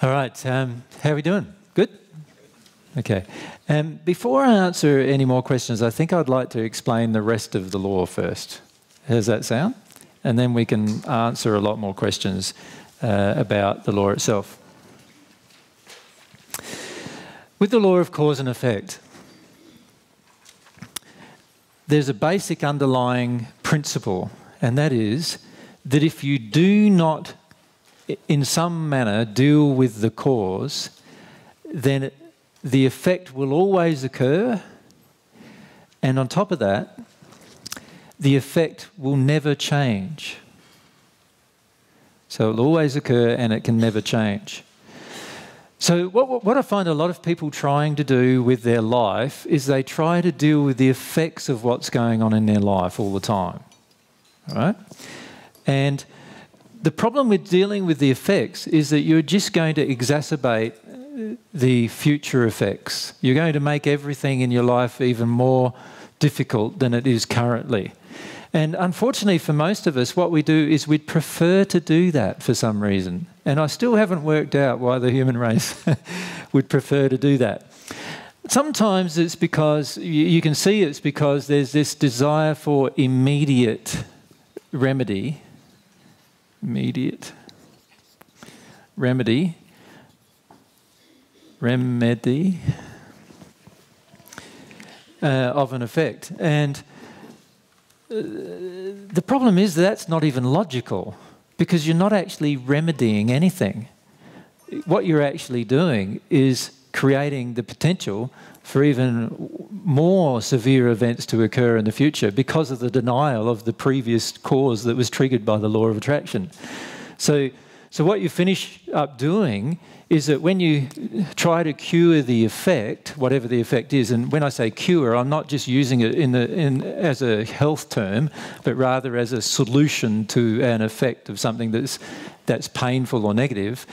All right, how are we doing? Good? Okay. Before I answer any more questions, I think I'd like to explain the rest of the law first. How does that sound? And then we can answer a lot more questions about the law itself. With the law of cause and effect, there's a basic underlying principle, and that is that if you do not in some manner deal with the cause, then the effect will always occur, and on top of that, the effect will never change. So it'll always occur and it can never change. So what I find a lot of people trying to do with their life is they try to deal with the effects of what's going on in their life all the time, right? And the problem with dealing with the effects is that you're just going to exacerbate the future effects. You're going to make everything in your life even more difficult than it is currently. And unfortunately for most of us, what we do is we'd prefer to do that for some reason. And I still haven't worked out why the human race would prefer to do that. Sometimes it's because, you can see it's because there's this desire for immediate remedy. Of an effect. And the problem is that's not even logical, because you're not actually remedying anything. What you're actually doing is creating the potential for even more severe events to occur in the future because of the denial of the previous cause that was triggered by the law of attraction. So what you finish up doing is that when you try to cure the effect, whatever the effect is, and when I say cure, I'm not just using it as a health term, but rather as a solution to an effect of something that's painful or negative.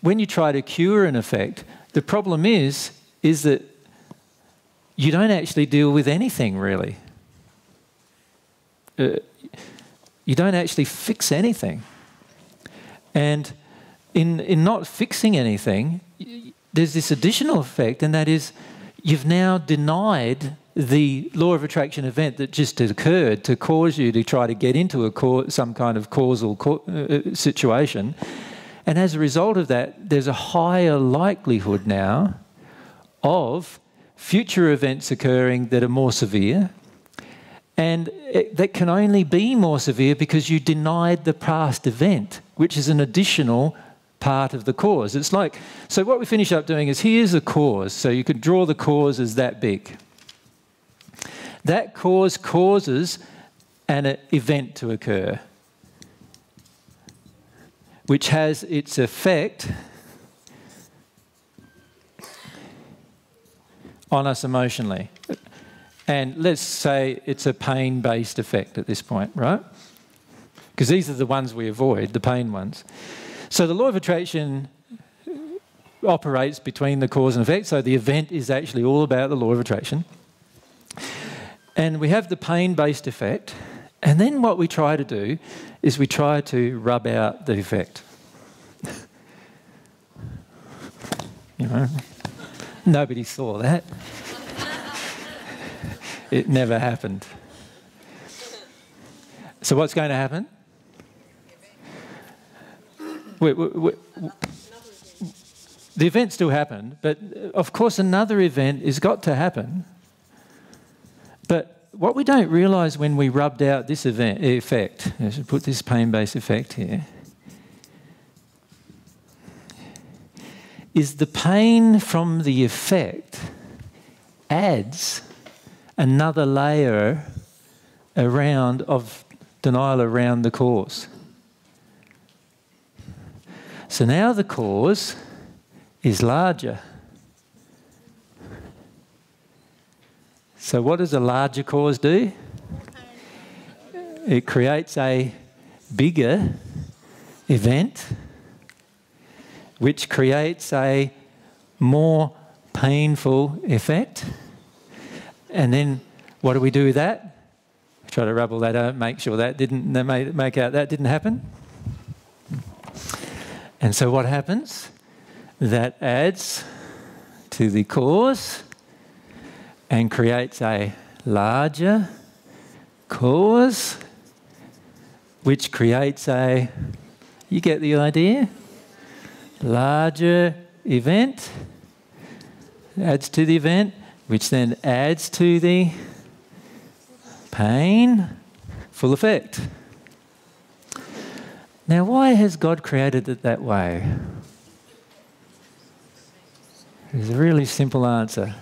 When you try to cure an effect, the problem is that you don't actually deal with anything, really. You don't actually fix anything. And in not fixing anything, there's this additional effect, and that is you've now denied the law of attraction event that just occurred to cause you to try to get into some kind of causal situation. And as a result of that, there's a higher likelihood now of future events occurring that are more severe, and that can only be more severe because you denied the past event, which is an additional part of the cause. It's like, so what we finish up doing is, here's a cause, so you could draw the cause as that big. That cause causes an event to occur, which has its effect on us emotionally. And let's say it's a pain-based effect at this point, right? Because these are the ones we avoid, the pain ones. So the law of attraction operates between the cause and effect, so the event is actually all about the law of attraction. And we have the pain-based effect, and then what we try to do is we try to rub out the effect. You know, nobody saw that. It never happened. So what's going to happen? The event still happened, but of course another event has got to happen. But what we don't realise when we rubbed out this effect, I should put this pain-based effect here, is the pain from the effect adds another layer around of denial around the cause. So now the cause is larger. So what does a larger cause do? It creates a bigger event, which creates a more painful effect. And then what do we do with that? We try to rub all that out, make sure that make out that didn't happen. And so what happens? that adds to the cause and creates a larger cause, which creates a, you get the idea, larger event, adds to the event, which then adds to the pain, full effect. Now, why has God created it that way? There's a really simple answer.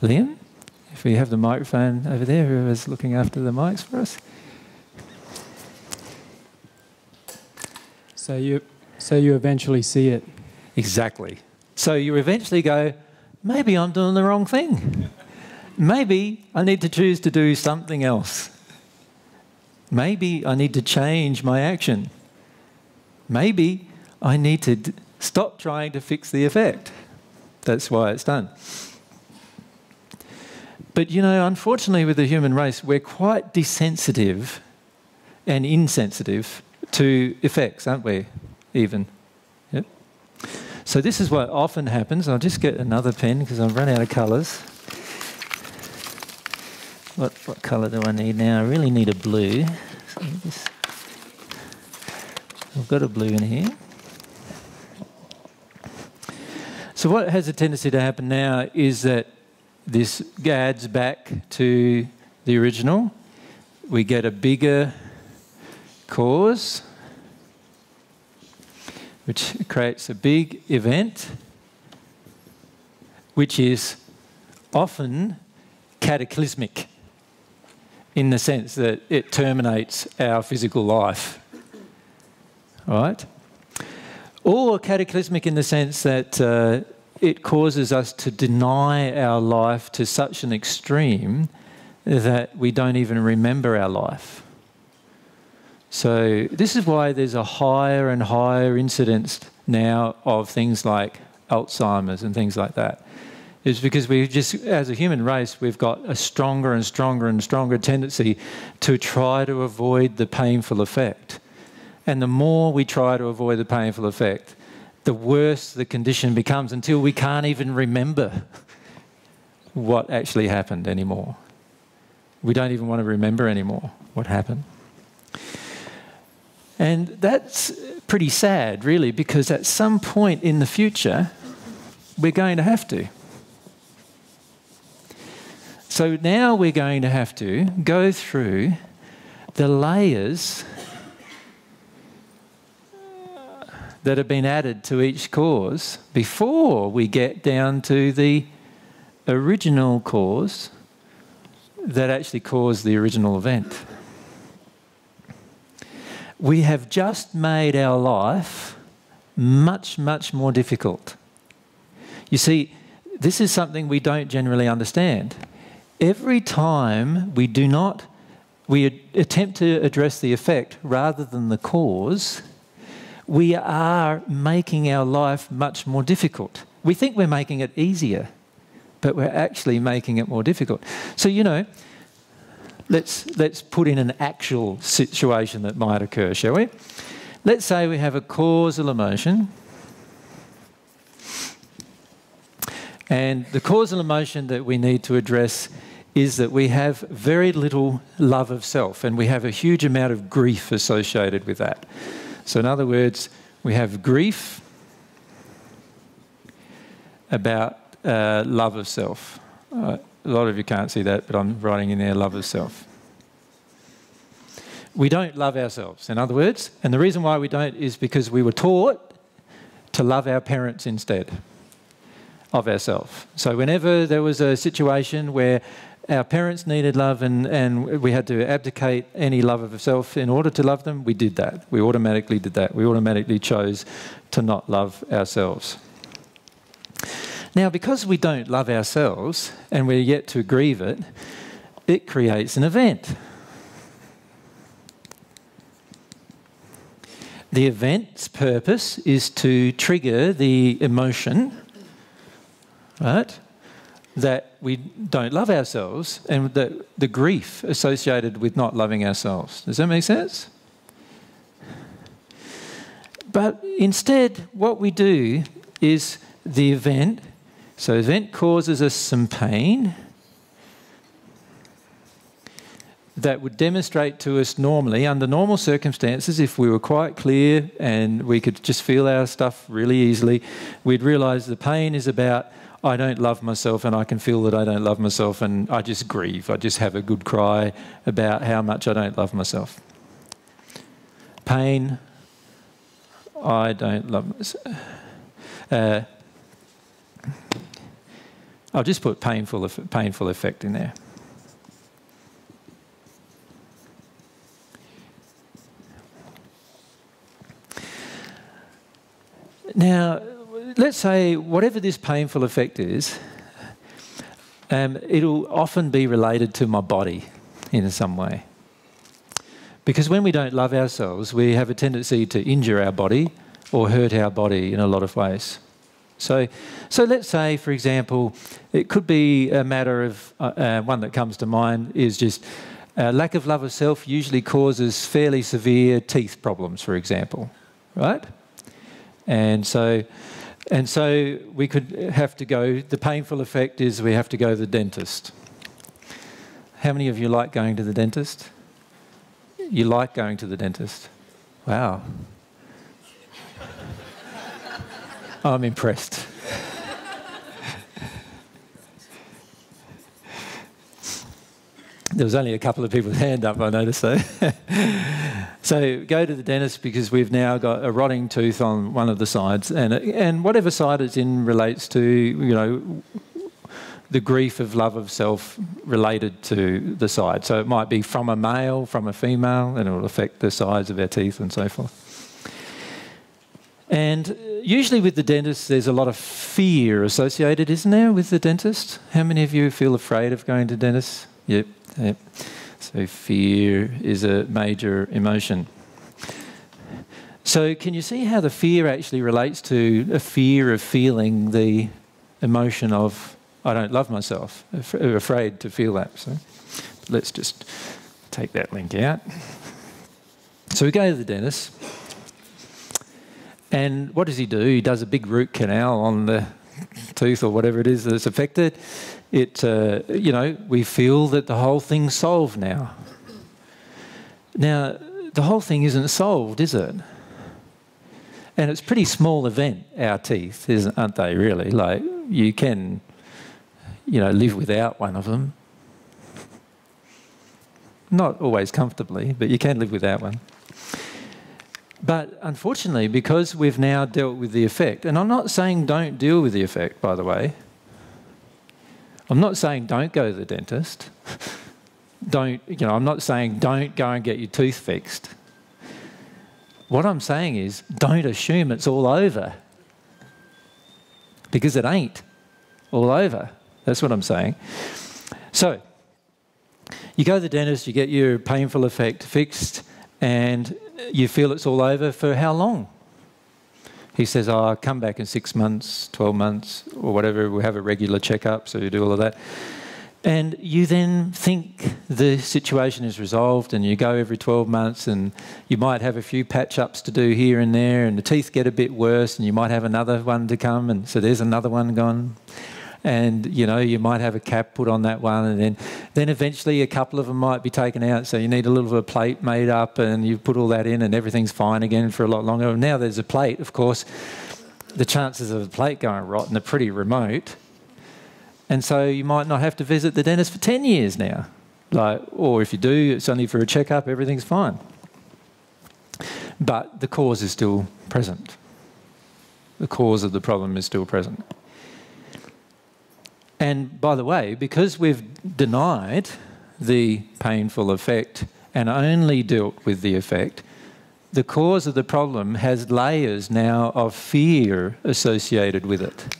Liam, if we have the microphone over there, whoever's looking after the mics for us. So you eventually see it. Exactly. So you eventually go, maybe I'm doing the wrong thing. Maybe I need to choose to do something else. Maybe I need to change my action. Maybe I need to stop trying to fix the effect. That's why it's done. But, you know, unfortunately with the human race, we're quite desensitive and insensitive to effects, aren't we, even? Yep. So this is what often happens. I'll just get another pen because I've run out of colours. What colour do I need now? I really need a blue. So I've got a blue in here. So what has a tendency to happen now is that this adds back to the original. We get a bigger cause, which creates a big event, which is often cataclysmic in the sense that it terminates our physical life. All right? Or cataclysmic in the sense that it causes us to deny our life to such an extreme that we don't even remember our life. So this is why there's a higher and higher incidence now of things like Alzheimer's and things like that. It's because we just, as a human race, we've got a stronger and stronger and stronger tendency to try to avoid the painful effect. And the more we try to avoid the painful effect, the worse the condition becomes until we can't even remember what actually happened anymore. We don't even want to remember anymore what happened. And that's pretty sad, really, because at some point in the future, we're going to have to. So now we're going to have to go through the layers that have been added to each cause before we get down to the original cause that actually caused the original event. We have just made our life much, much more difficult. You see, this is something we don't generally understand. Every time we attempt to address the effect rather than the cause, we are making our life much more difficult. We think we're making it easier, but we're actually making it more difficult. So, you know, let's put in an actual situation that might occur, shall we? Let's say we have a causal emotion. And the causal emotion that we need to address is that we have very little love of self, and we have a huge amount of grief associated with that. So in other words, we have grief about love of self. A lot of you can't see that, but I'm writing in there love of self. We don't love ourselves, in other words. And the reason why we don't is because we were taught to love our parents instead of ourselves. So whenever there was a situation where our parents needed love and we had to abdicate any love of self in order to love them, we did that. We automatically did that. We automatically chose to not love ourselves. Now, because we don't love ourselves and we're yet to grieve it, it creates an event. The event's purpose is to trigger the emotion, right, that we don't love ourselves and the grief associated with not loving ourselves. Does that make sense? But instead, what we do is the event. So event causes us some pain that would demonstrate to us normally, under normal circumstances, if we were quite clear and we could just feel our stuff really easily, we'd realise the pain is about, I don't love myself and I can feel that I don't love myself and I just grieve. I just have a good cry about how much I don't love myself. Pain, I don't love myself. I'll just put painful effect in there. Now, let's say whatever this painful effect is, it'll often be related to my body in some way. Because when we don't love ourselves, we have a tendency to injure our body or hurt our body in a lot of ways. So let's say, for example, it could be a matter of, one that comes to mind is just lack of love of self usually causes fairly severe teeth problems, for example, right? And so we could have to go, the painful effect is we have to go to the dentist. How many of you like going to the dentist? You like going to the dentist? Wow. I'm impressed. There was only a couple of people's hand up, I noticed, though. So go to the dentist because we've now got a rotting tooth on one of the sides, and whatever side it's in relates to, you know, the grief of love of self related to the side. So it might be from a male, from a female, and it will affect the sides of our teeth and so forth. And usually with the dentist, there's a lot of fear associated, isn't there, with the dentist? How many of you feel afraid of going to dentists? Yep, yep. So fear is a major emotion. So can you see how the fear actually relates to a fear of feeling the emotion of, I don't love myself, afraid to feel that. So let's just take that link out. So we go to the dentist. And what does he do? He does a big root canal on the tooth or whatever it is that's affected. You know, we feel that the whole thing's solved now. Now, the whole thing isn't solved, is it? And it's a pretty small event, our teeth, aren't they, really? Like, you can, you know, live without one of them. Not always comfortably, but you can live without one. But unfortunately, because we've now dealt with the effect, and I'm not saying don't deal with the effect, by the way. I'm not saying don't go to the dentist. I'm not saying don't go and get your tooth fixed. What I'm saying is don't assume it's all over, because it ain't all over. That's what I'm saying. So you go to the dentist, you get your painful effect fixed, and you feel it's all over for how long? He says, oh, I'll come back in 6 months, 12 months, or whatever. We'll have a regular checkup, so you do all of that. And you then think the situation is resolved, and you go every 12 months, and you might have a few patch-ups to do here and there, and the teeth get a bit worse, and you might have another one to come, and so there's another one gone. And, you know, you might have a cap put on that one, and then eventually a couple of them might be taken out, so you need a little bit of a plate made up, and you put all that in, and everything's fine again for a lot longer. And now there's a plate, of course. The chances of the plate going rotten are pretty remote. And so you might not have to visit the dentist for 10 years now. Like, or if you do, it's only for a checkup, everything's fine. But the cause is still present. The cause of the problem is still present. And by the way, because we've denied the painful effect and only dealt with the effect, the cause of the problem has layers now of fear associated with it.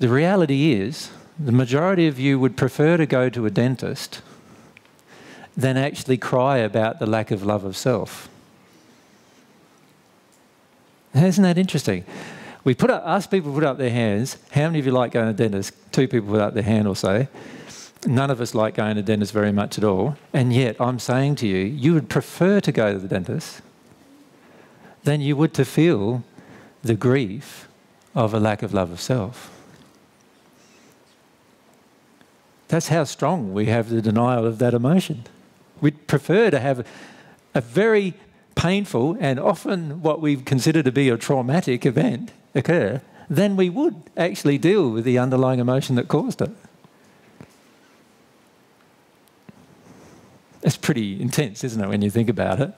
The reality is, the majority of you would prefer to go to a dentist than actually cry about the lack of love of self. Isn't that interesting? We put up, asked people to put up their hands. How many of you like going to the dentist? 2 people put up their hand or so. None of us like going to the dentist very much at all. And yet, I'm saying to you, you would prefer to go to the dentist than you would to feel the grief of a lack of love of self. That's how strong we have the denial of that emotion. We'd prefer to have a very painful and often what we consider to be a traumatic event occur than we would actually deal with the underlying emotion that caused it. It's pretty intense, isn't it, when you think about it?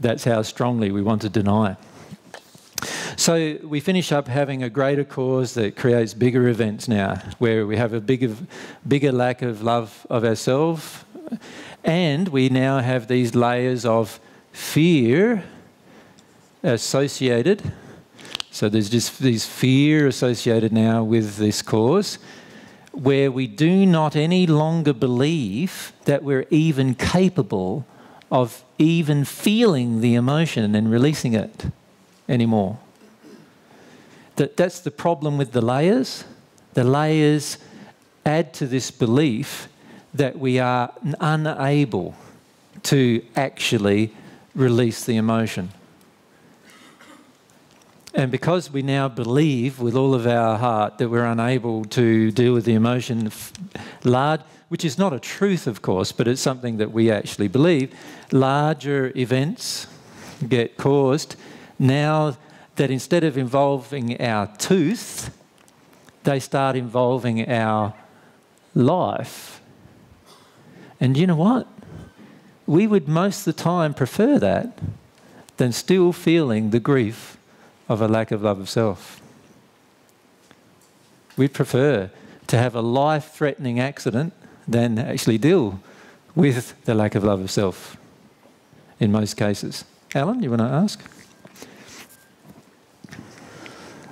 That's how strongly we want to deny. So we finish up having a greater cause that creates bigger events now, where we have a bigger lack of love of ourselves, and we now have these layers of fear associated. So there's just this fear associated now with this cause, where we do not any longer believe that we're even capable of even feeling the emotion and releasing it anymore. That's the problem with the layers. The layers add to this belief that we are unable to actually release the emotion. And because we now believe with all of our heart that we're unable to deal with the emotion, which is not a truth, of course, but it's something that we actually believe, larger events get caused now that instead of involving our tooth, they start involving our life. And you know what? We would most of the time prefer that than still feeling the grief of a lack of love of self. We'd prefer to have a life-threatening accident than actually deal with the lack of love of self in most cases. Alan, you want to ask?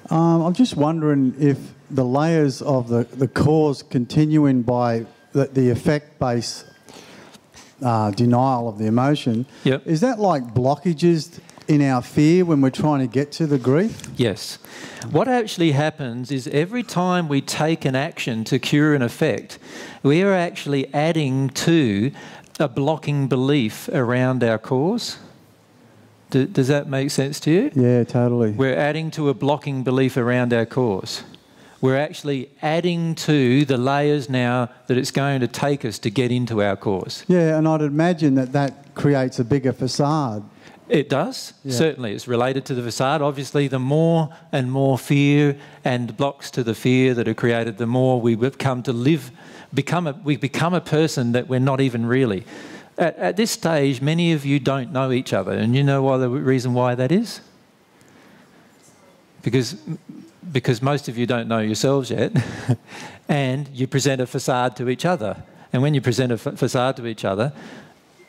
I'm just wondering if the layers of the cause continuing by the effect-based denial of the emotion, yep. Is that like blockages in our fear when we're trying to get to the grief? Yes. What actually happens is every time we take an action to cure an effect, we are actually adding to a blocking belief around our cause. Does that make sense to you? Yeah, totally. We're adding to a blocking belief around our cause. We're actually adding to the layers now that it's going to take us to get into our cause. Yeah, and I'd imagine that that creates a bigger facade. It does, yeah. Certainly. It's related to the facade. Obviously, the more and more fear and blocks to the fear that are created, the more we come to live, we become a person that we're not even really. At this stage, many of you don't know each other, and you know why the reason why that is? Because most of you don't know yourselves yet, and you present a facade to each other. And when you present a facade to each other,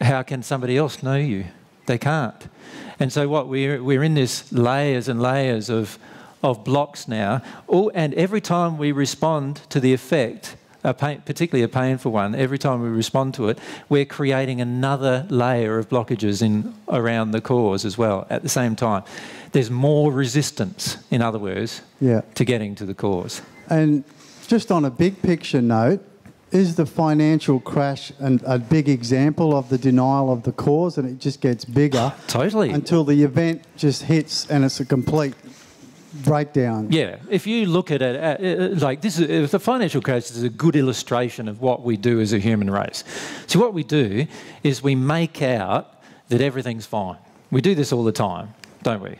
how can somebody else know you? They can't. And so what we're in this layers and layers of blocks now, and every time we respond to the effect, particularly a painful one, every time we respond to it, we're creating another layer of blockages around the cause as well at the same time. There's more resistance, in other words, yeah, to getting to the cause. And just on a big picture note, is the financial crash a big example of the denial of the cause, and it just gets bigger? Totally. Until the event just hits and it's a complete breakdown. Yeah, if you look at it, like this is the financial crash is a good illustration of what we do as a human race. So what we do is we make out that everything's fine. We do this all the time, don't we?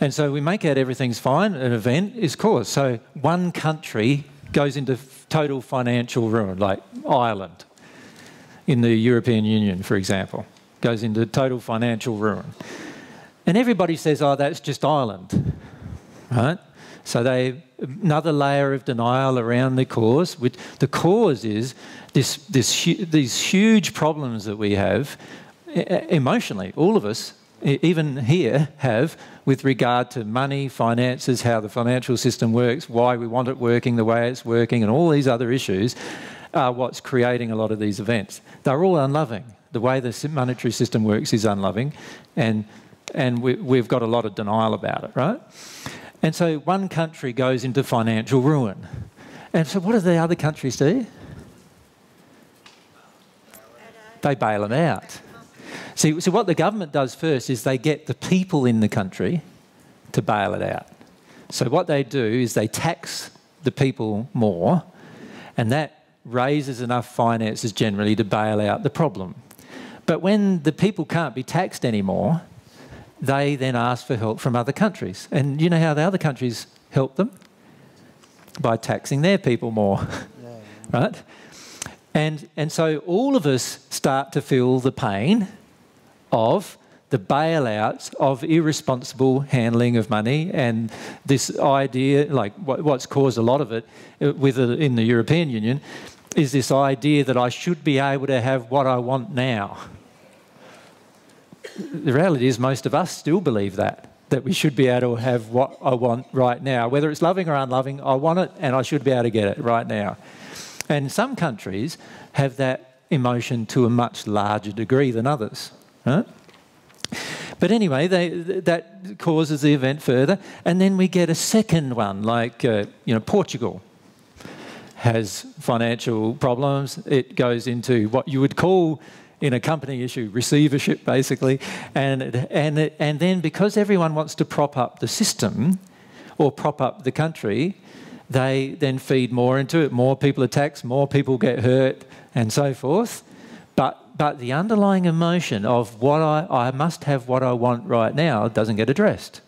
And so we make out everything's fine. An event is caused. So one country goes into total financial ruin, like Ireland in the European Union, for example, goes into total financial ruin. And everybody says, oh, that's just Ireland. Right? So another layer of denial around the cause. Which the cause is these huge problems that we have emotionally, all of us, even here, have with regard to money, finances, how the financial system works, why we want it working the way it's working, and all these other issues are what's creating a lot of these events. They're all unloving. The way the monetary system works is unloving, and we've got a lot of denial about it, right? And so one country goes into financial ruin. And so what do the other countries do? They bail them out. So what the government does first is they get the people in the country to bail it out. So what they do is they tax the people more, and that raises enough finances generally to bail out the problem. But when the people can't be taxed anymore, they then ask for help from other countries. And you know how the other countries help them? By taxing their people more, right? And so all of us start to feel the pain of the bailouts of irresponsible handling of money, and this idea, like what's caused a lot of it in the European Union, is this idea that I should be able to have what I want now. The reality is most of us still believe that we should be able to have what I want right now. Whether it's loving or unloving, I want it and I should be able to get it right now. And some countries have that emotion to a much larger degree than others, right? But anyway, that causes the event further. And then we get a second one, like Portugal has financial problems. It goes into what you would call, in a company issue, receivership, basically. And then because everyone wants to prop up the system or prop up the country, they then feed more into it. More people are taxed, more people get hurt, and so forth. But the underlying emotion of what I must have what I want right now doesn't get addressed.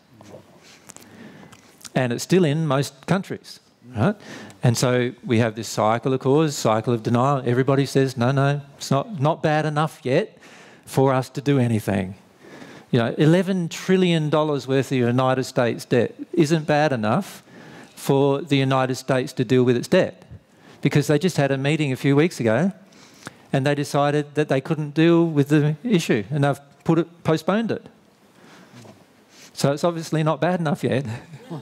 And it's still in most countries, right? And so we have this cycle of cause, cycle of denial. Everybody says, no, it's not bad enough yet for us to do anything. You know, $11 trillion worth of United States debt isn't bad enough for the United States to deal with its debt, because they just had a meeting a few weeks ago and they decided that they couldn't deal with the issue and they've postponed it. So it's obviously not bad enough yet.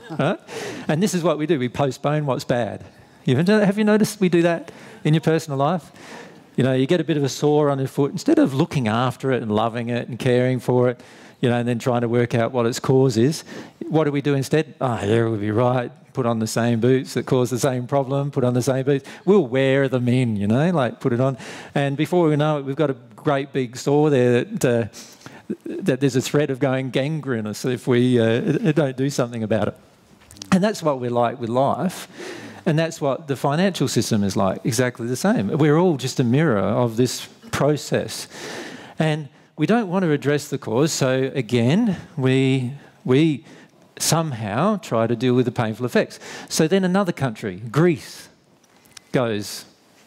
Right? And this is what we do. We postpone what's bad. Have you noticed we do that in your personal life? You know, you get a bit of a sore on your foot. Instead of looking after it and loving it and caring for it, you know, and then trying to work out what its cause is, what do we do instead? Oh, yeah, we'll be right. Put on the same boots that cause the same problem. Put on the same boots. We'll wear them in, you know, like put it on. And before we know it, we've got a great big sore there that there's a threat of going gangrenous if we don't do something about it. And that's what we're like with life. And that's what the financial system is like, exactly the same. We're all just a mirror of this process. And we don't want to address the cause, so again, we somehow try to deal with the painful effects. So then another country, Greece, goes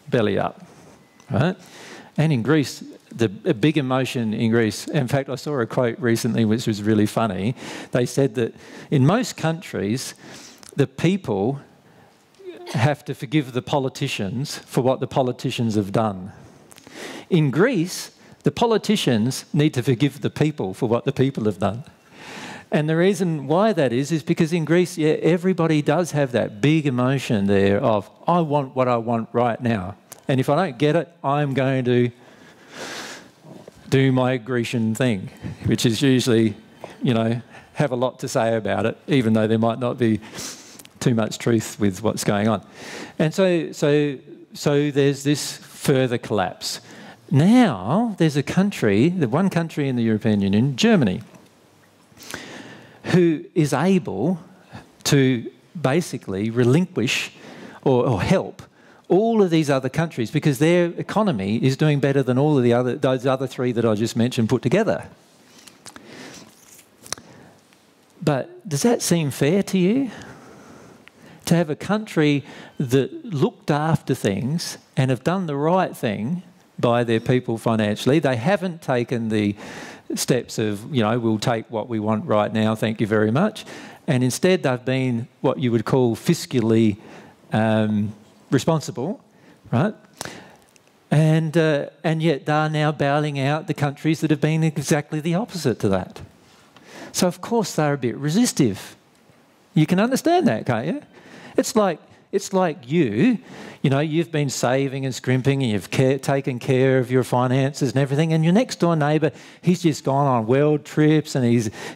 belly up, right? And in Greece, a big emotion in Greece. In fact, I saw a quote recently which was really funny. They said that in most countries, the people have to forgive the politicians for what the politicians have done. In Greece, the politicians need to forgive the people for what the people have done. And the reason why that is because in Greece, yeah, everybody does have that big emotion there of, I want what I want right now. And if I don't get it, I'm going to do my Grecian thing, which is usually, you know, have a lot to say about it, even though there might not be too much truth with what's going on. And so there's this further collapse. Now there's one country in the European Union, Germany, who is able to basically relinquish or help all of these other countries, because their economy is doing better than all of those other three that I just mentioned put together. But does that seem fair to you? To have a country that looked after things and have done the right thing by their people financially. They haven't taken the steps of, you know, we'll take what we want right now, thank you very much. And instead they've been what you would call fiscally responsible, right? And yet they are now bailing out the countries that have been exactly the opposite to that. So of course they're a bit resistive. You can understand that, can't you? It's like you know, you've been saving and scrimping and you've taken care of your finances and everything, and your next door neighbour, he's just gone on world trips and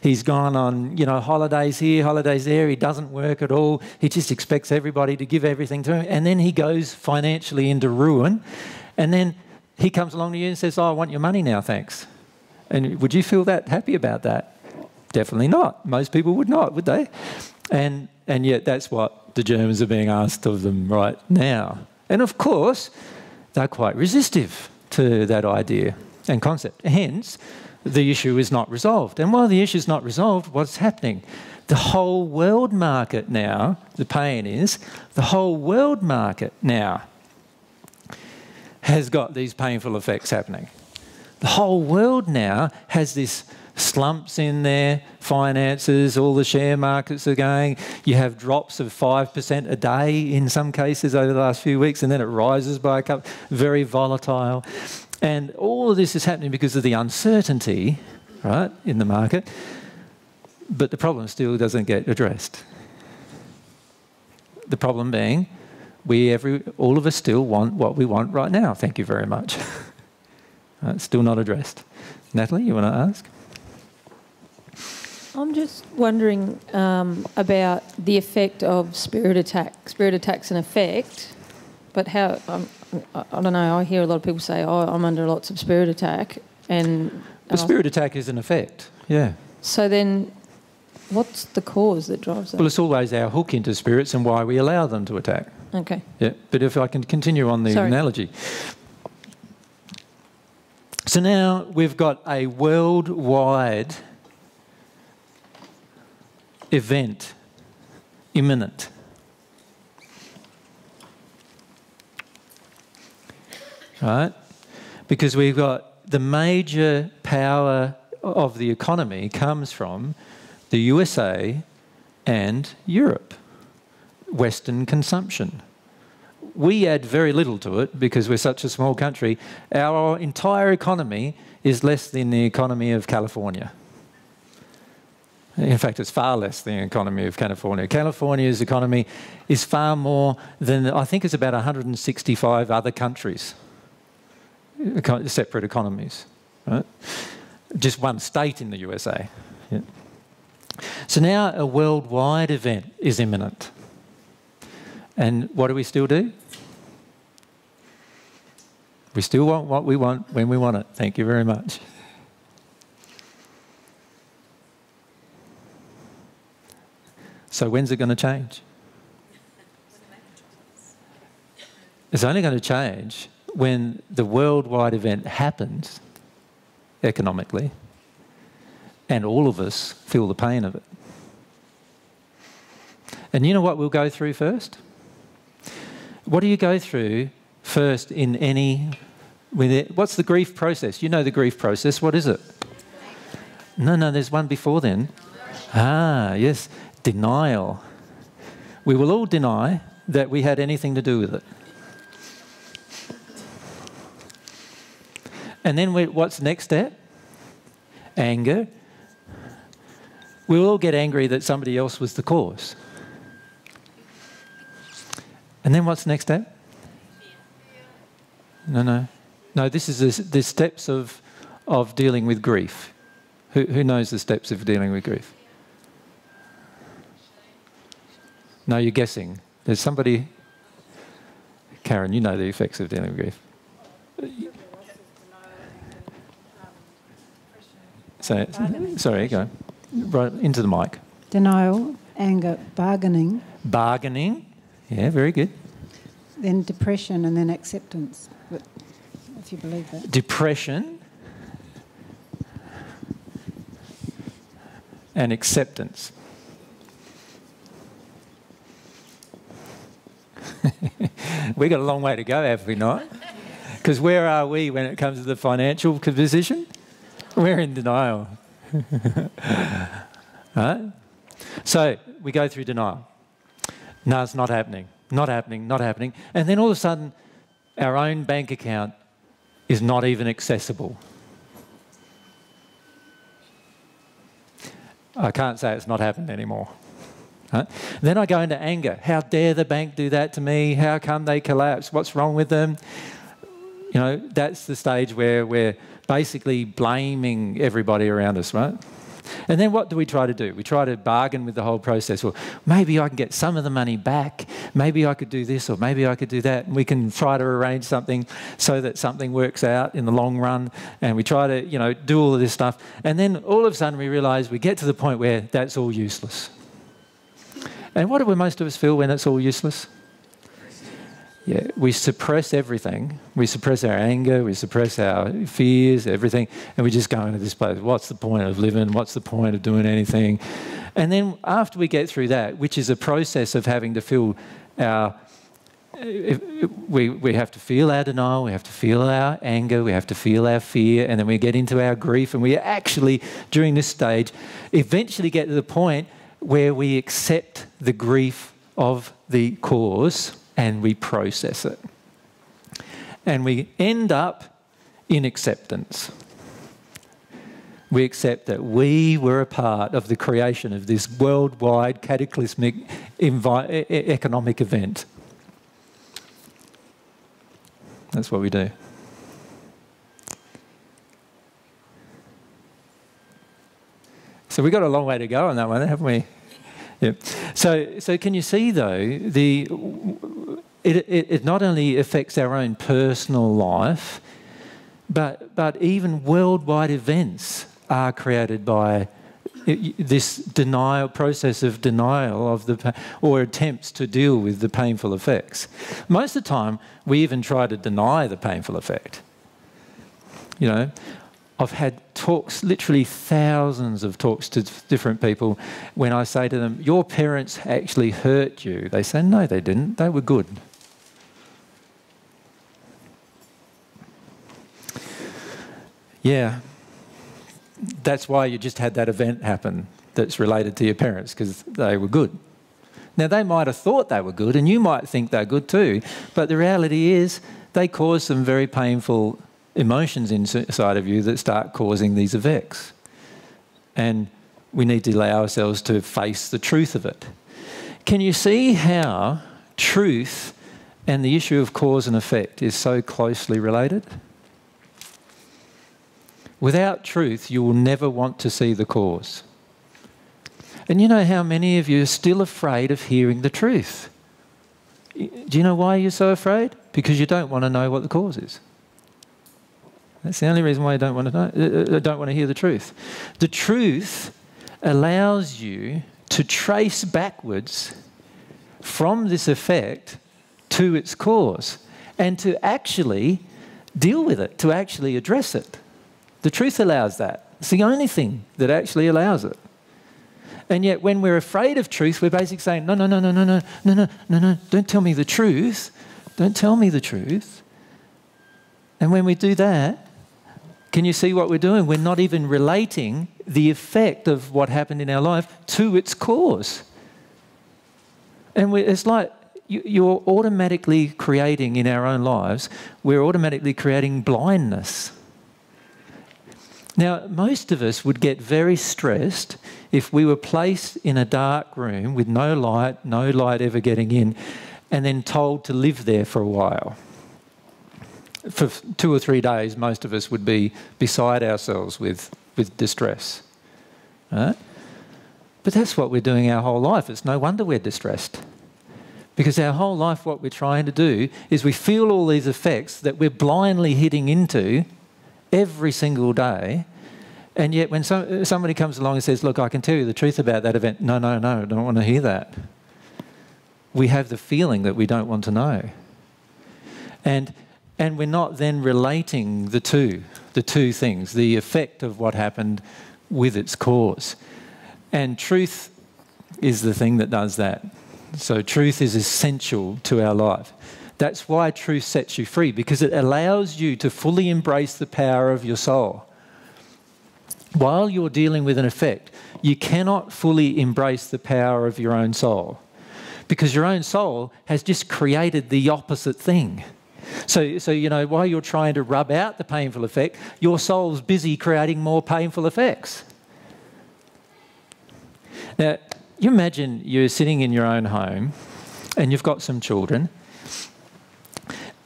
he's gone on, you know, holidays here, holidays there. He doesn't work at all. He just expects everybody to give everything to him, and then he goes financially into ruin, and then he comes along to you and says, "Oh, I want your money now, thanks." And would you feel that happy about that? Definitely not. Most people would not, would they? And yet that's what the Germans are being asked of them right now. And of course, they're quite resistive to that idea and concept. Hence, the issue is not resolved. And while the issue is not resolved, what's happening? The whole world market now, the pain is, the whole world market now has got these painful effects happening. The whole world now has this slumps in their finances, all the share markets are going. You have drops of 5% a day in some cases over the last few weeks, and then it rises by a couple, very volatile. And all of this is happening because of the uncertainty, right, in the market. But the problem still doesn't get addressed. The problem being, all of us still want what we want right now. Thank you very much. It's still not addressed. Natalie, you want to ask? I'm just wondering about the effect of spirit attacks and effect, but how, I don't know, I hear a lot of people say, oh, I'm under lots of spirit attack. But spirit attack is an effect, yeah. So then what's the cause that drives that? Well, it's always our hook into spirits and why we allow them to attack. Okay. Yeah, but if I can continue on the analogy. So now we've got a worldwide event imminent. Right? Because we've got the major power of the economy comes from the USA and Europe, Western consumption. We add very little to it because we're such a small country. Our entire economy is less than the economy of California. In fact, it's far less than the economy of California. California's economy is far more than, I think it's about 165 other countries, separate economies, right? Just one state in the USA. Yeah. So now a worldwide event is imminent. And what do we still do? We still want what we want when we want it. Thank you very much. So when's it going to change? It's only going to change when the worldwide event happens economically, and all of us feel the pain of it. And you know what we'll go through first? What do you go through first in any... what's the grief process? You know the grief process. What is it? No, no, there's one before then. Ah, yes, denial. We will all deny that we had anything to do with it. And then what's the next step? Anger. We'll all get angry that somebody else was the cause. And then what's the next step? No, no. No, this is the steps of dealing with grief. Who knows the steps of dealing with grief? No, you're guessing. There's somebody... Karen, you know the effects of dealing with grief. Sorry, go right into the mic. Denial, anger, bargaining. Bargaining, yeah, very good. Then depression and then acceptance, if you believe that. Depression and acceptance. We've got a long way to go, have we not? Because where are we when it comes to the financial position? We're in denial. Right? So we go through denial. No, it's not happening. Not happening, not happening. And then all of a sudden, our own bank account is not even accessible. I can't say it's not happened anymore. Right? Then I go into anger. How dare the bank do that to me? How come they collapse? What's wrong with them? You know, that's the stage where we're basically blaming everybody around us, right? And then what do we try to do? We try to bargain with the whole process. Well, maybe I can get some of the money back. Maybe I could do this or maybe I could do that. And we can try to arrange something so that something works out in the long run. And we try to, you know, do all of this stuff. And then all of a sudden we realize we get to the point where that's all useless. And what do most of us feel when it's all useless? Yeah, we suppress everything. We suppress our anger, we suppress our fears, everything, and we just go into this place. What's the point of living? What's the point of doing anything? And then after we get through that, which is a process of having to feel our... We have to feel our denial, we have to feel our anger, we have to feel our fear, and then we get into our grief, and we actually, during this stage, eventually get to the point where we accept the grief of the cause and we process it. And we end up in acceptance. We accept that we were a part of the creation of this worldwide cataclysmic economic event. That's what we do. So we've got a long way to go on that one, haven't we? Yeah. So can you see, though, it not only affects our own personal life, but even worldwide events are created by this denial, process of denial of the, or attempts to deal with the painful effects. Most of the time, we even try to deny the painful effect. You know, I've had talks, literally thousands of talks to different people. When I say to them, your parents actually hurt you, they say, no, they didn't. They were good. Yeah. That's why you just had that event happen that's related to your parents, because they were good. Now, they might have thought they were good, and you might think they're good too, but the reality is they caused some very painful things, emotions inside of you that start causing these effects. And we need to allow ourselves to face the truth of it. Can you see how truth and the issue of cause and effect is so closely related? Without truth, you will never want to see the cause. And you know how many of you are still afraid of hearing the truth? Do you know why you're so afraid? Because you don't want to know what the cause is. That's the only reason why I don't want to know. I don't want to hear the truth. The truth allows you to trace backwards from this effect to its cause and to actually deal with it, to actually address it. The truth allows that. It's the only thing that actually allows it. And yet when we're afraid of truth, we're basically saying, no, no, no, no, no, no, no, no, no, no, don't tell me the truth. Don't tell me the truth. And when we do that, can you see what we're doing? We're not even relating the effect of what happened in our life to its cause. And it's like you're automatically creating in our own lives, we're automatically creating blindness. Now, most of us would get very stressed if we were placed in a dark room with no light ever getting in, and then told to live there for a while. For 2 or 3 days, most of us would be beside ourselves with distress. Right? But that's what we're doing our whole life. It's no wonder we're distressed. Because our whole life, what we're trying to do is we feel all these effects that we're blindly hitting into every single day. And yet when somebody comes along and says, look, I can tell you the truth about that event. No, no, no, I don't want to hear that. We have the feeling that we don't want to know. And we're not then relating the two things, the effect of what happened with its cause. And truth is the thing that does that. So truth is essential to our life. That's why truth sets you free, because it allows you to fully embrace the power of your soul. While you're dealing with an effect, you cannot fully embrace the power of your own soul, because your own soul has just created the opposite thing. So, you know, while you're trying to rub out the painful effect, your soul's busy creating more painful effects. Now, you imagine you're sitting in your own home and you've got some children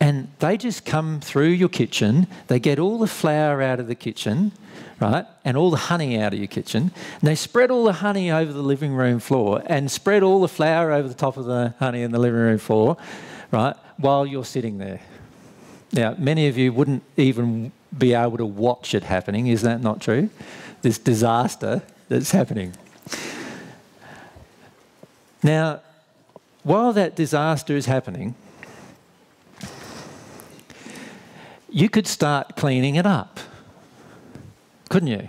And they just come through your kitchen, they get all the flour out of the kitchen, right, and all the honey out of your kitchen, and they spread all the honey over the living room floor and spread all the flour over the top of the honey in the living room floor, right, while you're sitting there. Now, many of you wouldn't even be able to watch it happening, is that not true? This disaster that's happening. Now, while that disaster is happening, you could start cleaning it up, couldn't you? You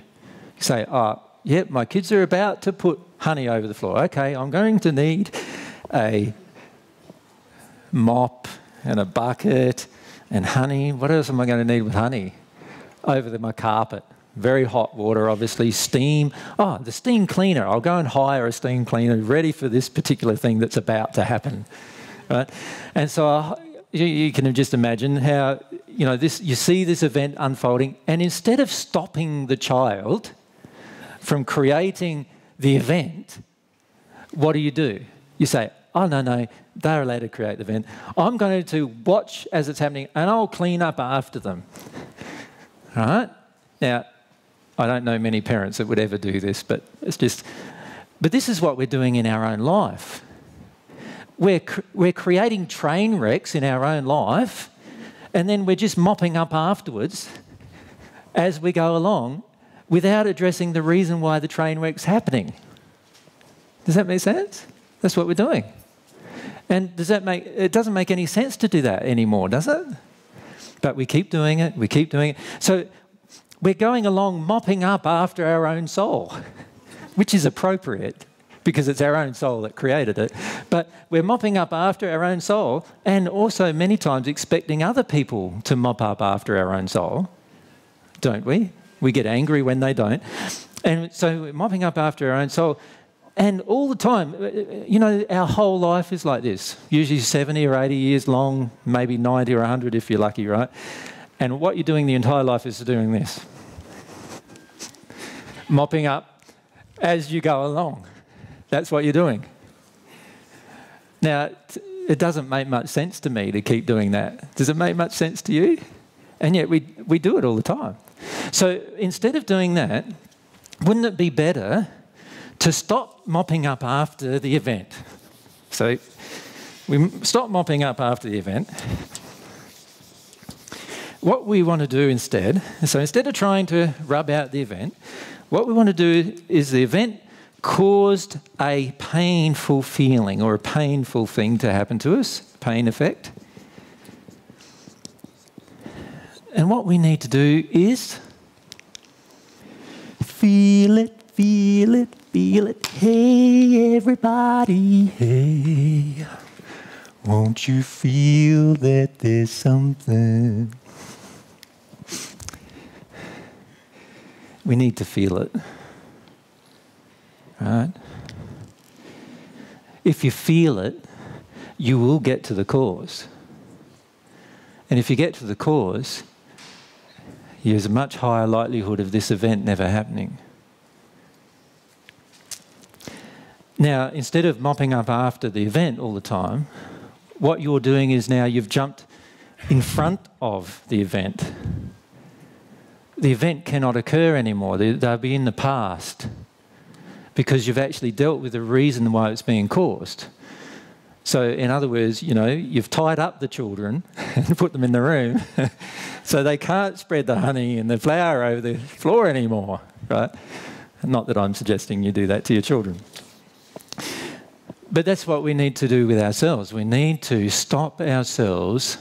say, oh, yep, my kids are about to put honey over the floor. Okay, I'm going to need a mop and a bucket and honey. What else am I going to need with honey? Over my carpet. Very hot water, obviously. Steam. Oh, the steam cleaner. I'll go and hire a steam cleaner ready for this particular thing that's about to happen. Right? And so you can just imagine how, you know, you see this event unfolding, and instead of stopping the child from creating the event, what do? You say, oh, no, no, they're allowed to create the event. I'm going to watch as it's happening, and I'll clean up after them. All right? Now, I don't know many parents that would ever do this, but it's just... But this is what we're doing in our own life. We're creating train wrecks in our own life, and then we're just mopping up afterwards as we go along without addressing the reason why the train wreck's happening. Does that make sense? That's what we're doing. And it doesn't make any sense to do that anymore, does it? But we keep doing it, we keep doing it. So we're going along mopping up after our own soul, which is appropriate, because it's our own soul that created it. But we're mopping up after our own soul, and also many times expecting other people to mop up after our own soul, don't we? We get angry when they don't. And so we're mopping up after our own soul, and all the time, you know, our whole life is like this, usually 70 or 80 years long, maybe 90 or 100 if you're lucky, right? And what you're doing the entire life is doing this, mopping up as you go along. That's what you're doing. Now, it doesn't make much sense to me to keep doing that. Does it make much sense to you? And yet we do it all the time. So instead of doing that, wouldn't it be better to stop mopping up after the event? So we stop mopping up after the event. What we want to do instead, so instead of trying to rub out the event, what we want to do is the event caused a painful feeling or a painful thing to happen to us, pain effect. And what we need to do is feel it, feel it, feel it. Hey, everybody, hey. Won't you feel that there's something? We need to feel it. Right? If you feel it, you will get to the cause. And if you get to the cause, there's a much higher likelihood of this event never happening. Now, instead of mopping up after the event all the time, what you're doing is now you've jumped in front of the event. The event cannot occur anymore. They'll be in the past, because you've actually dealt with the reason why it's being caused. So in other words, you know, you've tied up the children and put them in the room so they can't spread the honey and the flour over the floor anymore, right? Not that I'm suggesting you do that to your children. But that's what we need to do with ourselves. We need to stop ourselves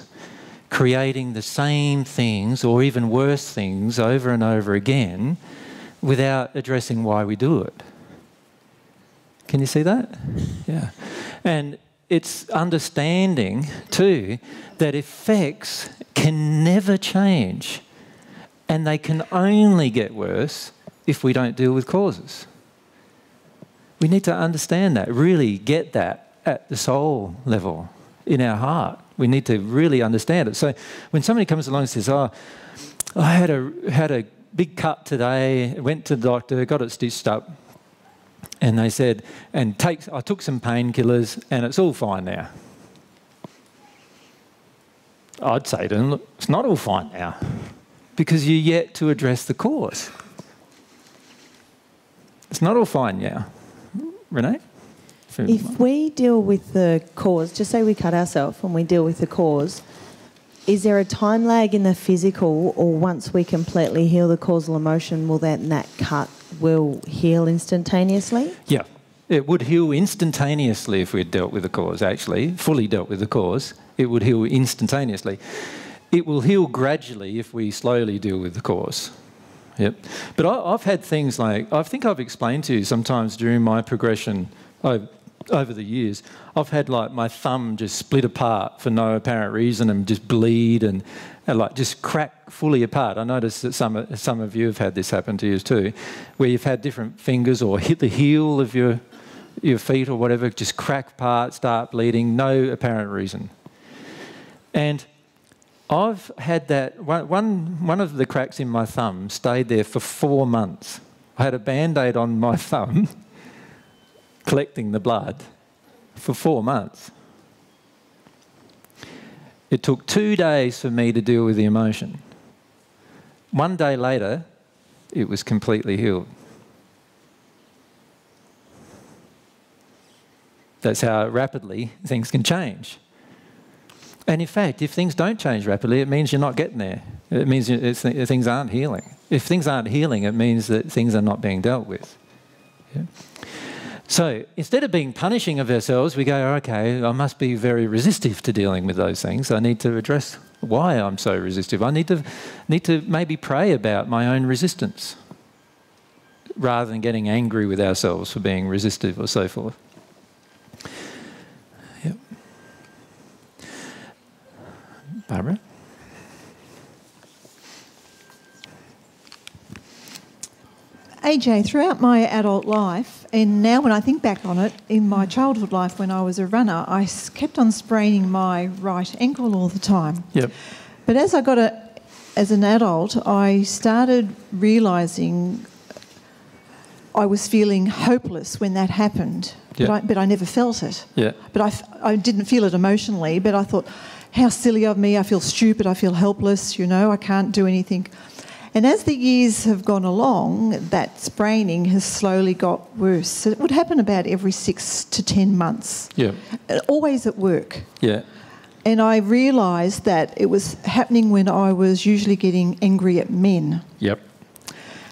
creating the same things or even worse things over and over again without addressing why we do it. Can you see that? Yeah. And it's understanding, too, that effects can never change, and they can only get worse if we don't deal with causes. We need to understand that, really get that at the soul level, in our heart. We need to really understand it. So when somebody comes along and says, oh, I had a big cut today, went to the doctor, got it stitched up, and they said, I took some painkillers, and it's all fine now. I'd say to them, look, it's not all fine now because you're yet to address the cause. It's not all fine now. Renee? If we deal with the cause, just say we cut ourselves and we deal with the cause, is there a time lag in the physical, or once we completely heal the causal emotion, will then that cut will heal instantaneously? Yeah. It would heal instantaneously if we had dealt with the cause, actually, fully dealt with the cause. It would heal instantaneously. It will heal gradually if we slowly deal with the cause. Yep. But I've had things like, I think I've explained to you sometimes during my progression over the years, I've had like my thumb just split apart for no apparent reason and just bleed and like just crack fully apart. I noticed that some of you have had this happen to you too, where you've had different fingers or hit the heel of your feet or whatever, just crack apart, start bleeding, no apparent reason. And I've had that, one of the cracks in my thumb stayed there for 4 months. I had a Band-Aid on my thumb collecting the blood for 4 months. It took 2 days for me to deal with the emotion. 1 day later, it was completely healed. That's how rapidly things can change. And in fact, if things don't change rapidly, it means you're not getting there. It means things aren't healing. If things aren't healing, it means that things are not being dealt with. Yeah. So instead of being punishing of ourselves, we go, okay, I must be very resistive to dealing with those things. I need to address why I'm so resistive. I need to maybe pray about my own resistance rather than getting angry with ourselves for being resistive or so forth. Barbara? AJ, throughout my adult life, and now when I think back on it, in my childhood life when I was a runner, I kept on spraining my right ankle all the time. Yep. But as I got as an adult, I started realising I was feeling hopeless when that happened, yep. but I never felt it. Yep. But I didn't feel it emotionally, but I thought, how silly of me, I feel stupid, I feel helpless, you know, I can't do anything. And as the years have gone along, that spraining has slowly got worse. So it would happen about every 6 to 10 months. Yeah. Always at work. Yeah. And I realised that it was happening when I was usually getting angry at men. Yep.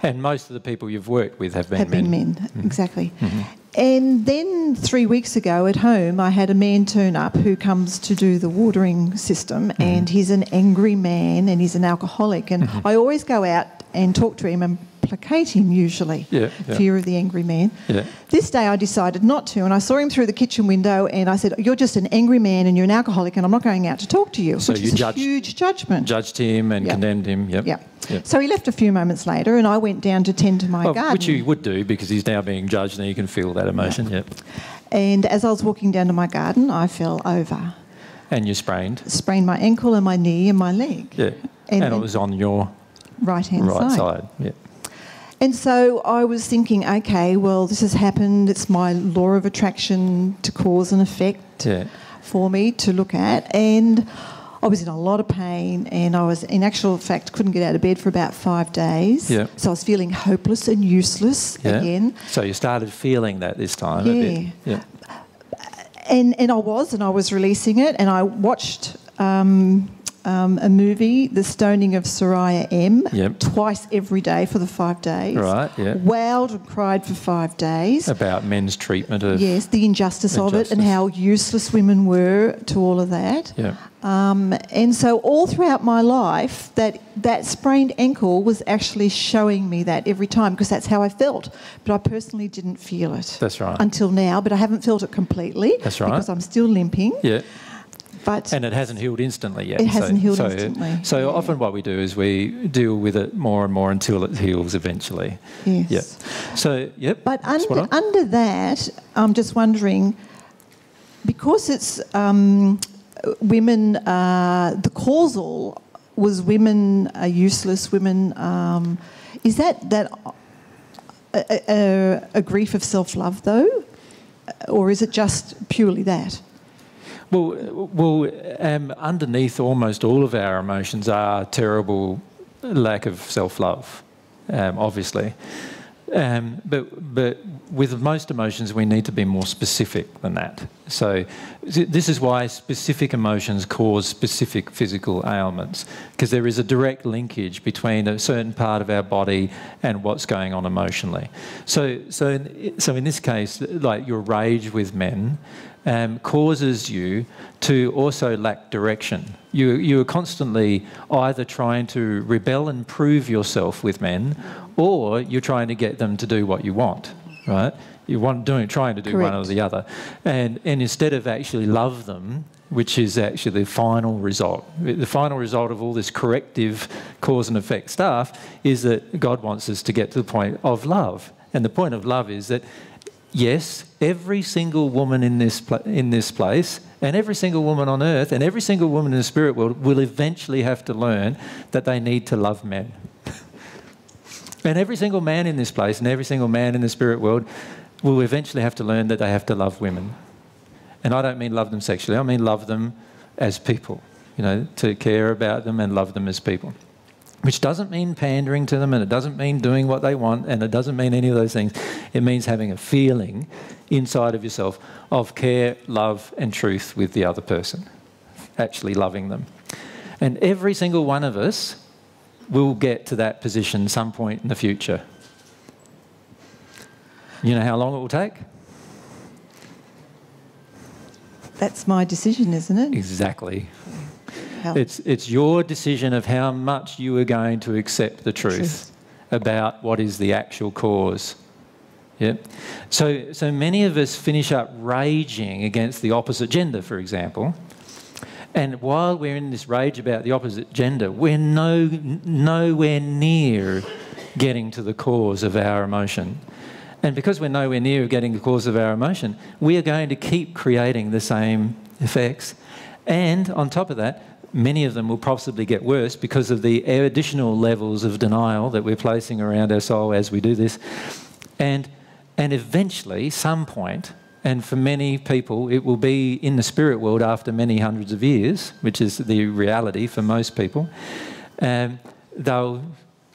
And most of the people you've worked with have been men. Mm-hmm. Exactly. Mm-hmm. And then 3 weeks ago at home, I had a man turn up who comes to do the watering system, mm-hmm. and he's an angry man and he's an alcoholic. And mm-hmm. I always go out and talk to him and placate him usually, fear of the angry man. Yeah. This day I decided not to, and I saw him through the kitchen window and I said, you're just an angry man and you're an alcoholic and I'm not going out to talk to you, so which you is judged, a huge judgment. Judged him and condemned him, Yep. So he left a few moments later and I went down to tend to my garden. Which you would do because he's now being judged and you can feel that emotion, And as I was walking down to my garden, I fell over. And you sprained? Sprained my ankle and my knee and my leg. Yeah. And it was on your right-hand side. Right side, yeah. And so I was thinking, okay, well, this has happened. It's my law of attraction to cause and effect for me to look at. And I was in a lot of pain and I was, in actual fact, couldn't get out of bed for about 5 days. Yeah. So I was feeling hopeless and useless again. So you started feeling that this time a bit. Yeah. And I was releasing it, and I watched a movie, The Stoning of Soraya M, twice every day for the 5 days. Right, yeah. Wowed and cried for 5 days. About men's treatment of... Yes, the injustice of it and how useless women were to all of that. Yeah. And so all throughout my life, that sprained ankle was actually showing me that every time, because that's how I felt. But I personally didn't feel it. That's right. Until now, but I haven't felt it completely. That's right. Because I'm still limping. Yeah. But and it hasn't healed instantly yet. It hasn't healed instantly. So often what we do is we deal with it more and more until it heals eventually. Yes. Yep. So, yep. But under that, I'm just wondering, because it's women, the causal was women are useless, women, is that a grief of self-love though? Or is it just purely that? Well, underneath almost all of our emotions are terrible lack of self-love, obviously. But with most emotions, we need to be more specific than that. So this is why specific emotions cause specific physical ailments, because there is a direct linkage between a certain part of our body and what's going on emotionally. So in this case, like your rage with men causes you to also lack direction. You are constantly either trying to rebel and prove yourself with men, or you're trying to get them to do what you want, right? Trying to do Correct. One or the other. And instead of actually love them, which is actually the final result of all this corrective cause and effect stuff, is that God wants us to get to the point of love. And the point of love is that, yes, every single woman in this place and every single woman on earth and every single woman in the spirit world will eventually have to learn that they need to love men. And every single man in this place and every single man in the spirit world will eventually have to learn that they have to love women. And I don't mean love them sexually. I mean love them as people, you know, to care about them and love them as people. Which doesn't mean pandering to them, and it doesn't mean doing what they want, and it doesn't mean any of those things. It means having a feeling inside of yourself of care, love, and truth with the other person, actually loving them. And every single one of us will get to that position some point in the future. You know how long it will take? That's my decision, isn't it? Exactly. It's your decision of how much you are going to accept the truth about what is the actual cause. Yep. So many of us finish up raging against the opposite gender, for example. And while we're in this rage about the opposite gender, we're nowhere near getting to the cause of our emotion. And because we're nowhere near getting the cause of our emotion, we are going to keep creating the same effects. And on top of that, many of them will possibly get worse because of the additional levels of denial that we're placing around our soul as we do this. And eventually, some point, and for many people, it will be in the spirit world after many hundreds of years, which is the reality for most people, they'll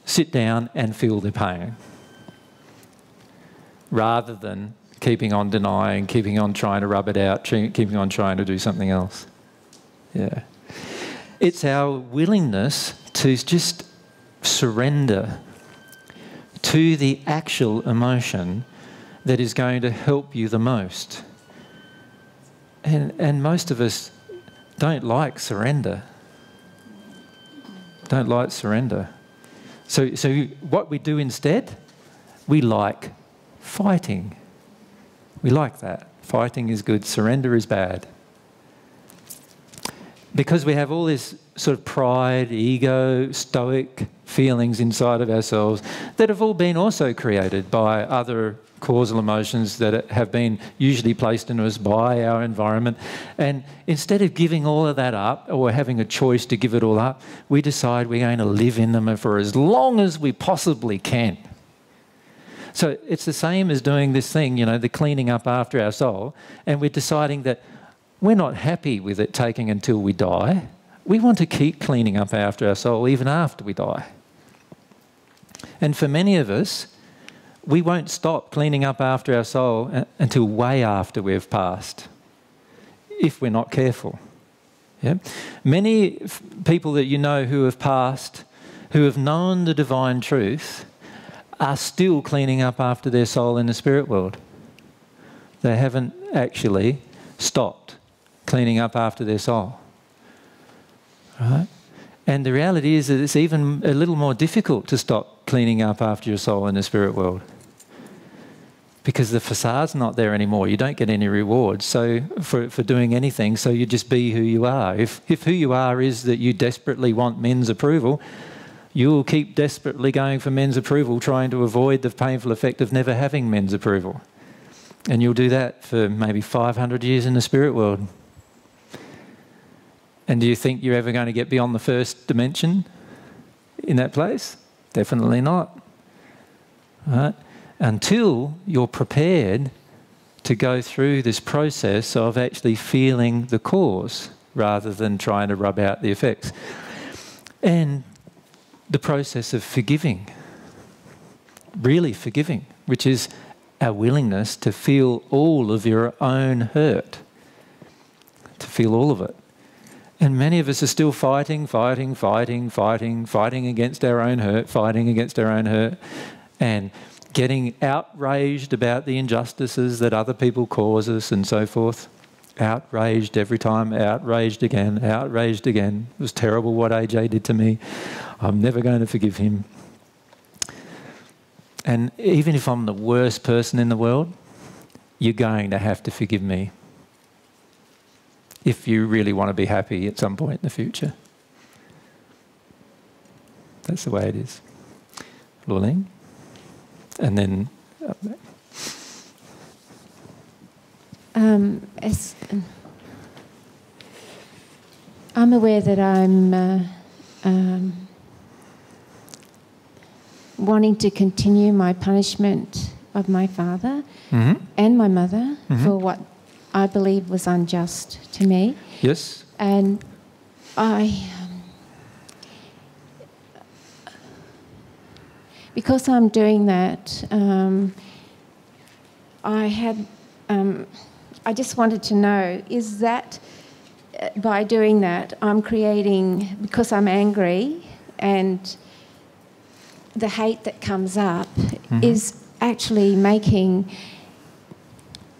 sit down and feel the pain rather than keeping on denying, keeping on trying to rub it out, keeping on trying to do something else. Yeah. It's our willingness to just surrender to the actual emotion that is going to help you the most. And most of us don't like surrender. Don't like surrender. So what we do instead, we like fighting. We like that. Fighting is good, surrender is bad. Because we have all this sort of pride, ego, stoic feelings inside of ourselves that have all been also created by other causal emotions that have been usually placed into us by our environment. And instead of giving all of that up or having a choice to give it all up, we decide we're going to live in them for as long as we possibly can. So it's the same as doing this thing, you know, the cleaning up after our soul, and we're deciding that we're not happy with it taking until we die. We want to keep cleaning up after our soul even after we die. And for many of us, we won't stop cleaning up after our soul until way after we've passed, if we're not careful. Yeah? Many people that you know who have passed, who have known the divine truth, are still cleaning up after their soul in the spirit world. They haven't actually stopped cleaning up after their soul, right? And the reality is that it's even a little more difficult to stop cleaning up after your soul in the spirit world because the facade's not there anymore. You don't get any reward for doing anything, so you just be who you are. If who you are is that you desperately want men's approval, you will keep desperately going for men's approval, trying to avoid the painful effect of never having men's approval. And you'll do that for maybe 500 years in the spirit world. And do you think you're ever going to get beyond the first dimension in that place? Definitely not. Right? Until you're prepared to go through this process of actually feeling the cause rather than trying to rub out the effects. And the process of forgiving, really forgiving, which is our willingness to feel all of your own hurt, to feel all of it. And many of us are still fighting against our own hurt, and getting outraged about the injustices that other people cause us and so forth. Outraged every time, outraged again, outraged again. It was terrible what AJ did to me. I'm never going to forgive him. And even if I'm the worst person in the world, you're going to have to forgive me if you really want to be happy at some point in the future. That's the way it is. Luling. And then up there. I'm aware that I'm wanting to continue my punishment of my father and my mother for what I believe was unjust to me. Yes. And I... because I'm doing that, I just wanted to know, is that by doing that I'm creating, because I'm angry and the hate that comes up is actually making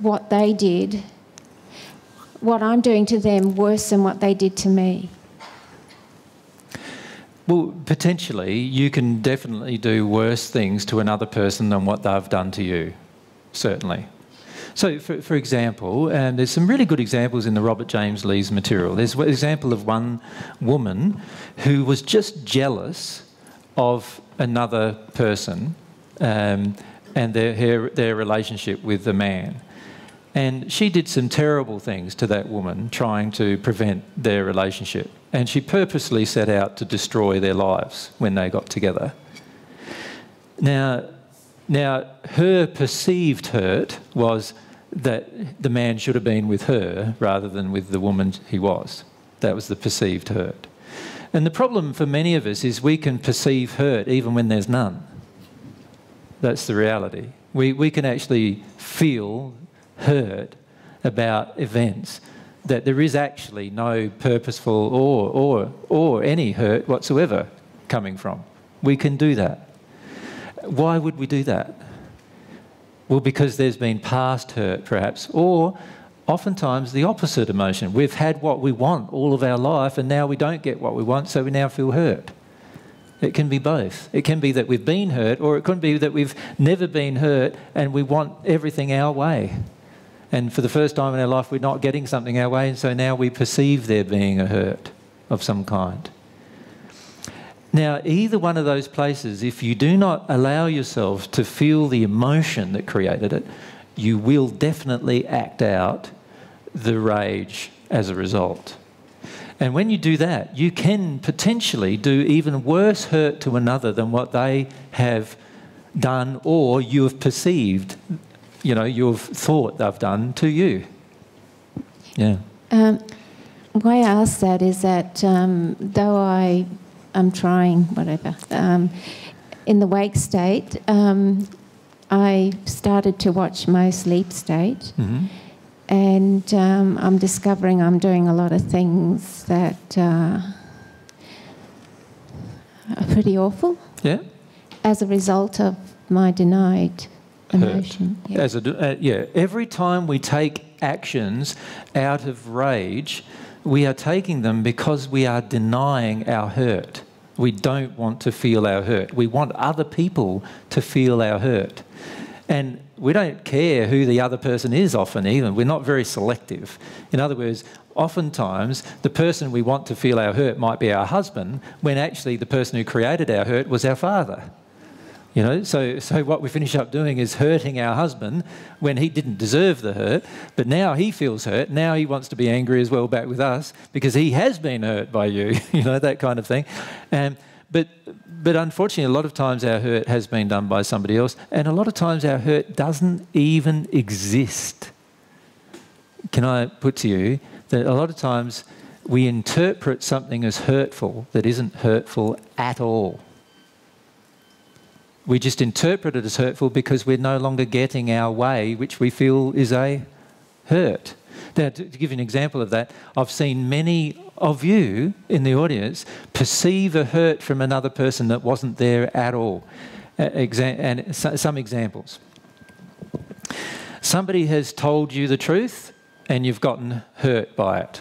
what they did, what I'm doing to them, worse than what they did to me? Well, potentially, you can definitely do worse things to another person than what they've done to you, certainly. So, for example, and there's some really good examples in the Robert James Lee's material. There's an example of one woman who was just jealous of another person and their relationship with the man. And she did some terrible things to that woman, trying to prevent their relationship. And she purposely set out to destroy their lives when they got together. Now, her perceived hurt was that the man should have been with her rather than with the woman he was. That was the perceived hurt. And the problem for many of us is we can perceive hurt even when there's none. That's the reality. We can actually feel hurt about events, that there is actually no purposeful or any hurt whatsoever coming from. We can do that. Why would we do that? Well, because there's been past hurt, perhaps, or oftentimes the opposite emotion. We've had what we want all of our life, and now we don't get what we want, so we now feel hurt. It can be both. It can be that we've been hurt, or it could be that we've never been hurt and we want everything our way. And for the first time in our life, we're not getting something our way, and so now we perceive there being a hurt of some kind. Now, either one of those places, if you do not allow yourself to feel the emotion that created it, you will definitely act out the rage as a result. And when you do that, you can potentially do even worse hurt to another than what they have done or you have perceived, you know, you've thought they've done to you. Yeah. Why I ask that is that though I am trying, whatever, in the wake state, I started to watch my sleep state. And I'm discovering I'm doing a lot of things that are pretty awful. Yeah. As a result of my denied emotion. Yeah. Every time we take actions out of rage, we are taking them because we are denying our hurt. We don't want to feel our hurt. We want other people to feel our hurt. And we don't care who the other person is often even. We're not very selective. In other words, oftentimes the person we want to feel our hurt might be our husband when actually the person who created our hurt was our father. You know, so what we finish up doing is hurting our husband when he didn't deserve the hurt, but now he feels hurt. Now he wants to be angry as well back with us because he has been hurt by you, you know, that kind of thing. But unfortunately, a lot of times our hurt has been done by somebody else, and a lot of times our hurt doesn't even exist can I put to you that a lot of times we interpret something as hurtful that isn't hurtful at all. We just interpret it as hurtful because we're no longer getting our way, which we feel is a hurt. Now, to give you an example of that, I've seen many of you in the audience perceive a hurt from another person that wasn't there at all. And some examples. Somebody has told you the truth and you've gotten hurt by it.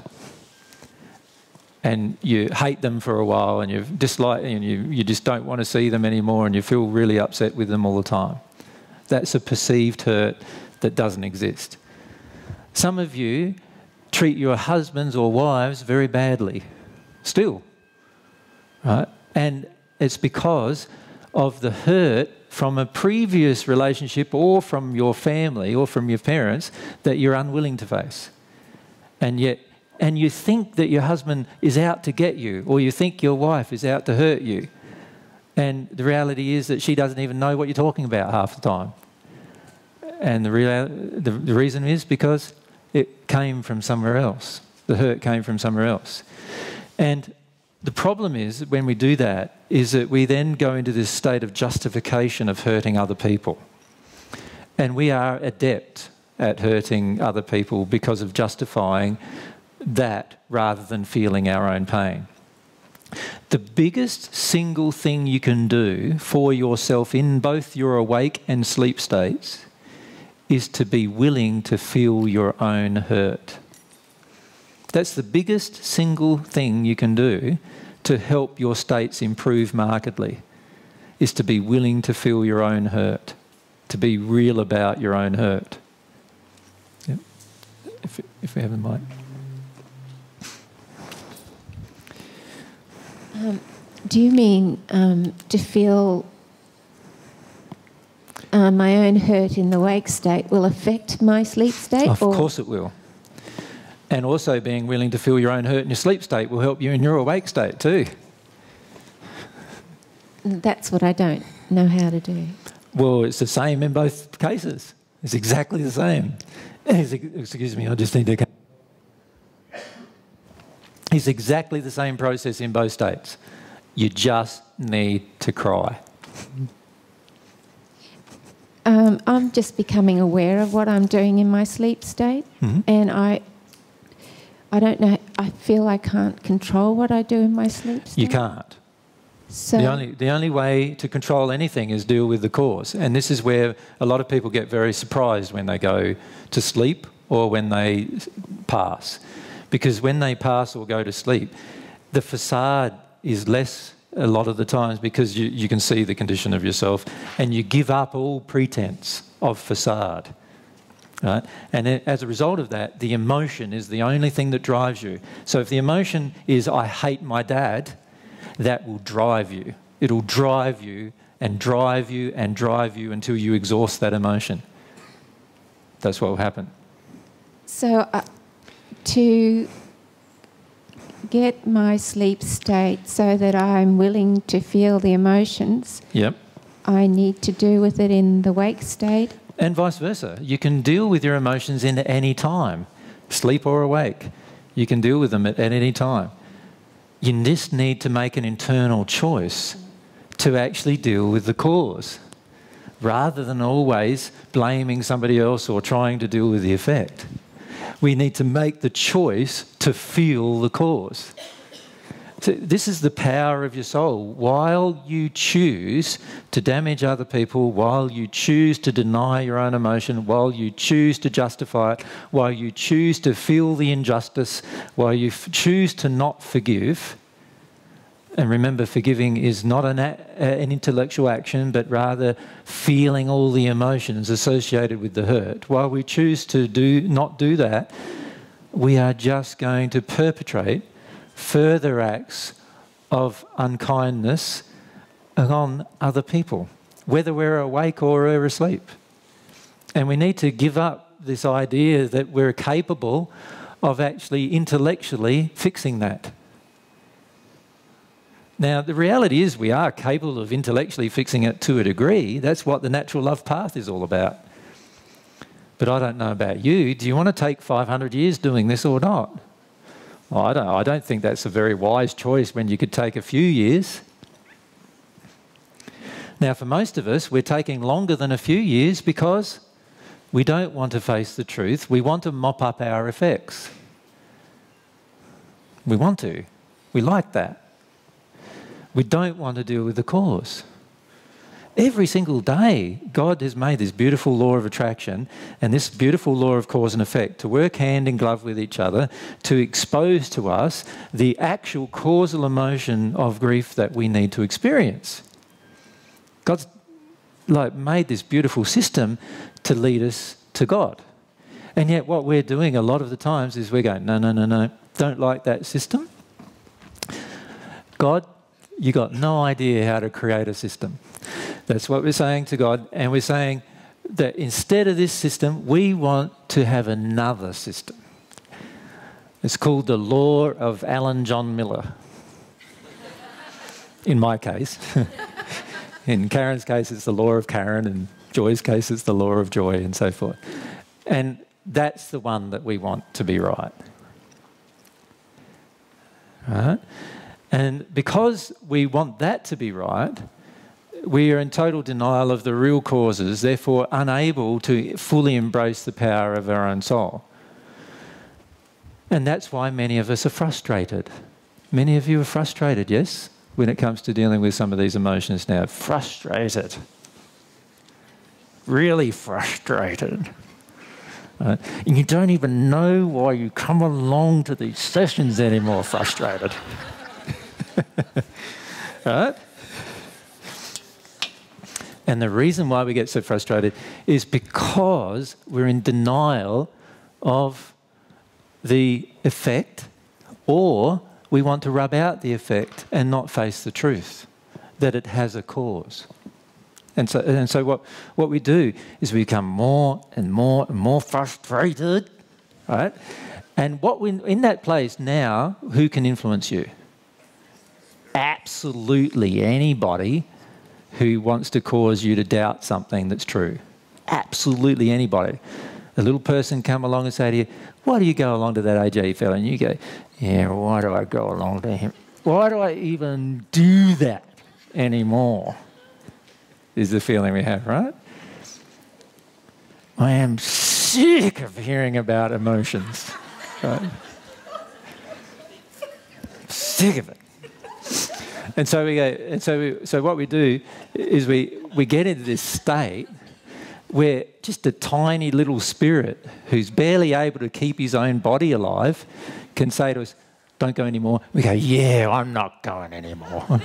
And you hate them for a while and you've disliked, and you just don't want to see them anymore and you feel really upset with them all the time. That's a perceived hurt that doesn't exist. Some of you treat your husbands or wives very badly, still, right? And it's because of the hurt from a previous relationship or from your family or from your parents that you're unwilling to face. And yet, and you think that your husband is out to get you, or you think your wife is out to hurt you. And the reality is that she doesn't even know what you're talking about half the time. And the reason is because it came from somewhere else. The hurt came from somewhere else. And the problem is, when we do that, is that we then go into this state of justification of hurting other people. And we are adept at hurting other people because of justifying that rather than feeling our own pain. The biggest single thing you can do for yourself in both your awake and sleep states is to be willing to feel your own hurt. That's the biggest single thing you can do to help your states improve markedly, is to be willing to feel your own hurt, to be real about your own hurt. Yep. If we have the mic. Do you mean to feel my own hurt in the wake state will affect my sleep state? Of course it will. And also being willing to feel your own hurt in your sleep state will help you in your awake state too. That's what I don't know how to do. Well, it's the same in both cases. It's exactly the same. Excuse me, I just need to... It's exactly the same process in both states. You just need to cry. I'm just becoming aware of what I'm doing in my sleep state, and I don't know, I feel I can't control what I do in my sleep state. You can't. So the only way to control anything is deal with the cause. And this is where a lot of people get very surprised when they go to sleep or when they pass. Because when they pass or go to sleep, the facade is less a lot of the times because you can see the condition of yourself and you give up all pretense of facade. Right? And as a result of that, the emotion is the only thing that drives you. So if the emotion is, I hate my dad, that will drive you. It'll drive you and drive you and drive you until you exhaust that emotion. That's what will happen. So to get my sleep state so that I'm willing to feel the emotions, yep, I need to do with it in the wake state. And vice versa. You can deal with your emotions in any time, sleep or awake. You can deal with them at any time. You just need to make an internal choice to actually deal with the cause, rather than always blaming somebody else or trying to deal with the effect. We need to make the choice to feel the cause. So this is the power of your soul. While you choose to damage other people, while you choose to deny your own emotion, while you choose to justify it, while you choose to feel the injustice, while you choose to not forgive, and remember, forgiving is not an intellectual action, but rather feeling all the emotions associated with the hurt. While we choose to not do that, we are just going to perpetrate further acts of unkindness on other people, whether we're awake or we're asleep. And we need to give up this idea that we're capable of actually intellectually fixing that. Now, the reality is we are capable of intellectually fixing it to a degree. That's what the natural love path is all about. But I don't know about you. Do you want to take 500 years doing this or not? Well, I don't think that's a very wise choice when you could take a few years. Now, for most of us, we're taking longer than a few years because we don't want to face the truth. We want to mop up our effects. We want to. We like that. We don't want to deal with the cause. Every single day, God has made this beautiful law of attraction and this beautiful law of cause and effect to work hand in glove with each other, to expose to us the actual causal emotion of grief that we need to experience. God's made this beautiful system to lead us to God. And yet what we're doing a lot of the times is we're going, no, no, no, no, don't like that system. God, you got no idea how to create a system. That's what we're saying to God, and we're saying that instead of this system, we want to have another system. It's called the law of Alan John Miller. In my case. In Karen's case, it's the law of Karen, and Joy's case, it's the law of Joy, and so forth. And that's the one that we want to be right. Right? And because we want that to be right, we are in total denial of the real causes, therefore unable to fully embrace the power of our own soul. And that's why many of us are frustrated. Many of you are frustrated, yes, when it comes to dealing with some of these emotions now. Frustrated. Really frustrated. Right? And you don't even know why you come along to these sessions anymore, frustrated. Right? And the reason why we get so frustrated is because we're in denial of the effect, or we want to rub out the effect and not face the truth, that it has a cause. And so what we do is we become more and more and more frustrated, right? And what we, in that place now, who can influence you? Absolutely anybody who wants to cause you to doubt something that's true. Absolutely anybody. A little person come along and say to you, why do you go along to that AJ fella? And you go, yeah, why do I go along to him? Why do I even do that anymore? Is the feeling we have, right? I am sick of hearing about emotions. Right? Sick of it. And so we go, so what we do is we get into this state where just a tiny little spirit who's barely able to keep his own body alive can say to us, don't go anymore. We go, yeah, I'm not going anymore.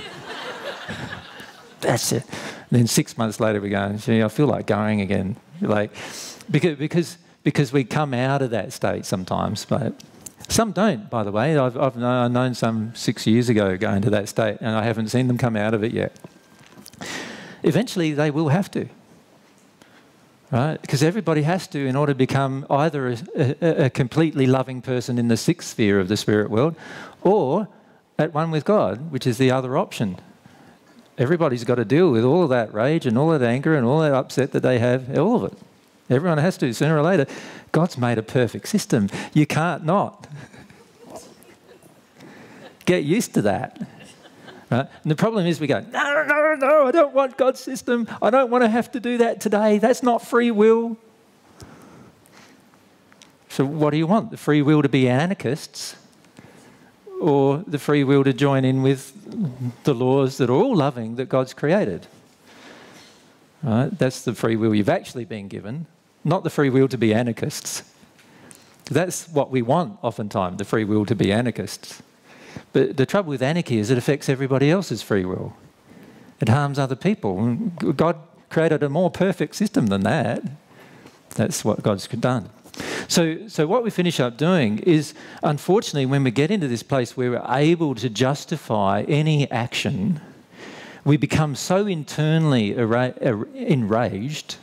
That's it. And then 6 months later we go, gee, I feel like going again. Like, because we come out of that state sometimes, but some don't, by the way. I've known some 6 years ago going to that state, and I haven't seen them come out of it yet. Eventually, they will have to, right? Because everybody has to in order to become either a completely loving person in the sixth sphere of the spirit world, or at one with God, which is the other option. Everybody's got to deal with all of that rage and all that anger and all that upset that they have, all of it. Everyone has to, sooner or later. God's made a perfect system. You can't not. Get used to that. Right? And the problem is we go, no, no, no, I don't want God's system. I don't want to have to do that today. That's not free will. So what do you want? The free will to be anarchists, or the free will to join in with the laws that are all loving that God's created? Right? That's the free will you've actually been given, not the free will to be anarchists. That's what we want oftentimes, the free will to be anarchists. But the trouble with anarchy is it affects everybody else's free will. It harms other people. God created a more perfect system than that. That's what God's done. So what we finish up doing is, unfortunately, when we get into this place where we're able to justify any action, we become so internally enraged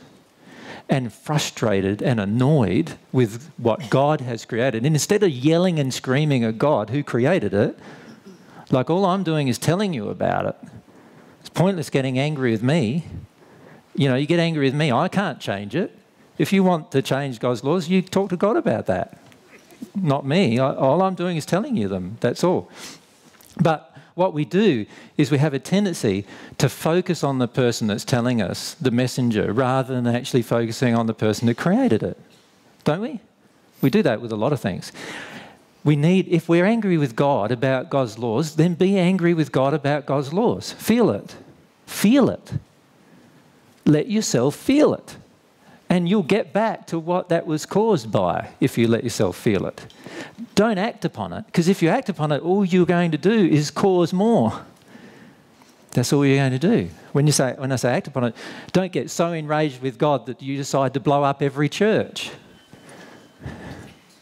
and frustrated and annoyed with what God has created. And instead of yelling and screaming at God who created it, like all I'm doing is telling you about it. It's pointless getting angry with me. You know, you get angry with me, I can't change it. If you want to change God's laws, you talk to God about that. Not me. All I'm doing is telling you them. That's all. But what we do is we have a tendency to focus on the person that's telling us, the messenger, rather than actually focusing on the person who created it. Don't we? We do that with a lot of things. We need, if we're angry with God about God's laws, then be angry with God about God's laws. Feel it. Feel it. Let yourself feel it. And you'll get back to what that was caused by if you let yourself feel it. Don't act upon it, because if you act upon it, all you're going to do is cause more. That's all you're going to do. When I say act upon it, don't get so enraged with God that you decide to blow up every church.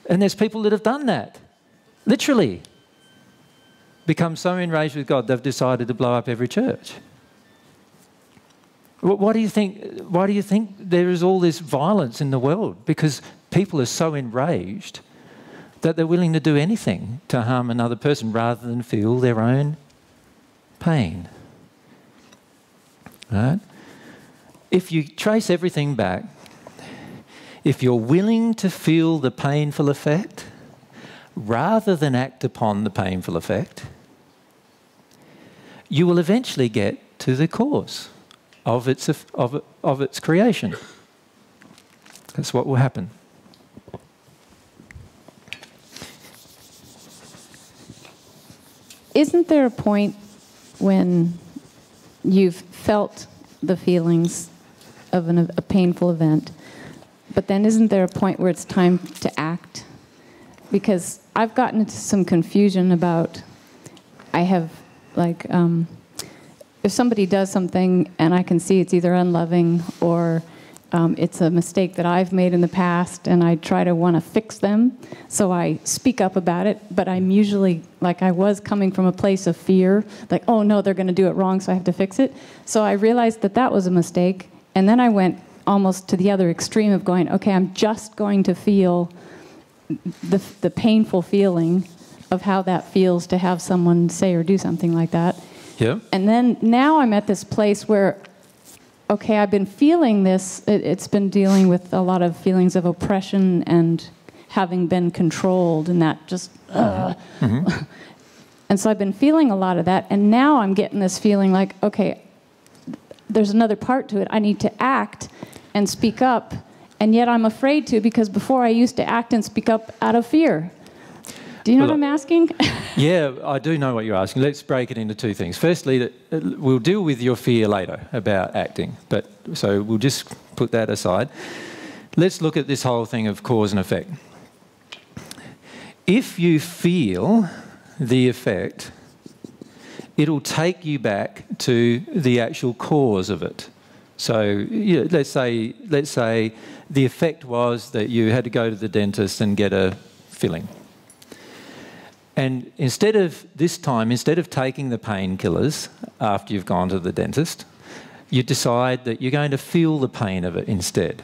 And there's people that have done that, literally. Become so enraged with God, they've decided to blow up every church. Why do you think there is all this violence in the world? Because people are so enraged that they're willing to do anything to harm another person rather than feel their own pain. Right? If you trace everything back, if you're willing to feel the painful effect rather than act upon the painful effect, you will eventually get to the cause of its creation. That's what will happen. Isn't there a point when you've felt the feelings of a painful event, but then isn't there a point where it's time to act? Because I've gotten into some confusion about, I have, like, if somebody does something and I can see it's either unloving or it's a mistake that I've made in the past and I try to want to fix them, so I speak up about it, but I'm usually, like I was coming from a place of fear, like, oh no, they're going to do it wrong, so I have to fix it. So I realized that that was a mistake, and then I went almost to the other extreme of going, okay, I'm just going to feel the painful feeling of how that feels to have someone say or do something like that. Yeah. And then now I'm at this place where, okay, I've been feeling this. It's been dealing with a lot of feelings of oppression and having been controlled and that just, And so I've been feeling a lot of that. And now I'm getting this feeling like, okay, there's another part to it. I need to act and speak up. And yet I'm afraid to, because before I used to act and speak up out of fear. Do you know what I'm asking? Yeah, I do know what you're asking. Let's break it into two things. Firstly, we'll deal with your fear later about acting, but so we'll just put that aside. Let's look at this whole thing of cause and effect. If you feel the effect, it'll take you back to the actual cause of it. So you know, let's say the effect was that you had to go to the dentist and get a filling. And this time, instead of taking the painkillers after you've gone to the dentist, you decide that you're going to feel the pain of it instead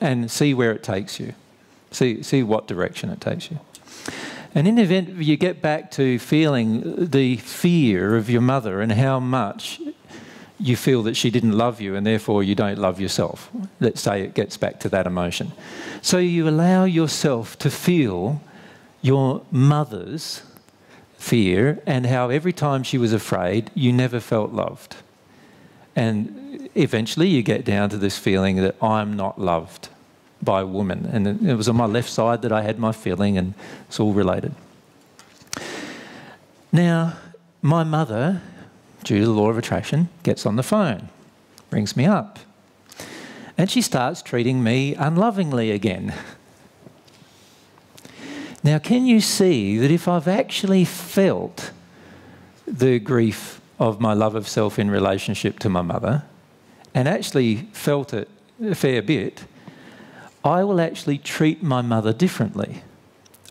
and see where it takes you, see what direction it takes you. And in the event you get back to feeling the fear of your mother and how much you feel that she didn't love you and therefore you don't love yourself. Let's say it gets back to that emotion. So you allow yourself to feel your mother's fear and how every time she was afraid, you never felt loved. And eventually you get down to this feeling that I'm not loved by a woman. And it was on my left side that I had my feeling, and it's all related. Now, my mother, due to the law of attraction, gets on the phone, brings me up, and she starts treating me unlovingly again. Now, can you see that if I've actually felt the grief of my love of self in relationship to my mother, and actually felt it a fair bit, I will actually treat my mother differently.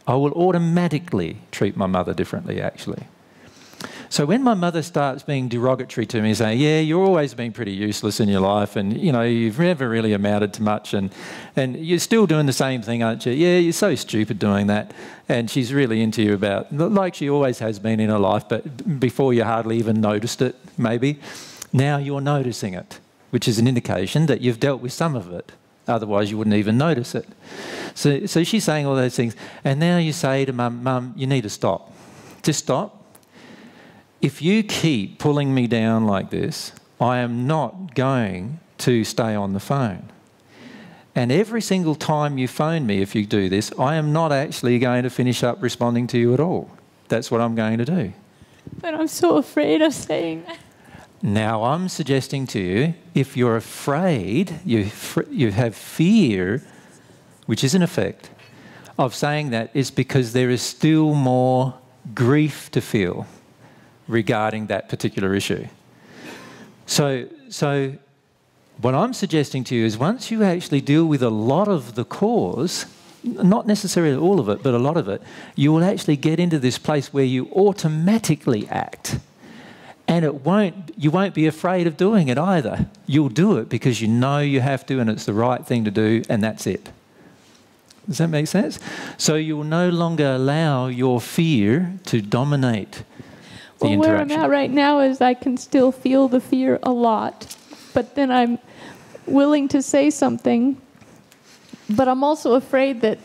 I will automatically treat my mother differently, actually. So when my mother starts being derogatory to me, saying, yeah, you've always been pretty useless in your life, and, you know, you've never really amounted to much, and you're still doing the same thing, aren't you? Yeah, you're so stupid doing that. And she's really into you about, like she always has been in her life, but before you hardly even noticed it, maybe. Now you're noticing it, which is an indication that you've dealt with some of it Otherwise, you wouldn't even notice it. So she's saying all those things. And now you say to Mum, Mum, you need to stop. Just stop. If you keep pulling me down like this, I am not going to stay on the phone. And every single time you phone me, if you do this, I am not actually going to finish up responding to you at all. That's what I'm going to do. But I'm so afraid of saying that. Now, I'm suggesting to you, if you're afraid, you have fear, which is an effect, of saying that, it's because there is still more grief to feel regarding that particular issue. So what I'm suggesting to you is, once you actually deal with a lot of the cause, not necessarily all of it, but a lot of it, you will actually get into this place where you automatically act. And you won't be afraid of doing it either. You'll do it because you know you have to, and it's the right thing to do, and that's it. Does that make sense? So you will no longer allow your fear to dominate the interaction. Well, where I'm at right now is I can still feel the fear a lot, but then I'm willing to say something, but I'm also afraid that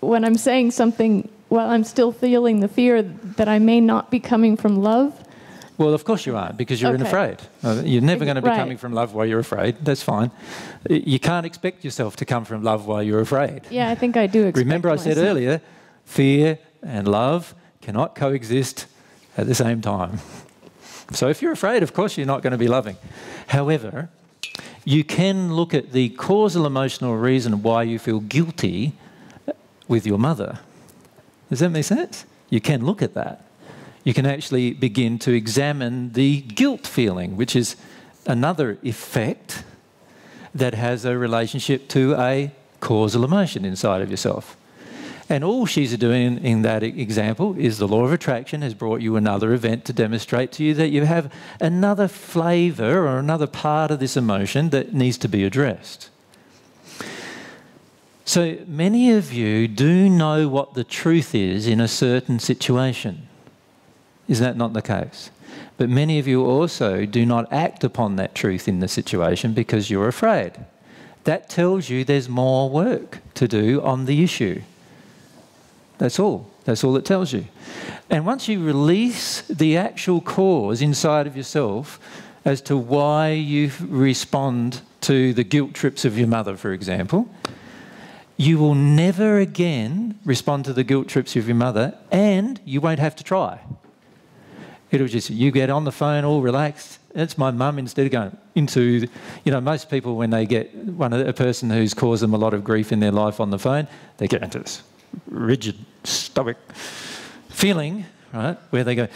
when I'm saying something, while I'm still feeling the fear, that I may not be coming from love. Well, of course you aren't, because you're afraid. You're never going to be coming from love while you're afraid. That's fine. You can't expect yourself to come from love while you're afraid. Yeah, I think I do expect Remember I said earlier, fear and love cannot coexist at the same time. So if you're afraid, of course you're not going to be loving. However, you can look at the causal emotional reason why you feel guilty with your mother. Does that make sense? You can look at that. You can actually begin to examine the guilt feeling, which is another effect that has a relationship to a causal emotion inside of yourself. And all she's doing in that example is the law of attraction has brought you another event to demonstrate to you that you have another flavor or another part of this emotion that needs to be addressed. So many of you do know what the truth is in a certain situation. Is that not the case? But many of you also do not act upon that truth in the situation because you're afraid. That tells you there's more work to do on the issue. That's all. That's all it tells you. And once you release the actual cause inside of yourself as to why you respond to the guilt trips of your mother, for example, you will never again respond to the guilt trips of your mother, and you won't have to try. It'll just, you get on the phone all relaxed. It's my mum, instead of going into, you know, most people when they get a person who's caused them a lot of grief in their life on the phone, they get into this rigid, stoic feeling, right, where they go,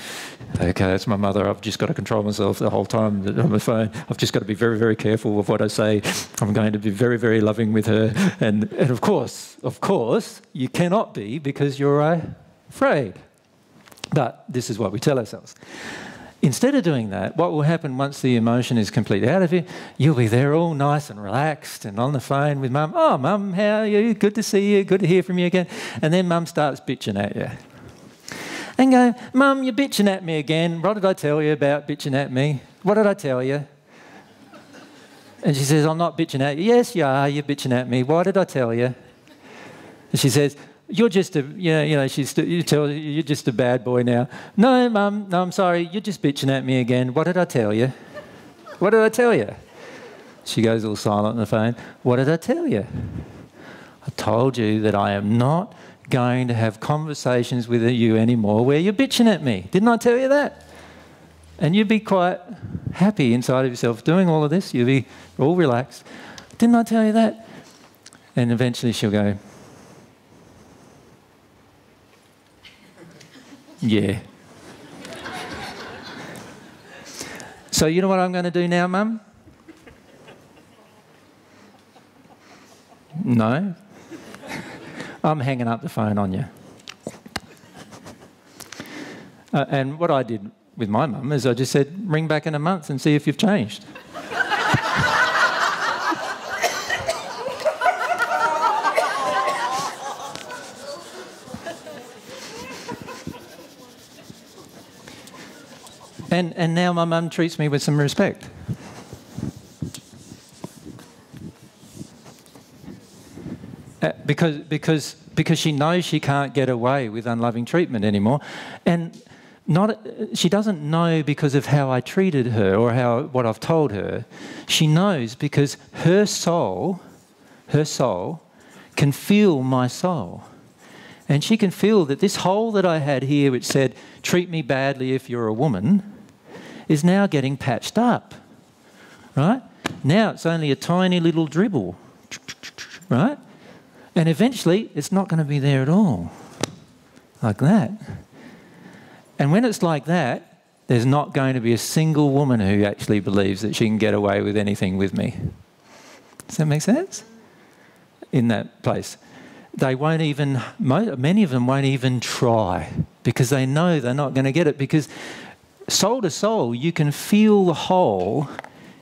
okay, that's my mother. I've just got to control myself the whole time that I'm on the phone. I've just got to be very, very careful of what I say. I'm going to be very, very loving with her. And of course, you cannot be because you're afraid. But this is what we tell ourselves. Instead of doing that, what will happen once the emotion is completely out of you, you'll be there all nice and relaxed and on the phone with Mum. Oh, Mum, how are you? Good to see you. Good to hear from you again. And then Mum starts bitching at you. And go, Mum, you're bitching at me again. What did I tell you about bitching at me? What did I tell you? And she says, I'm not bitching at you. Yes, you are. You're bitching at me. Why did I tell you? And she says, you're just a, you're just a bad boy now. No, Mum, no, I'm sorry. You're just bitching at me again. What did I tell you? What did I tell you? She goes all silent on the phone. What did I tell you? I told you that I am not going to have conversations with you anymore where you're bitching at me. Didn't I tell you that? And you'd be quite happy inside of yourself doing all of this. You'd be all relaxed. Didn't I tell you that? And eventually she'll go, yeah. So you know what I'm going to do now, Mum? No. I'm hanging up the phone on you. And what I did with my mum is I just said, ring back in a month and see if you've changed. And now my mum treats me with some respect. because she knows she can't get away with unloving treatment anymore. And she doesn't know because of how I treated her or what I've told her. She knows because her soul can feel my soul. And she can feel that this hole that I had here, which said, treat me badly if you're a woman, is now getting patched up, right? Now it's only a tiny little dribble, right? And eventually it's not going to be there at all, like that. And when it's like that, there's not going to be a single woman who actually believes that she can get away with anything with me. Does that make sense? In that place. They won't even, many of them won't even try because they know they're not going to get it, because soul to soul, you can feel the hole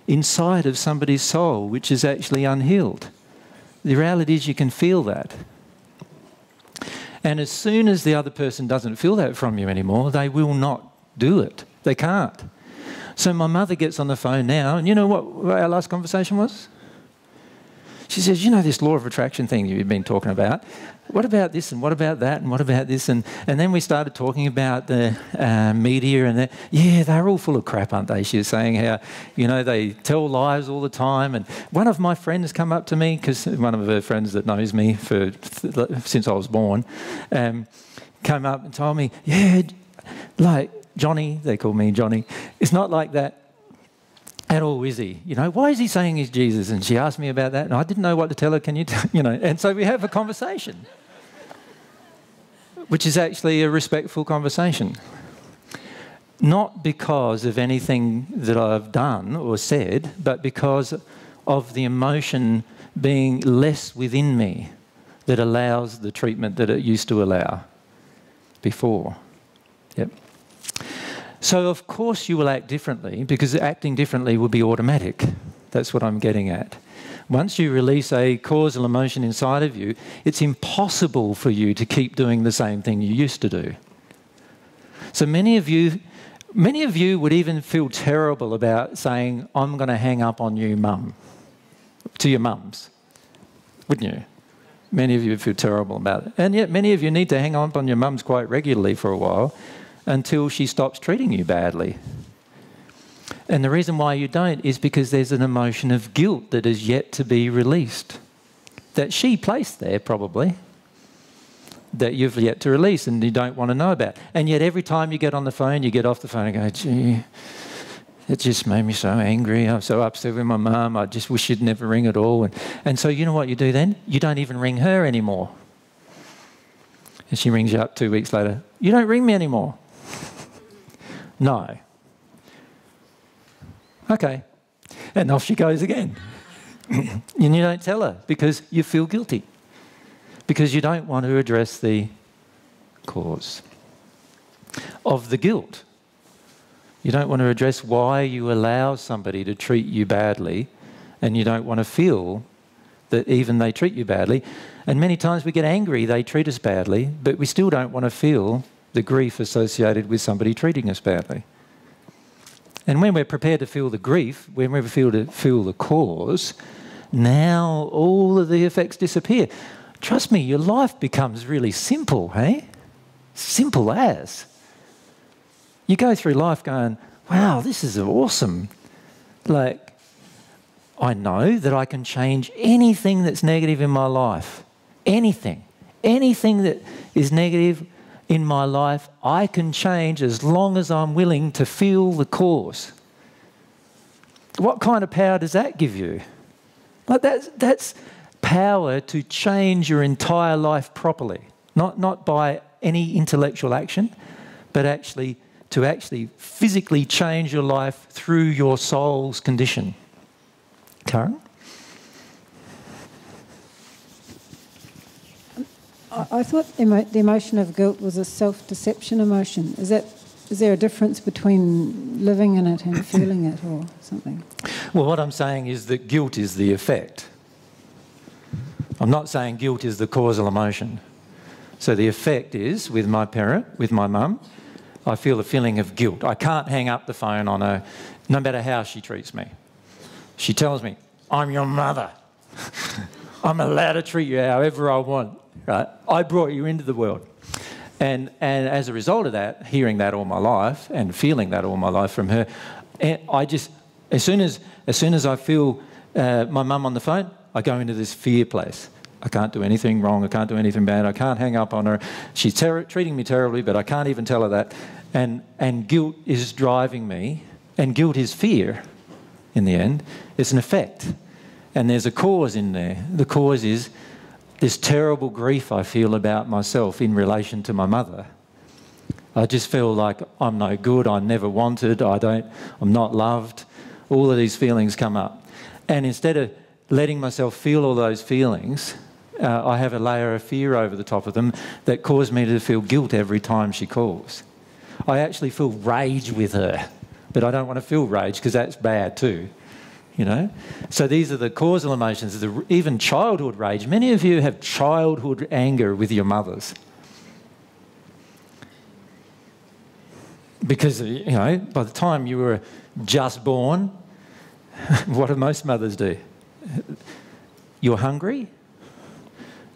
inside of somebody's soul, which is actually unhealed. The reality is you can feel that. And as soon as the other person doesn't feel that from you anymore, they will not do it. They can't. So my mother gets on the phone now, and you know what our last conversation was? She says, you know this law of attraction thing you've been talking about? What about this and what about that and what about this? And then we started talking about the media and that. Yeah, they're all full of crap, aren't they? She was saying how, you know, they tell lies all the time. And one of my friends come up to me, because one of her friends that knows me for since I was born, came up and told me, yeah, like Johnny, they call me Johnny, it's not like that at all, is he? You know, why is he saying he's Jesus? And she asked me about that, and I didn't know what to tell her. Can you tell, you know? And so we have a conversation, which is actually a respectful conversation. Not because of anything that I've done or said, but because of the emotion being less within me that allows the treatment that it used to allow before. Yep. So, of course, you will act differently, because acting differently will be automatic. That's what I'm getting at. Once you release a causal emotion inside of you, it's impossible for you to keep doing the same thing you used to do. So many of you would even feel terrible about saying, I'm going to hang up on you, Mum, to your mums, wouldn't you? Many of you feel terrible about it. And yet many of you need to hang up on your mums quite regularly for a while, until she stops treating you badly. And the reason why you don't is because there's an emotion of guilt that is yet to be released, that she placed there probably, that you've yet to release and you don't want to know about. And yet every time you get on the phone, you get off the phone and go, gee, it just made me so angry. I'm so upset with my mum. I just wish she'd never ring at all. And so you know what you do then? You don't even ring her anymore. And she rings you up 2 weeks later. You don't ring me anymore. No. Okay. And off she goes again. And you don't tell her because you feel guilty, because you don't want to address the cause of the guilt. You don't want to address why you allow somebody to treat you badly, and you don't want to feel that even they treat you badly. And many times we get angry they treat us badly, but we still don't want to feel the grief associated with somebody treating us badly. And when we're prepared to feel the grief, when we're prepared to feel the cause, now all of the effects disappear. Trust me, your life becomes really simple, hey? Simple as. You go through life going, wow, this is awesome. Like, I know that I can change anything that's negative in my life. Anything. Anything that is negative in my life, I can change as long as I'm willing to feel the cause. What kind of power does that give you? Like that's power to change your entire life properly, not by any intellectual action, but actually to physically change your life through your soul's condition. Karen? I thought the emotion of guilt was a self-deception emotion. Is there a difference between living in it and feeling it or something? Well, what I'm saying is that guilt is the effect. I'm not saying guilt is the causal emotion. So the effect is, with my parent, with my mum, I feel a feeling of guilt. I can't hang up the phone on her, no matter how she treats me. She tells me, I'm your mother. I'm allowed to treat you however I want, right? I brought you into the world. And as a result of that, hearing that all my life and feeling that all my life from her, I just, as soon as I feel my mum on the phone, I go into this fear place. I can't do anything wrong. I can't do anything bad. I can't hang up on her. She's treating me terribly, but I can't even tell her that. And guilt is driving me. And guilt is fear in the end. It's an effect. And there's a cause in there. The cause is this terrible grief I feel about myself in relation to my mother. I just feel like I'm no good. I'm never wanted. I'm not loved. All of these feelings come up. And instead of letting myself feel all those feelings, I have a layer of fear over the top of them that caused me to feel guilt every time she calls. I actually feel rage with her, but I don't want to feel rage because that's bad too, you know? So these are the causal emotions, even childhood rage. Many of you have childhood anger with your mothers because, you know, by the time you were just born, what do most mothers do? You're hungry?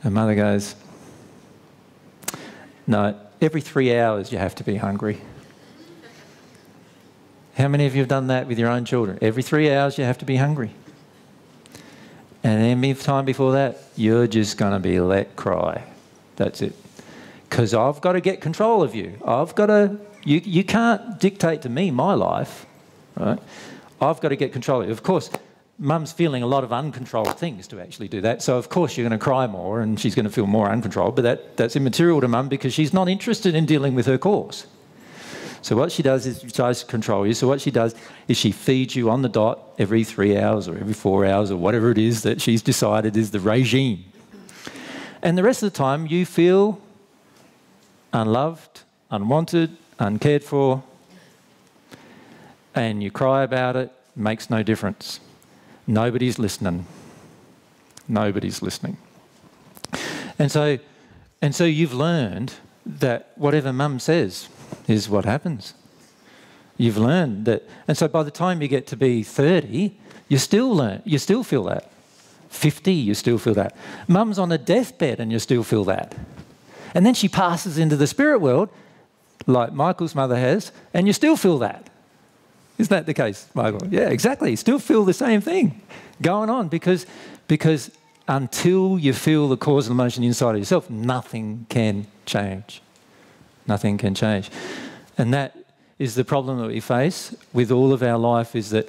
And mother goes, no, every 3 hours you have to be hungry. How many of you have done that with your own children? Every 3 hours you have to be hungry. And any time before that, you're just going to be let cry. That's it. Because I've got to get control of you. I've got to, you can't dictate to me my life, right? I've got to get control of you. Of course, Mum's feeling a lot of uncontrolled things to actually do that. So, of course, you're going to cry more and she's going to feel more uncontrolled. But that's immaterial to Mum because she's not interested in dealing with her cause. So what she does is she tries to control you. So what she does is she feeds you on the dot every 3 hours or every 4 hours or whatever it is that she's decided is the regime. And the rest of the time you feel unloved, unwanted, uncared for. And you cry about it. Makes no difference. Nobody's listening. Nobody's listening. And so you've learned that whatever Mum says is what happens. You've learned that. And so by the time you get to be 30, you still feel that. 50, you still feel that. Mum's on a deathbed and you still feel that. And then she passes into the spirit world, like Michael's mother has, and you still feel that. Is that the case, Michael? Yeah, exactly. Still feel the same thing going on because until you feel the causal emotion inside of yourself, nothing can change. Nothing can change. And that is the problem that we face with all of our life is that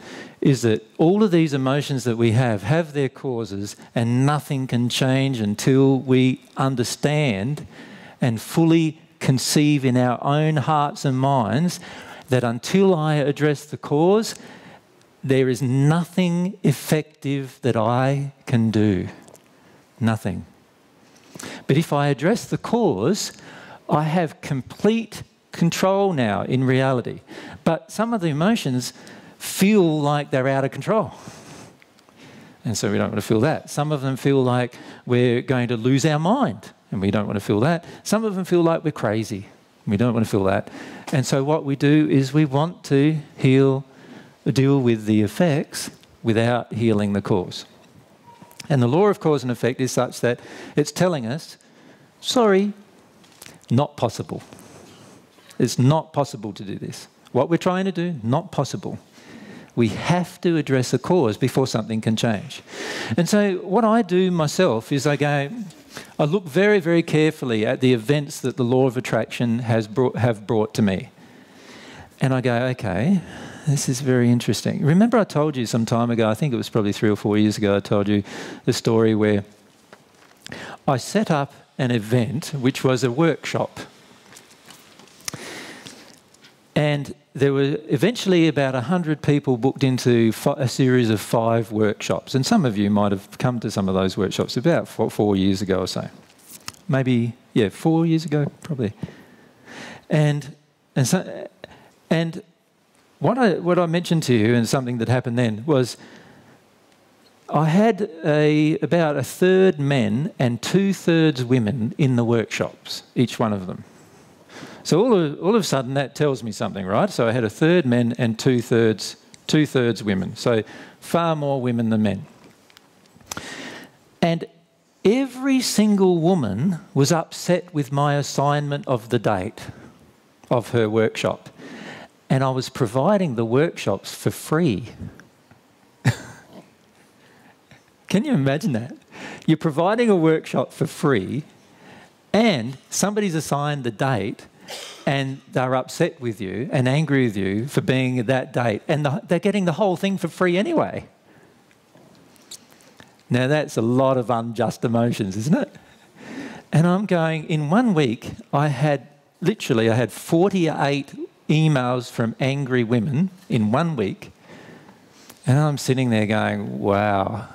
all of these emotions that we have their causes and nothing can change until we understand and fully conceive in our own hearts and minds that until I address the cause, there is nothing effective that I can do. Nothing. But if I address the cause, I have complete control now in reality. But some of the emotions feel like they're out of control. And so we don't want to feel that. Some of them feel like we're going to lose our mind, and we don't want to feel that. Some of them feel like we're crazy. We don't want to feel that. And so what we do is we want to deal with the effects without healing the cause. And the law of cause and effect is such that it's telling us, sorry, not possible. It's not possible to do this. What we're trying to do, not possible. We have to address the cause before something can change. And so what I do myself is I look very, very carefully at the events that the law of attraction have brought to me. And I go, okay, this is very interesting. Remember I told you some time ago, I think it was probably 3 or 4 years ago, I told you the story where I set up an event which was a workshop. And there were eventually about 100 people booked into a series of 5 workshops. And some of you might have come to some of those workshops about 4 years ago or so. Maybe, yeah, 4 years ago, probably. And what I mentioned to you and something that happened then was I had about 1/3 men and 2/3 women in the workshops, each one of them. So all of a sudden that tells me something, right? So I had 1/3 men and 2/3 women. So far more women than men. And Every single woman was upset with my assignment of the date of her workshop. And I was providing the workshops for free. Can you imagine that? You're providing a workshop for free and somebody's assigned the date and they're upset with you and angry with you for being at that date, and they're getting the whole thing for free anyway. Now, that's a lot of unjust emotions, isn't it? And I'm going, in 1 week, I had 48 emails from angry women in 1 week. And I'm sitting there going, wow,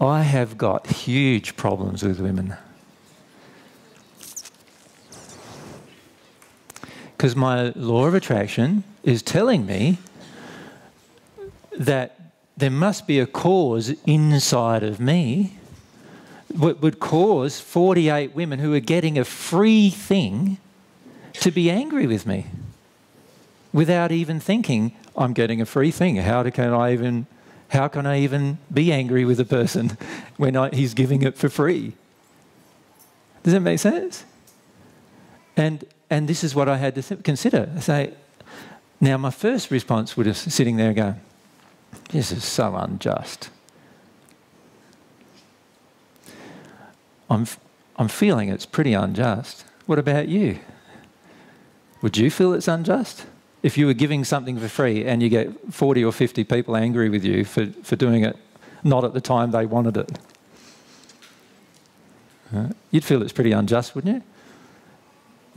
I have got huge problems with women. Because my law of attraction is telling me that there must be a cause inside of me that would cause 48 women who are getting a free thing to be angry with me without even thinking, I'm getting a free thing. How can I even be angry with a person when he's giving it for free? Does that make sense? And this is what I had to consider. I say, now my first response would have sitting there going, this is so unjust. I'm feeling it's pretty unjust. What about you? Would you feel it's unjust? If you were giving something for free and you get 40 or 50 people angry with you for doing it not at the time they wanted it. You'd feel it's pretty unjust, wouldn't you?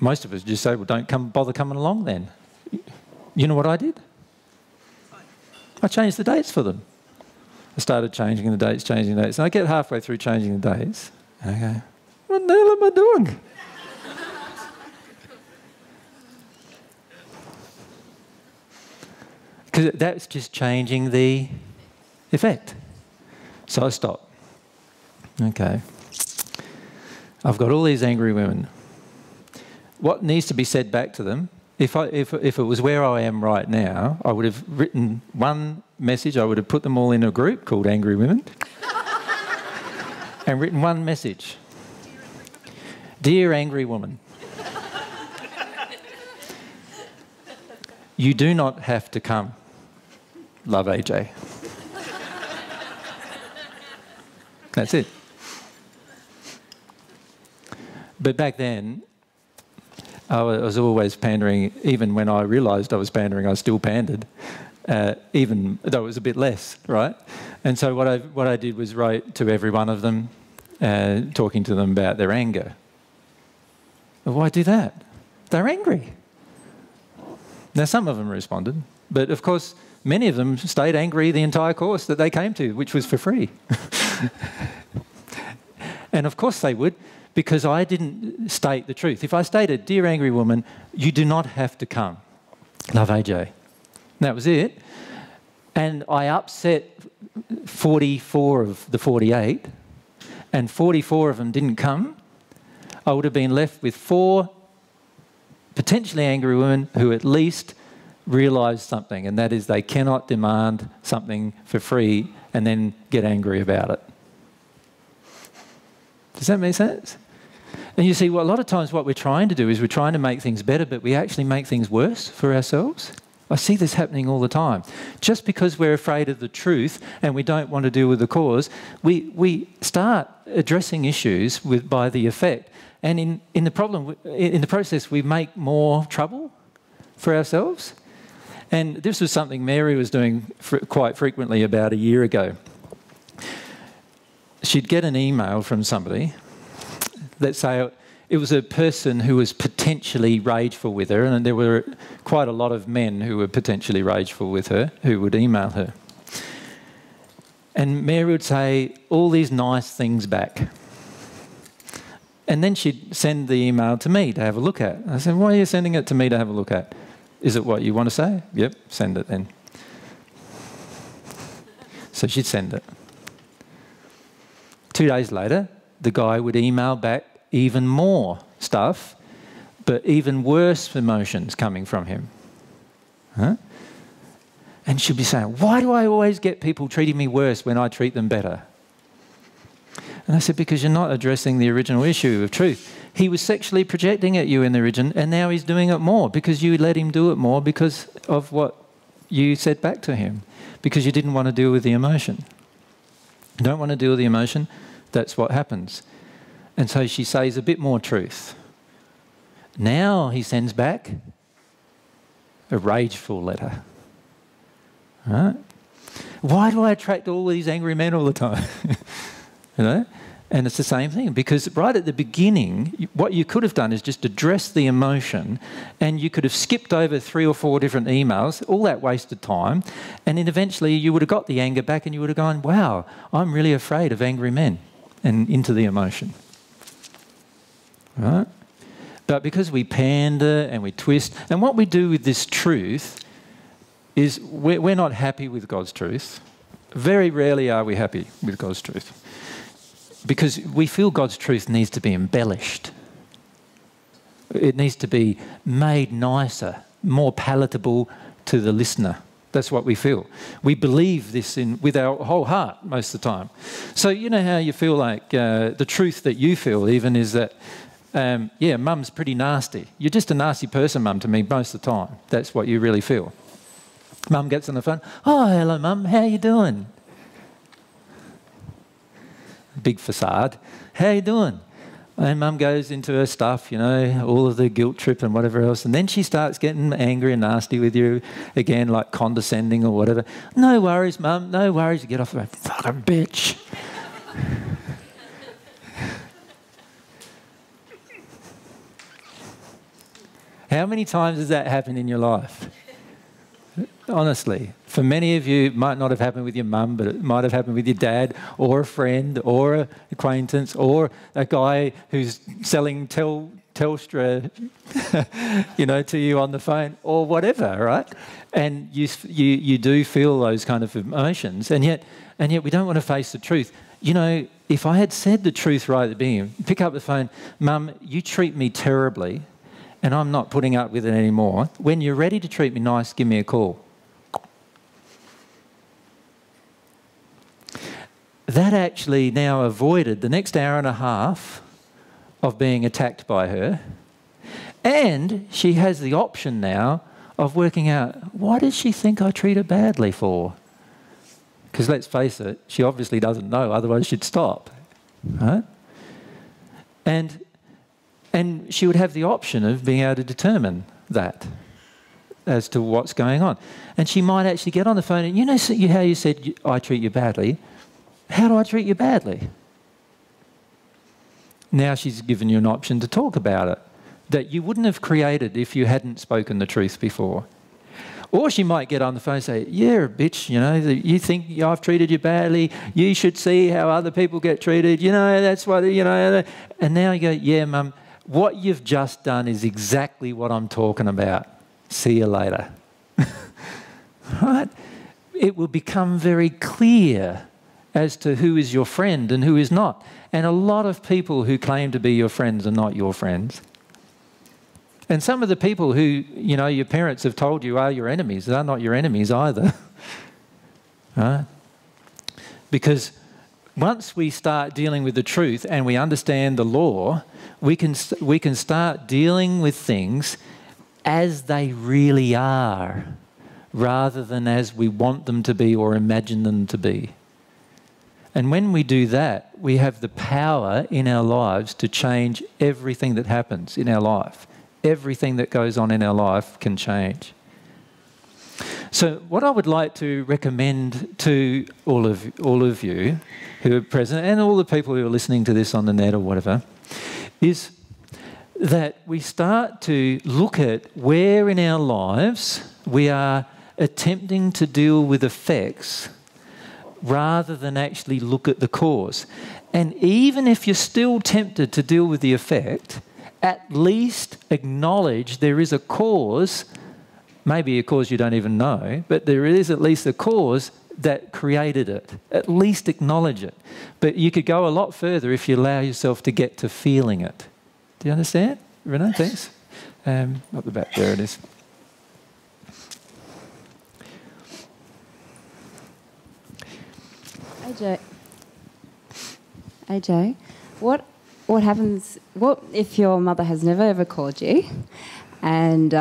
Most of us just say, well, don't bother coming along then. You know what I did? I changed the dates for them. I started changing the dates. And I get halfway through changing the dates, and I go, what the hell am I doing? Because that's just changing the effect. So I stopped. Okay. I've got all these angry women. What needs to be said back to them? If it was where I am right now, I would have written one message. I would have put them all in a group called Angry Women and written one message. Dear Angry Woman, you do not have to come. Love, AJ. That's it. But back then, I was always pandering. Even when I realised I was pandering, I still pandered, even though it was a bit less, right? And so what I did was write to every one of them, talking to them about their anger. Why do that? They're angry. Now, some of them responded, but of course, many of them stayed angry the entire course that they came to, which was for free. And of course they would. Because I didn't state the truth. If I stated, dear angry woman, you do not have to come. Love, AJ. And that was it. And I upset 44 of the 48, and 44 of them didn't come. I would have been left with 4 potentially angry women who at least realised something, and that is they cannot demand something for free and then get angry about it. Does that make sense? And you see, well, a lot of times what we're trying to do is we're trying to make things better, but we actually make things worse for ourselves. I see this happening all the time. Just because we're afraid of the truth and we don't want to deal with the cause, we start addressing issues by the effect. And in the process, we make more trouble for ourselves. And this was something Mary was doing quite frequently about a year ago. She'd get an email from somebody. Let's say it was a person who was potentially rageful with her, and there were quite a lot of men who were potentially rageful with her who would email her. And Mary would say all these nice things back. And then she'd send the email to me to have a look at. I said, why are you sending it to me to have a look at? Is it what you want to say? Yep, send it then. So she'd send it. 2 days later, the guy would email back even more stuff, but even worse emotions coming from him. Huh? And she'd be saying, why do I always get people treating me worse when I treat them better? And I said, because you're not addressing the original issue of truth. He was sexually projecting at you in the origin, and now he's doing it more because you let him do it more because of what you said back to him, because you didn't want to deal with the emotion. You don't want to deal with the emotion, that's what happens. And so she says a bit more truth. Now he sends back a rageful letter. Right? Why do I attract all these angry men all the time? You know? And it's the same thing, because right at the beginning, what you could have done is just address the emotion, and you could have skipped over 3 or 4 different emails, all that wasted time, and then eventually you would have got the anger back and you would have gone, wow, I'm really afraid of angry men, and into the emotion. Right? But because we pander and we twist, and what we do with this truth is we're not happy with God's truth. Very rarely are we happy with God's truth. Because we feel God's truth needs to be embellished. It needs to be made nicer, more palatable to the listener. That's what we feel. We believe this with our whole heart most of the time. So you know how you feel like the truth that you feel even is that, yeah, mum's pretty nasty. You're just a nasty person, mum, to me most of the time. That's what you really feel. Mum gets on the phone, oh, hello, mum, how you doing? Big facade. How you doing? And mum goes into her stuff, you know, all of the guilt trip and whatever else. And then she starts getting angry and nasty with you again, like condescending or whatever. No worries, mum. No worries. You get off the road. Fucking bitch. How many times has that happened in your life? Honestly, for many of you, it might not have happened with your mum, but it might have happened with your dad or a friend or an acquaintance or a guy who's selling Telstra, you know, to you on the phone or whatever, right? And you do feel those kind of emotions, and yet we don't want to face the truth. You know, if I had said the truth right at the beginning, pick up the phone, mum, you treat me terribly, and I'm not putting up with it anymore. When you're ready to treat me nice, give me a call. That actually now avoided the next hour and a half of being attacked by her. And she has the option now of working out, why does she think I treat her badly for? Because let's face it, she obviously doesn't know, otherwise she'd stop. Right? And she would have the option of being able to determine that as to what's going on. And she might actually get on the phone and, you know how you said, I treat you badly? How do I treat you badly? Now she's given you an option to talk about it that you wouldn't have created if you hadn't spoken the truth before. Or she might get on the phone and say, yeah, bitch, you know, you think I've treated you badly. You should see how other people get treated. You know, that's what, you know. And now you go, yeah, mum, what you've just done is exactly what I'm talking about. See you later. Right? It will become very clear as to who is your friend and who is not. And a lot of people who claim to be your friends are not your friends. And some of the people who, you know, your parents have told you are your enemies, they're not your enemies either. Right? Because once we start dealing with the truth and we understand the law, we can start dealing with things as they really are, rather than as we want them to be or imagine them to be. And when we do that, we have the power in our lives to change everything that happens in our life. Everything that goes on in our life can change. So what I would like to recommend to all of you who are present and all the people who are listening to this on the net or whatever is that we start to look at where in our lives we are attempting to deal with effects rather than actually look at the cause. And even if you're still tempted to deal with the effect, at least acknowledge there is a cause, maybe a cause you don't even know, but there is at least a cause that created it. At least acknowledge it. But you could go a lot further if you allow yourself to get to feeling it. Do you understand? Renee, thanks. Up the back, there it is. Hi, Joe. AJ, what happens? What if your mother has never ever called you, and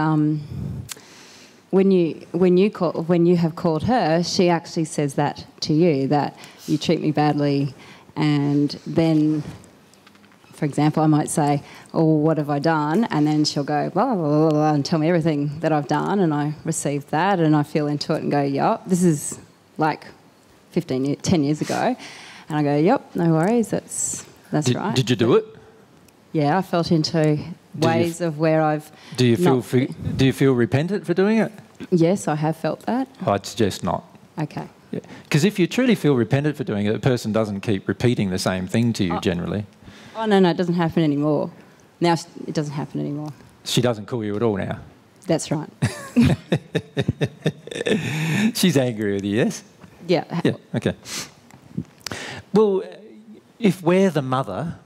when you have called her, she actually says that to you, that you treat me badly, and then, for example, I might say, "Oh, what have I done?" And then she'll go, blah, blah, blah, blah, and tell me everything that I've done, and I received that, and I feel into it and go, "Yup, this is like 10 years ago," and I go, "Yep, no worries, that's right." Did you do it? Yeah, I felt into ways of where I've. Do you feel repentant for doing it? Yes, I have felt that. I'd suggest not. Okay. Because if you truly feel repentant for doing it, the person doesn't keep repeating the same thing to you generally. Oh no, no, it doesn't happen anymore. Now it doesn't happen anymore. She doesn't call you at all now. That's right. She's angry with you, yes? Yeah. Yeah. Okay. Well, if we're the mother,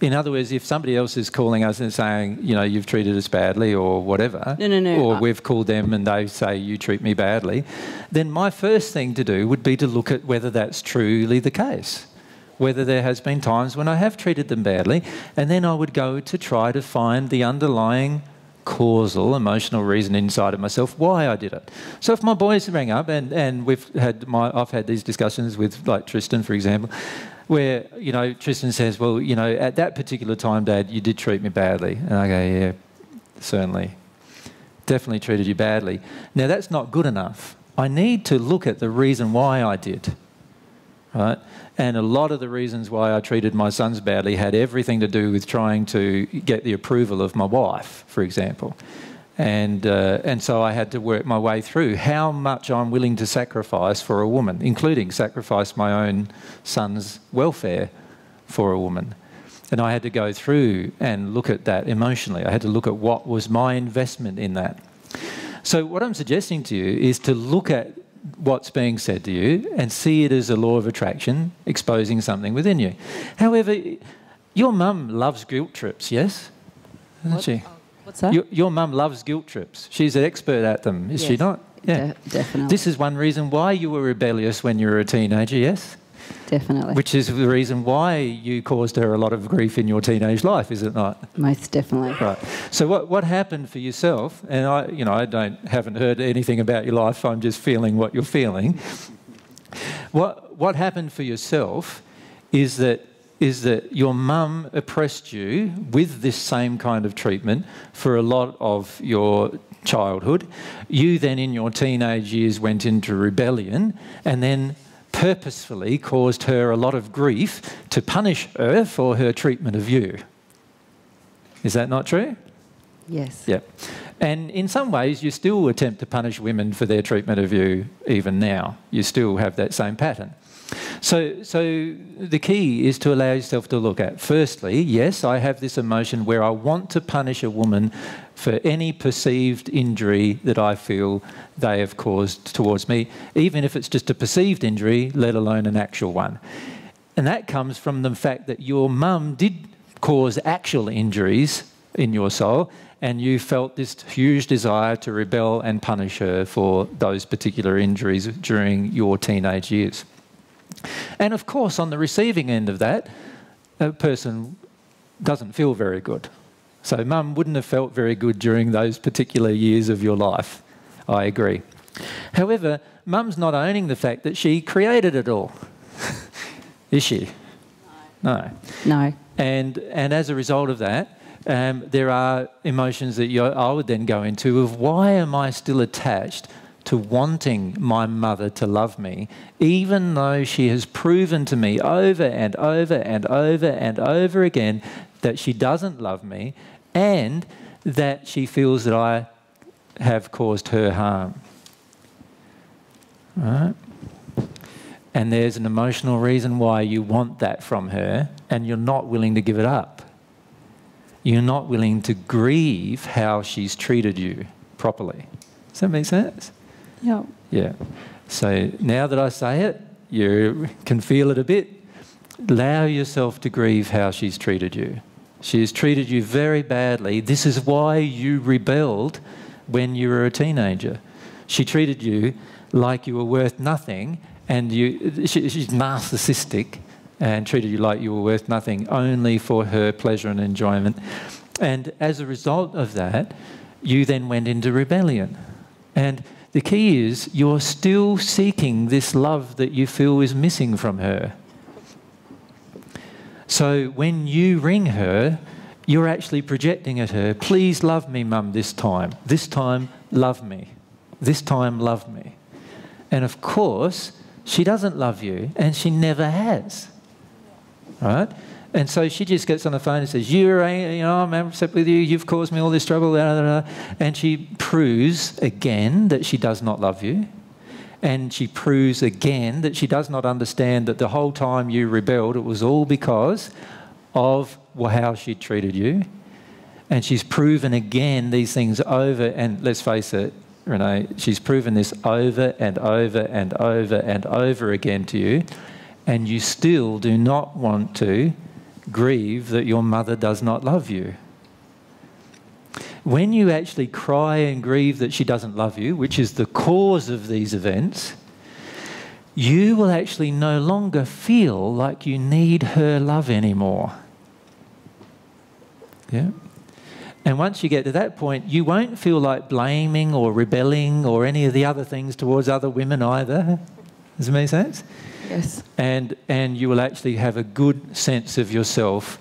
in other words, if somebody else is calling us and saying, you know, you've treated us badly or whatever, or we've called them and they say you treat me badly, then my first thing to do would be to look at whether that's truly the case, whether there has been times when I have treated them badly, and then I would go to try to find the underlying causal emotional reason inside of myself why I did it. So if my boys rang up, and I've had these discussions with, like, Tristan, for example, where, you know, Tristan says, well, you know, at that particular time, Dad, you did treat me badly. And I go, yeah, certainly. Definitely treated you badly. Now, that's not good enough. I need to look at the reason why I did, right? And a lot of the reasons why I treated my sons badly had everything to do with trying to get the approval of my wife, for example. And so I had to work my way through how much I'm willing to sacrifice for a woman, including sacrifice my own son's welfare for a woman. And I had to go through and look at that emotionally. I had to look at what was my investment in that. So what I'm suggesting to you is to look at what's being said to you and see it as a law of attraction exposing something within you. However, your mum loves guilt trips, yes? Doesn't she? What's that? Your mum loves guilt trips. She's an expert at them, is she not? Yeah, definitely. This is one reason why you were rebellious when you were a teenager, yes? Definitely. Which is the reason why you caused her a lot of grief in your teenage life, is it not? Most definitely. Right. So what happened for yourself? And I haven't heard anything about your life. I'm just feeling what you're feeling. What happened for yourself is that your mum oppressed you with this same kind of treatment for a lot of your childhood. You then, in your teenage years, went into rebellion, and then purposefully caused her a lot of grief to punish her for her treatment of you. Is that not true? Yes. Yeah. And in some ways, you still attempt to punish women for their treatment of you even now. You still have that same pattern. So the key is to allow yourself to look at, firstly, yes, I have this emotion where I want to punish a woman for any perceived injury that I feel they have caused towards me, even if it's just a perceived injury, let alone an actual one. And that comes from the fact that your mum did cause actual injuries in your soul, and you felt this huge desire to rebel and punish her for those particular injuries during your teenage years. And of course, on the receiving end of that, a person doesn't feel very good. So mum wouldn't have felt very good during those particular years of your life. I agree. However, mum's not owning the fact that she created it all. Is she? No. No. And as a result of that, there are emotions that I would then go into of why am I still attached to wanting my mother to love me, even though she has proven to me over and over and over and over again that she doesn't love me and that she feels that I have caused her harm. Right? And there's an emotional reason why you want that from her, and you're not willing to give it up. You're not willing to grieve how she's treated you properly. Does that make sense? Yeah. Yeah. So now that I say it, you can feel it a bit. Allow yourself to grieve how she's treated you. She has treated you very badly. This is why you rebelled when you were a teenager. She treated you like you were worth nothing, and she's narcissistic and treated you like you were worth nothing, only for her pleasure and enjoyment. And as a result of that, you then went into rebellion. And the key is you're still seeking this love that you feel is missing from her. So when you ring her, you're actually projecting at her, please love me, Mum, this time. This time, love me. This time, love me. And of course, she doesn't love you, and she never has. Right? And so she just gets on the phone and says, I'm upset with you, you've caused me all this trouble, blah, blah, blah. And she proves again that she does not love you. And she proves again that she does not understand that the whole time you rebelled, it was all because of how she treated you. And she's proven again these things over, and let's face it, Renee, she's proven this over and over and over and over again to you, and you still do not want to grieve that your mother does not love you. When you actually cry and grieve that she doesn't love you, which is the cause of these events, you will actually no longer feel like you need her love anymore. Yeah? And once you get to that point, you won't feel like blaming or rebelling or any of the other things towards other women either. Does it make sense? Yes. And you will actually have a good sense of yourself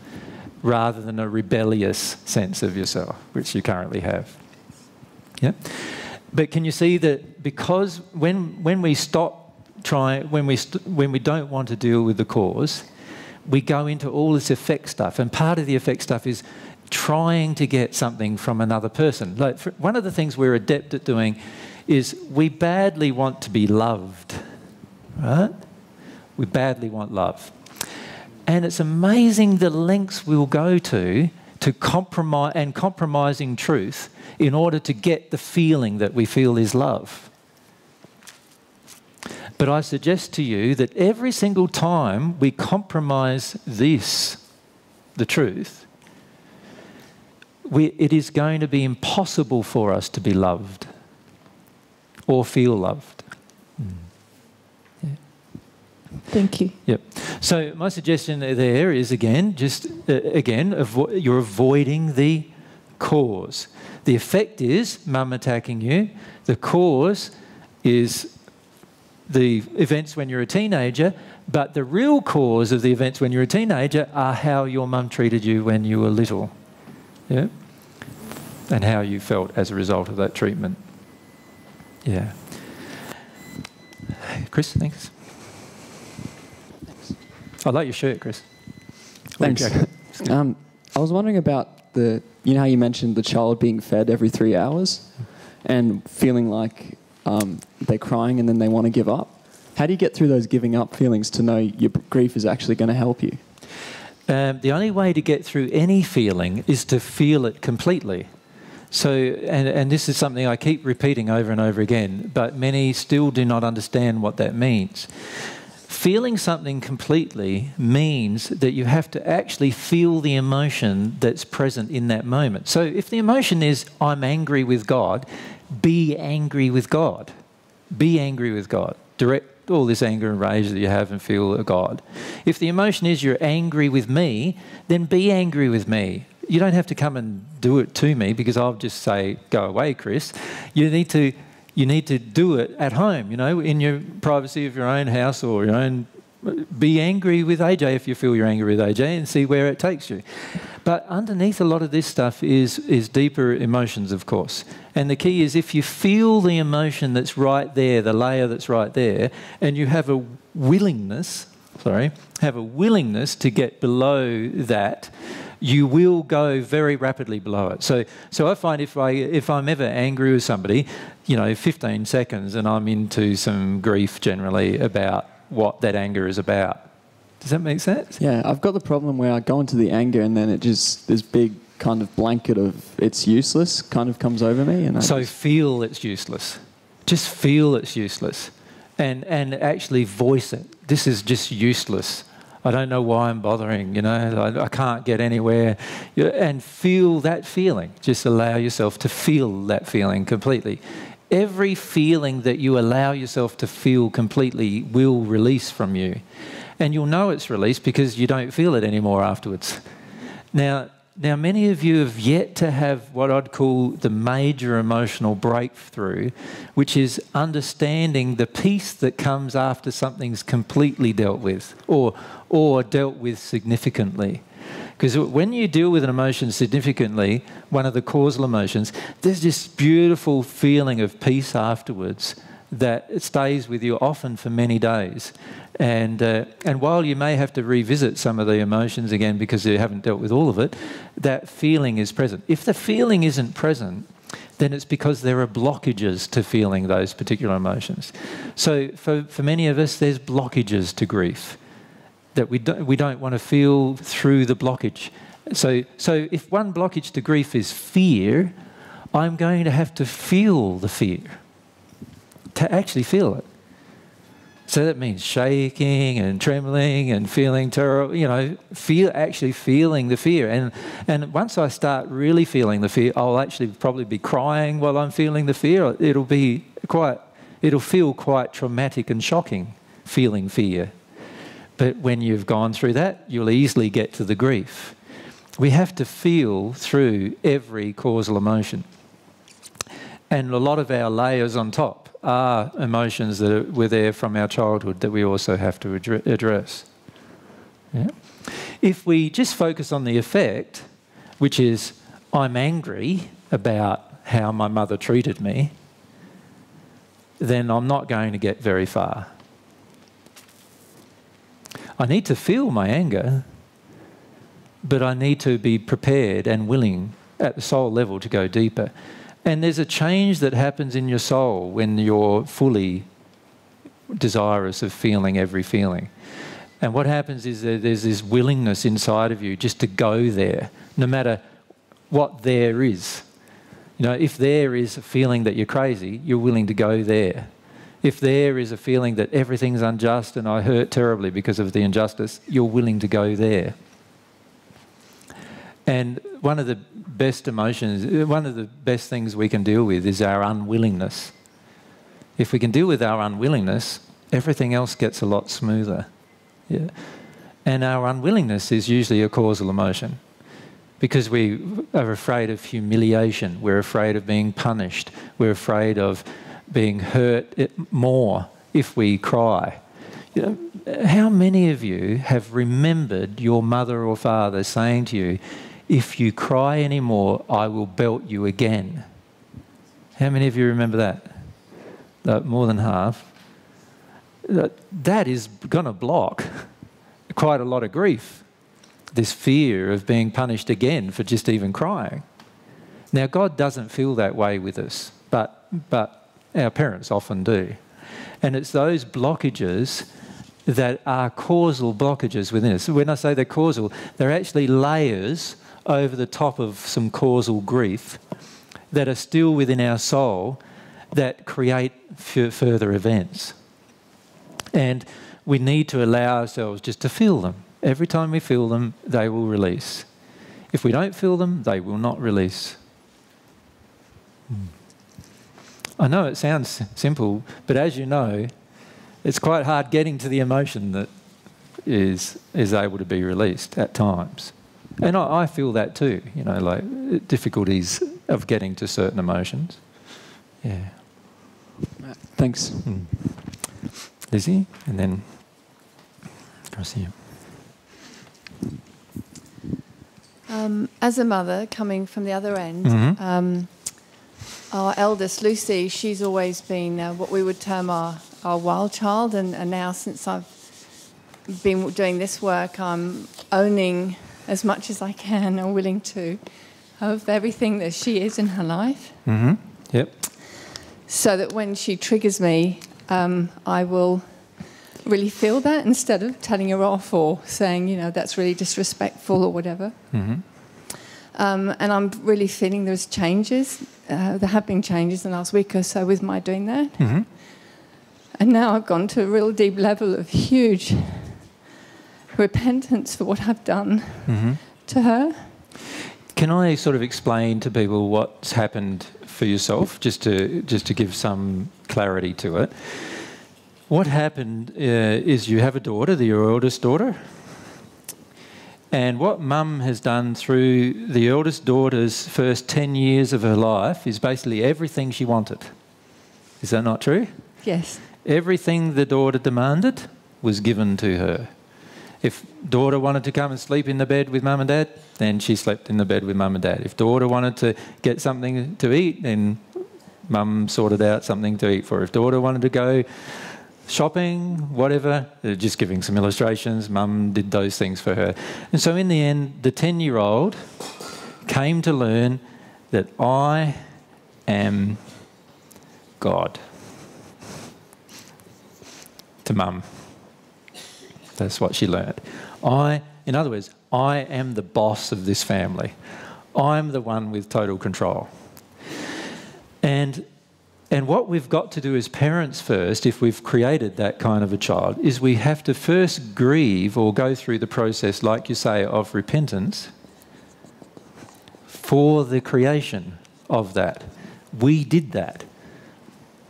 rather than a rebellious sense of yourself, which you currently have. Yeah? But can you see that because when we don't want to deal with the cause, we go into all this effect stuff, and part of the effect stuff is trying to get something from another person. Like one of the things we're adept at doing is we badly want to be loved, right? We badly want love. And it's amazing the lengths we'll go to compromise and compromising truth in order to get the feeling that we feel is love. But I suggest to you that every single time we compromise this, the truth, it is going to be impossible for us to be loved or feel loved. Mm. Thank you. Yep. So my suggestion there is, again, you're avoiding the cause. The effect is mum attacking you. The cause is the events when you're a teenager, but the real cause of the events when you're a teenager are how your mum treated you when you were little. Yeah? And how you felt as a result of that treatment. Yeah. Chris, thanks. I like your shirt, Chris. Thanks. I was wondering about the, you know how you mentioned the child being fed every 3 hours and feeling like they're crying and then they want to give up. How do you get through those giving up feelings to know your grief is actually going to help you? The only way to get through any feeling is to feel it completely. So, and this is something I keep repeating over and over again, but many still do not understand what that means. Feeling something completely means that you have to actually feel the emotion that's present in that moment. So if the emotion is, I'm angry with God, be angry with God. Be angry with God. Direct all this anger and rage that you have and feel at God. If the emotion is, you're angry with me, then be angry with me. You don't have to come and do it to me because I'll just say, go away, Chris. You need to do it at home, you know, in your privacy of your own house or your own... Be angry with AJ if you feel you're angry with AJ and see where it takes you. But underneath a lot of this stuff is deeper emotions, of course. And the key is if you feel the emotion that's right there, the layer that's right there, and you have a willingness, to get below that, you will go very rapidly below it. So I find if I'm ever angry with somebody, you know, 15 seconds and I'm into some grief generally about what that anger is about. Does that make sense? Yeah, I've got the problem where I go into the anger and then it just, this big kind of blanket of it's useless kind of comes over me. And so feel it's useless. Just feel it's useless. And actually voice it. This is just useless. I don't know why I'm bothering, you know. I can't get anywhere. And feel that feeling. Just allow yourself to feel that feeling completely. Every feeling that you allow yourself to feel completely will release from you. and you'll know it's released because you don't feel it anymore afterwards. Now, many of you have yet to have what I'd call the major emotional breakthrough, which is understanding the peace that comes after something's completely dealt with or dealt with significantly. Because when you deal with an emotion significantly, one of the causal emotions, there's this beautiful feeling of peace afterwards that it stays with you often for many days. And while you may have to revisit some of the emotions again because you haven't dealt with all of it, that feeling is present. If the feeling isn't present, then it's because there are blockages to feeling those particular emotions. So for many of us, there's blockages to grief that we don't want to feel through the blockage. So if one blockage to grief is fear, I'm going to have to feel the fear, to actually feel it. So that means shaking and trembling and feeling terrible, you know, actually feeling the fear. And once I start really feeling the fear, I'll actually probably be crying while I'm feeling the fear. It'll feel quite traumatic and shocking, feeling fear. But when you've gone through that, you'll easily get to the grief. We have to feel through every causal emotion. And a lot of our layers on top are emotions that were there from our childhood that we also have to address. Yeah? If we just focus on the effect, which is I'm angry about how my mother treated me, then I'm not going to get very far. I need to feel my anger, but I need to be prepared and willing at the soul level to go deeper. And there's a change that happens in your soul when you're fully desirous of feeling every feeling. And what happens is that there's this willingness inside of you just to go there, no matter what there is. You know, if there is a feeling that you're crazy, you're willing to go there. If there is a feeling that everything's unjust and I hurt terribly because of the injustice, you're willing to go there. And one of the best emotions, one of the best things we can deal with is our unwillingness. If we can deal with our unwillingness, everything else gets a lot smoother. Yeah. And our unwillingness is usually a causal emotion because we are afraid of humiliation, we're afraid of being punished, we're afraid of being hurt more if we cry. You know, how many of you have remembered your mother or father saying to you, "If you cry anymore, I will belt you again"? How many of you remember that? More than half. That is going to block quite a lot of grief, this fear of being punished again for just even crying. Now, God doesn't feel that way with us, but our parents often do. And it's those blockages that are causal blockages within us. So when I say they're causal, they're actually layers over the top of some causal grief that are still within our soul that create further events. And we need to allow ourselves just to feel them. Every time we feel them, they will release. If we don't feel them, they will not release. I know it sounds simple, but as you know, it's quite hard getting to the emotion that is able to be released at times. And I feel that too, you know, like difficulties of getting to certain emotions. Yeah. Thanks. Mm. Lizzie, and then across here. As a mother, coming from the other end, mm-hmm. Our eldest, Lucy, she's always been what we would term our wild child, and now since I've been doing this work, I'm owning as much as I can, I'm willing to, of everything that she is in her life. Mm-hmm. Yep. So that when she triggers me, I will really feel that instead of telling her off or saying, you know, that's really disrespectful or whatever. Mm-hmm. And I'm really feeling there's changes. There have been changes in the last week or so with my doing that. Mm-hmm. And now I've gone to a real deep level of huge repentance for what I've done mm-hmm. to her. Can I sort of explain to people what's happened for yourself, just to give some clarity to it? What happened is you have a daughter, your eldest daughter, and what mum has done through the eldest daughter's first 10 years of her life is basically everything she wanted. Is that not true? Yes. Everything the daughter demanded was given to her. If daughter wanted to come and sleep in the bed with mum and dad, then she slept in the bed with mum and dad. If daughter wanted to get something to eat, then mum sorted out something to eat for her. If daughter wanted to go shopping, whatever, just giving some illustrations, mum did those things for her. And so in the end, the 10-year-old came to learn that I am God to mum. That's what she learned. In other words, I am the boss of this family. I'm the one with total control. And what we've got to do as parents first, if we've created that kind of a child, is we have to first grieve or go through the process, like you say, of repentance for the creation of that. We did that.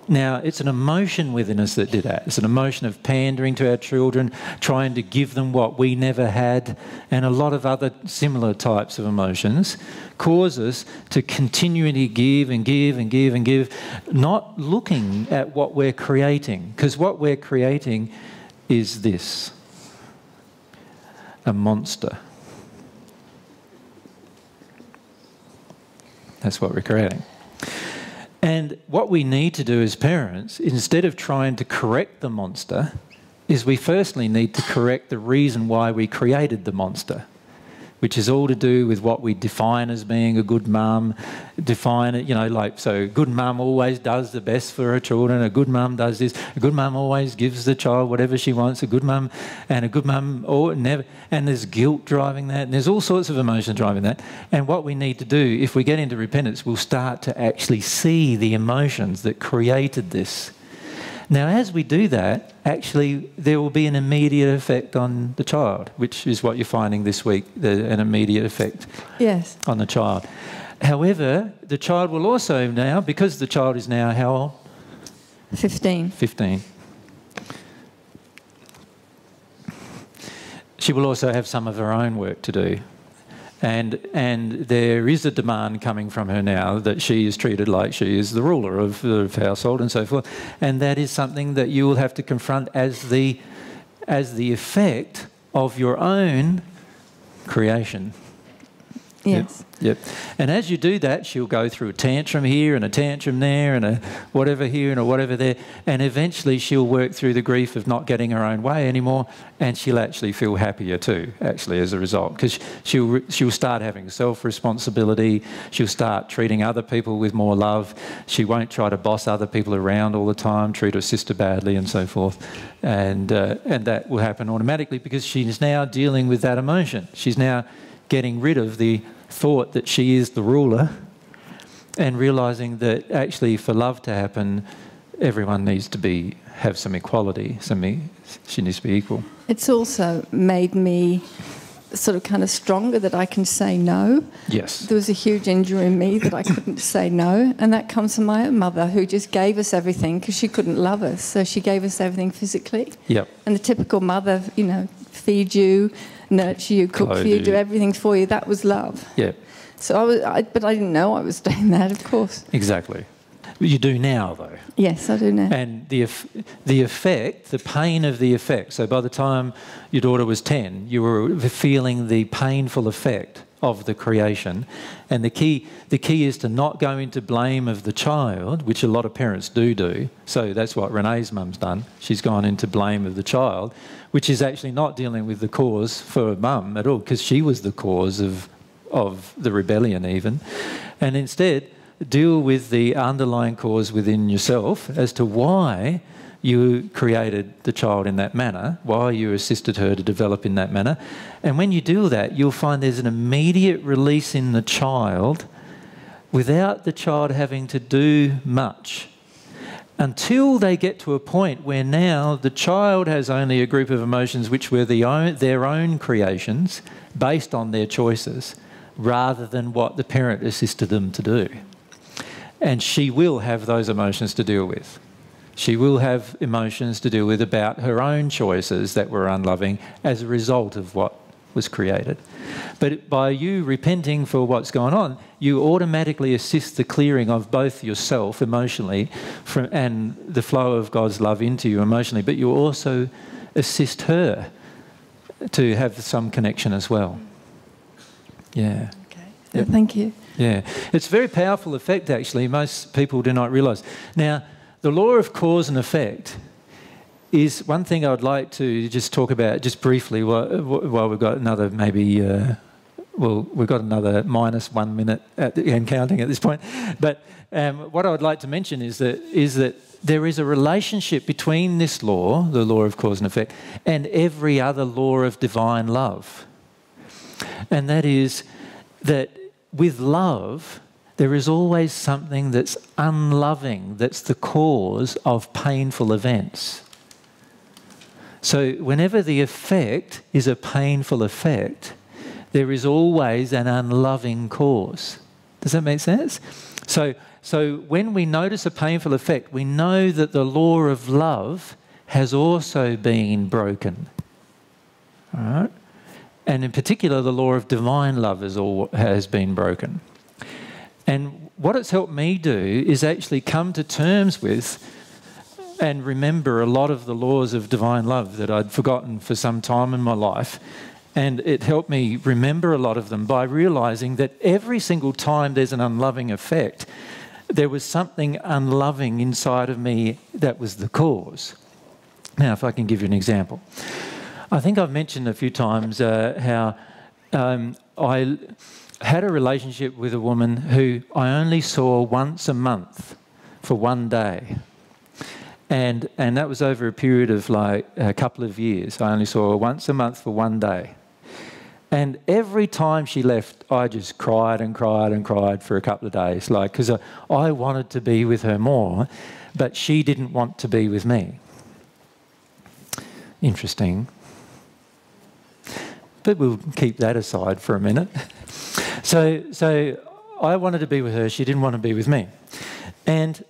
Now, it's an emotion within us that did that. It's an emotion of pandering to our children, trying to give them what we never had, and a lot of other similar types of emotions cause us to continually give and give and give and give, not looking at what we're creating, because what we're creating is this, a monster. That's what we're creating. And what we need to do as parents, instead of trying to correct the monster, is we firstly need to correct the reason why we created the monster, which is all to do with what we define as being a good mum. Define it, you know, like, so a good mum always does the best for her children, a good mum does this, a good mum always gives the child whatever she wants, a good mum never, and there's guilt driving that, and there's all sorts of emotions driving that. And what we need to do, if we get into repentance, we'll start to actually see the emotions that created this. Now, as we do that, actually, there will be an immediate effect on the child, which is what you're finding this week, an immediate effect on the child. However, the child will also now, because the child is now how old? 15. 15. She will also have some of her own work to do. And there is a demand coming from her now that she is treated like she is the ruler of the household and so forth. And that is something that you will have to confront as the effect of your own creation. Yes. Yep. And as you do that, she'll go through a tantrum here and a tantrum there and a whatever here and a whatever there. And eventually she'll work through the grief of not getting her own way anymore, and she'll actually feel happier too, actually, as a result, because she'll start having self-responsibility. She'll start treating other people with more love. She won't try to boss other people around all the time, treat her sister badly and so forth. And that will happen automatically because she's now dealing with that emotion. She's now getting rid of the thought that she is the ruler and realising that actually for love to happen, everyone needs to have some equality, she needs to be equal. It's also made me sort of kind of stronger that I can say no. Yes. There was a huge injury in me that I couldn't say no, and that comes from my own mother, who just gave us everything because she couldn't love us, so she gave us everything physically. Yep. And the typical mother, you know, feed you, nurture you, cook for you, do everything for you. That was love. Yeah. So but I didn't know I was doing that, of course. Exactly. You do now, though. Yes, I do now. And the effect, the pain of the effect. So by the time your daughter was 10, you were feeling the painful effect of the creation. And the key is to not go into blame of the child, which a lot of parents do. So that's what Renee's mum's done. She's gone into blame of the child, which is actually not dealing with the cause for mum at all, because she was the cause of the rebellion even. And instead, deal with the underlying cause within yourself as to why you created the child in that manner, why you assisted her to develop in that manner. And when you do that, you'll find there's an immediate release in the child without the child having to do much, until they get to a point where now the child has only a group of emotions which were their own creations based on their choices, rather than what the parent assisted them to do. And she will have those emotions to deal with. She will have emotions to deal with about her own choices that were unloving as a result of what was created. But by you repenting for what's gone on, you automatically assist the clearing of both yourself emotionally and the flow of God's love into you emotionally, but you also assist her to have some connection as well. Yeah. Okay. Yep. Thank you. Yeah. It's a very powerful effect, actually. Most people do not realise. Now, the law of cause and effect is one thing I'd like to just talk about just briefly while we've got another maybe, well, we've got another -1 minute at the end counting at this point. But what I would like to mention is that there is a relationship between this law, the law of cause and effect, and every other law of divine love. And that is that with love, there is always something that's unloving, that's the cause of painful events. So whenever the effect is a painful effect, there is always an unloving cause. Does that make sense? So when we notice a painful effect, we know that the law of love has also been broken. All right? And in particular, the law of divine love has been broken. And what it's helped me do is actually come to terms with and remember a lot of the laws of divine love that I'd forgotten for some time in my life. And it helped me remember a lot of them by realising that every single time there's an unloving effect, there was something unloving inside of me that was the cause. Now, if I can give you an example. I think I've mentioned a few times how I had a relationship with a woman who I only saw once a month for one day. And that was over a period of like a couple of years. I only saw her once a month for one day. And every time she left, I just cried and cried and cried for a couple of days, like, because I wanted to be with her more, but she didn't want to be with me. Interesting. But we'll keep that aside for a minute. So I wanted to be with her. She didn't want to be with me. And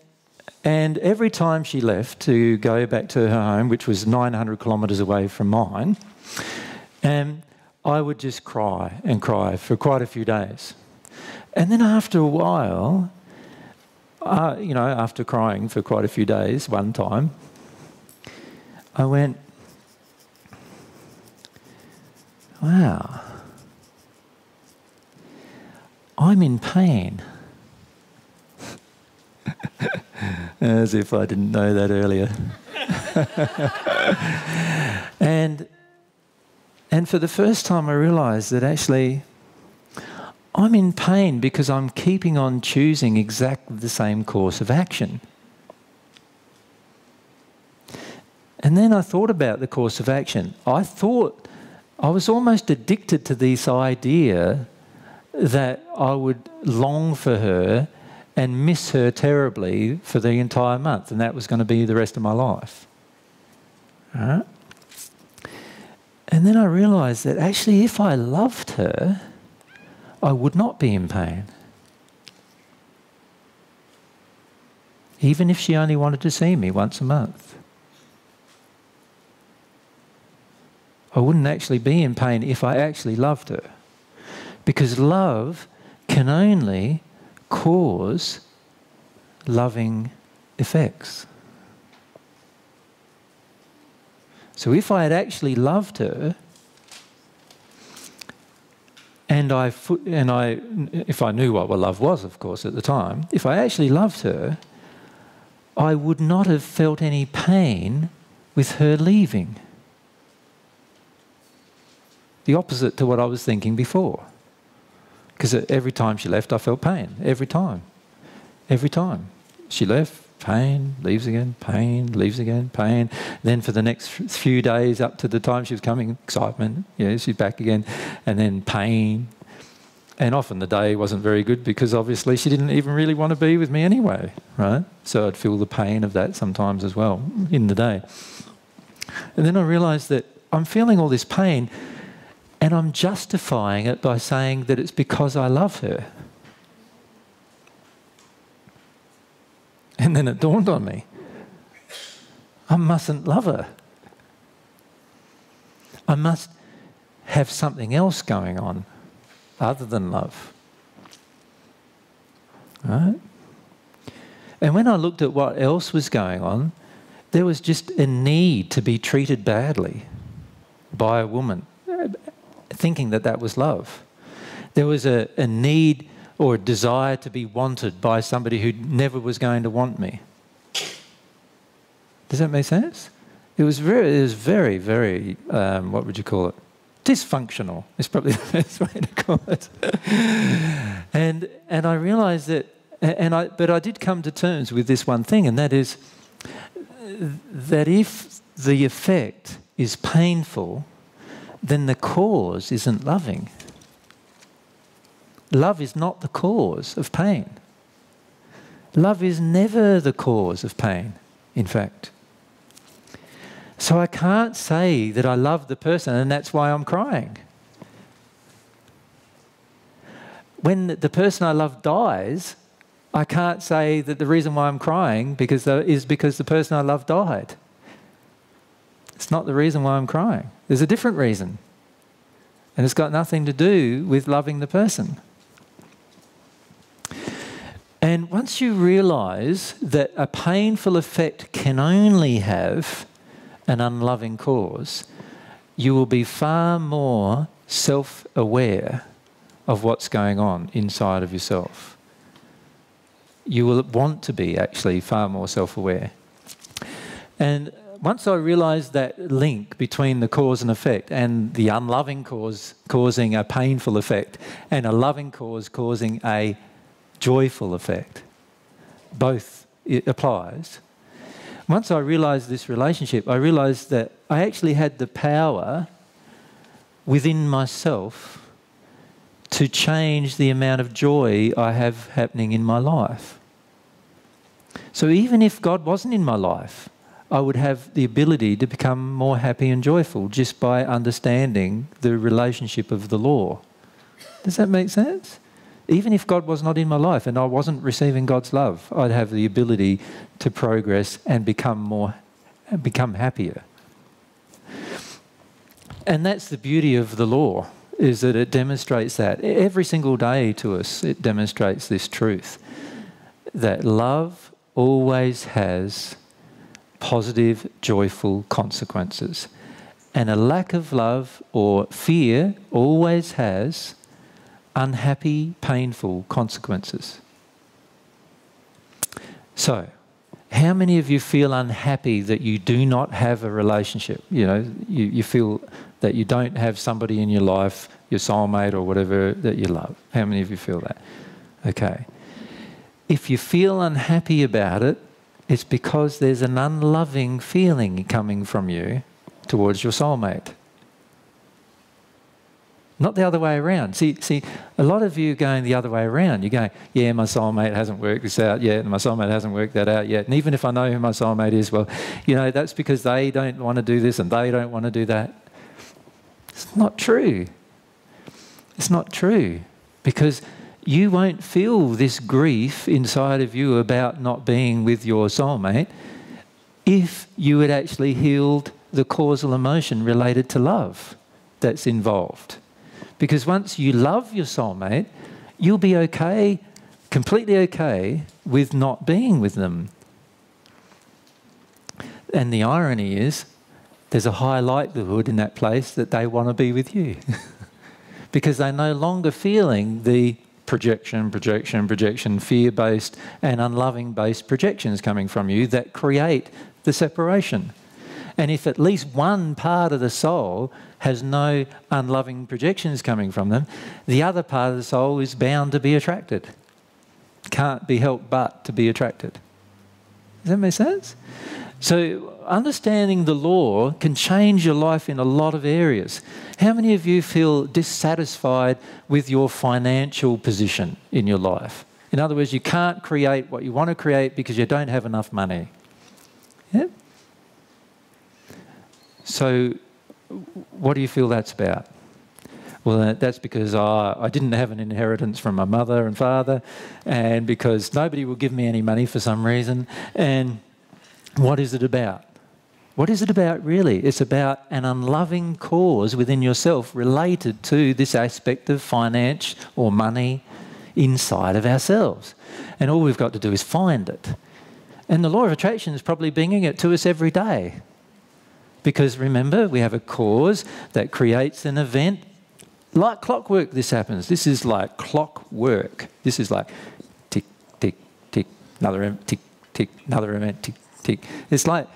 every time she left to go back to her home, which was 900 kilometres away from mine, I would just cry and cry for quite a few days. And then after a while, you know, after crying for quite a few days one time, I went, wow, I'm in pain. As if I didn't know that earlier. And for the first time I realised that actually I'm in pain because I'm keeping on choosing exactly the same course of action. And then I thought about the course of action. I thought I was almost addicted to this idea that I would long for her and miss her terribly for the entire month, and that was going to be the rest of my life. All right? And then I realised that actually if I loved her, I would not be in pain. Even if she only wanted to see me once a month. I wouldn't actually be in pain if I actually loved her. Because love can only cause loving effects. So if I had actually loved her, and if I knew what love was, of course, at the time, if I actually loved her, I would not have felt any pain with her leaving. The opposite to what I was thinking before. Because every time she left, I felt pain. Every time. Every time. She left, pain, leaves again, pain, leaves again, pain. Then for the next few days up to the time she was coming, excitement, yeah, she's back again, and then pain. And often the day wasn't very good because obviously she didn't even really want to be with me anyway, right? So I'd feel the pain of that sometimes as well in the day. And then I realised that I'm feeling all this pain, and I'm justifying it by saying that it's because I love her. And then it dawned on me. I mustn't love her. I must have something else going on other than love. Right? And when I looked at what else was going on, there was just a need to be treated badly by a woman, thinking that that was love. There was a need or a desire to be wanted by somebody who never was going to want me. Does that make sense? It was very, very, what would you call it? Dysfunctional is probably the best way to call it. And I realised that, but I did come to terms with this one thing, and that is that if the effect is painful, then the cause isn't loving. Love is not the cause of pain. Love is never the cause of pain, in fact. So I can't say that I love the person and that's why I'm crying. When the person I love dies, I can't say that the reason why I'm crying is because the person I love died. It's not the reason why I'm crying. There's a different reason. And it's got nothing to do with loving the person. And once you realise that a painful effect can only have an unloving cause, you will be far more self-aware of what's going on inside of yourself. You will want to be actually far more self-aware. And once I realised that link between the cause and effect, and the unloving cause causing a painful effect and a loving cause causing a joyful effect, both it applies. Once I realised this relationship, I realised that I actually had the power within myself to change the amount of joy I have happening in my life. So even if God wasn't in my life, I would have the ability to become more happy and joyful just by understanding the relationship of the law. Does that make sense? Even if God was not in my life and I wasn't receiving God's love, I'd have the ability to progress and become happier. And that's the beauty of the law, is that it demonstrates that. Every single day to us, it demonstrates this truth, that love always has positive, joyful consequences. And a lack of love or fear always has unhappy, painful consequences. So, how many of you feel unhappy that you do not have a relationship? You know, you feel that you don't have somebody in your life, your soulmate or whatever that you love. How many of you feel that? Okay. If you feel unhappy about it, it's because there's an unloving feeling coming from you towards your soulmate. Not the other way around. See, a lot of you are going the other way around. You're going, yeah, my soulmate hasn't worked this out yet, and my soulmate hasn't worked that out yet. And even if I know who my soulmate is, well, you know, that's because they don't want to do this and they don't want to do that. It's not true. It's not true. Because you won't feel this grief inside of you about not being with your soulmate if you had actually healed the causal emotion related to love that's involved. Because once you love your soulmate, you'll be okay, completely okay, with not being with them. And the irony is, there's a high likelihood in that place that they want to be with you. Because they're no longer feeling the projection, fear-based and unloving-based projections coming from you that create the separation. And if at least one part of the soul has no unloving projections coming from them, the other part of the soul is bound to be attracted. Can't be helped but to be attracted. Does that make sense? So understanding the law can change your life in a lot of areas. How many of you feel dissatisfied with your financial position in your life? In other words, you can't create what you want to create because you don't have enough money. Yeah? So what do you feel that's about? Well, that's because I didn't have an inheritance from my mother and father, and because nobody will give me any money for some reason. And what is it about? What is it about really? It's about an unloving cause within yourself related to this aspect of finance or money inside of ourselves. And all we've got to do is find it. And the law of attraction is probably bringing it to us every day. Because remember, we have a cause that creates an event. Like clockwork, this happens. This is like clockwork. This is like tick, tick, tick, another event, tick, tick, another event, tick, tick. It's like...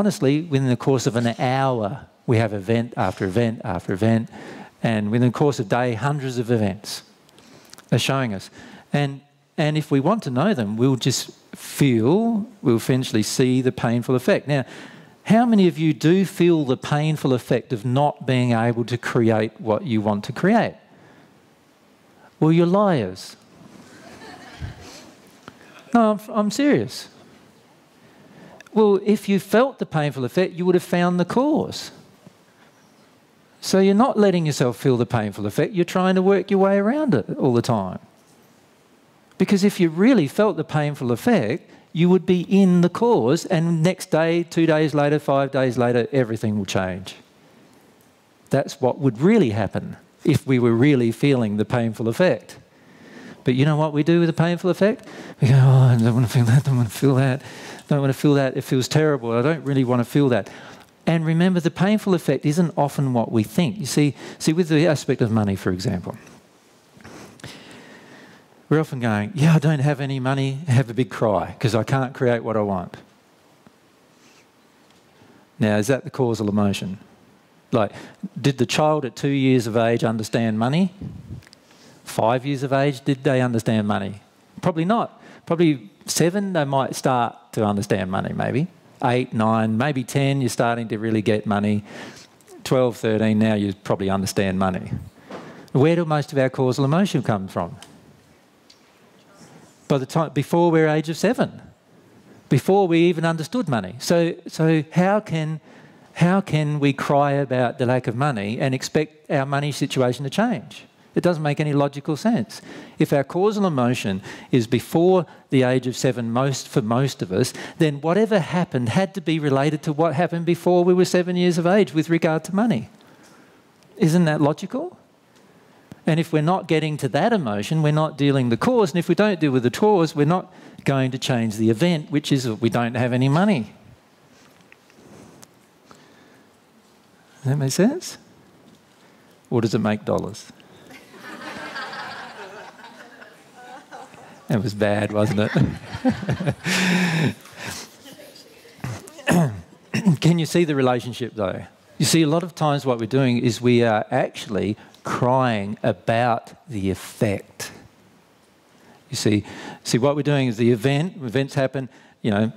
honestly, within the course of an hour, we have event after event after event, and within the course of a day, hundreds of events are showing us. And if we want to know them, we'll just feel, we'll eventually see the painful effect. Now, how many of you do feel the painful effect of not being able to create what you want to create? Well, you're liars. No, I'm serious. Well, if you felt the painful effect, you would have found the cause. So you're not letting yourself feel the painful effect. You're trying to work your way around it all the time. Because if you really felt the painful effect, you would be in the cause, and next day, 2 days later, 5 days later, everything will change. That's what would really happen if we were really feeling the painful effect. But you know what we do with the painful effect? We go, oh, I don't want to feel that, I don't want to feel that. I don't want to feel that, it feels terrible, I don't really want to feel that. And remember, the painful effect isn't often what we think. You see, with the aspect of money, for example, we're often going, yeah, I don't have any money, I have a big cry, because I can't create what I want. Now, is that the causal emotion? Like, did the child at 2 years of age understand money? 5 years of age, did they understand money? Probably not. Probably 7, they might start to understand money, maybe. 8, 9, maybe 10, you're starting to really get money. 12, 13, now you probably understand money. Where do most of our causal emotion come from? By the time, before we're age of 7, before we even understood money. So how can we cry about the lack of money and expect our money situation to change? It doesn't make any logical sense. If our causal emotion is before the age of 7 for most of us, then whatever happened had to be related to what happened before we were 7 years of age with regard to money. Isn't that logical? And if we're not getting to that emotion, we're not dealing with the cause, and if we don't deal with the cause, we're not going to change the event, which is we don't have any money. Does that make sense? Or does it make dollars? It was bad, wasn't it? Can you see the relationship, though? You see, a lot of times what we're doing is we are actually crying about the effect. You see what we're doing is the event. Events happen, you know,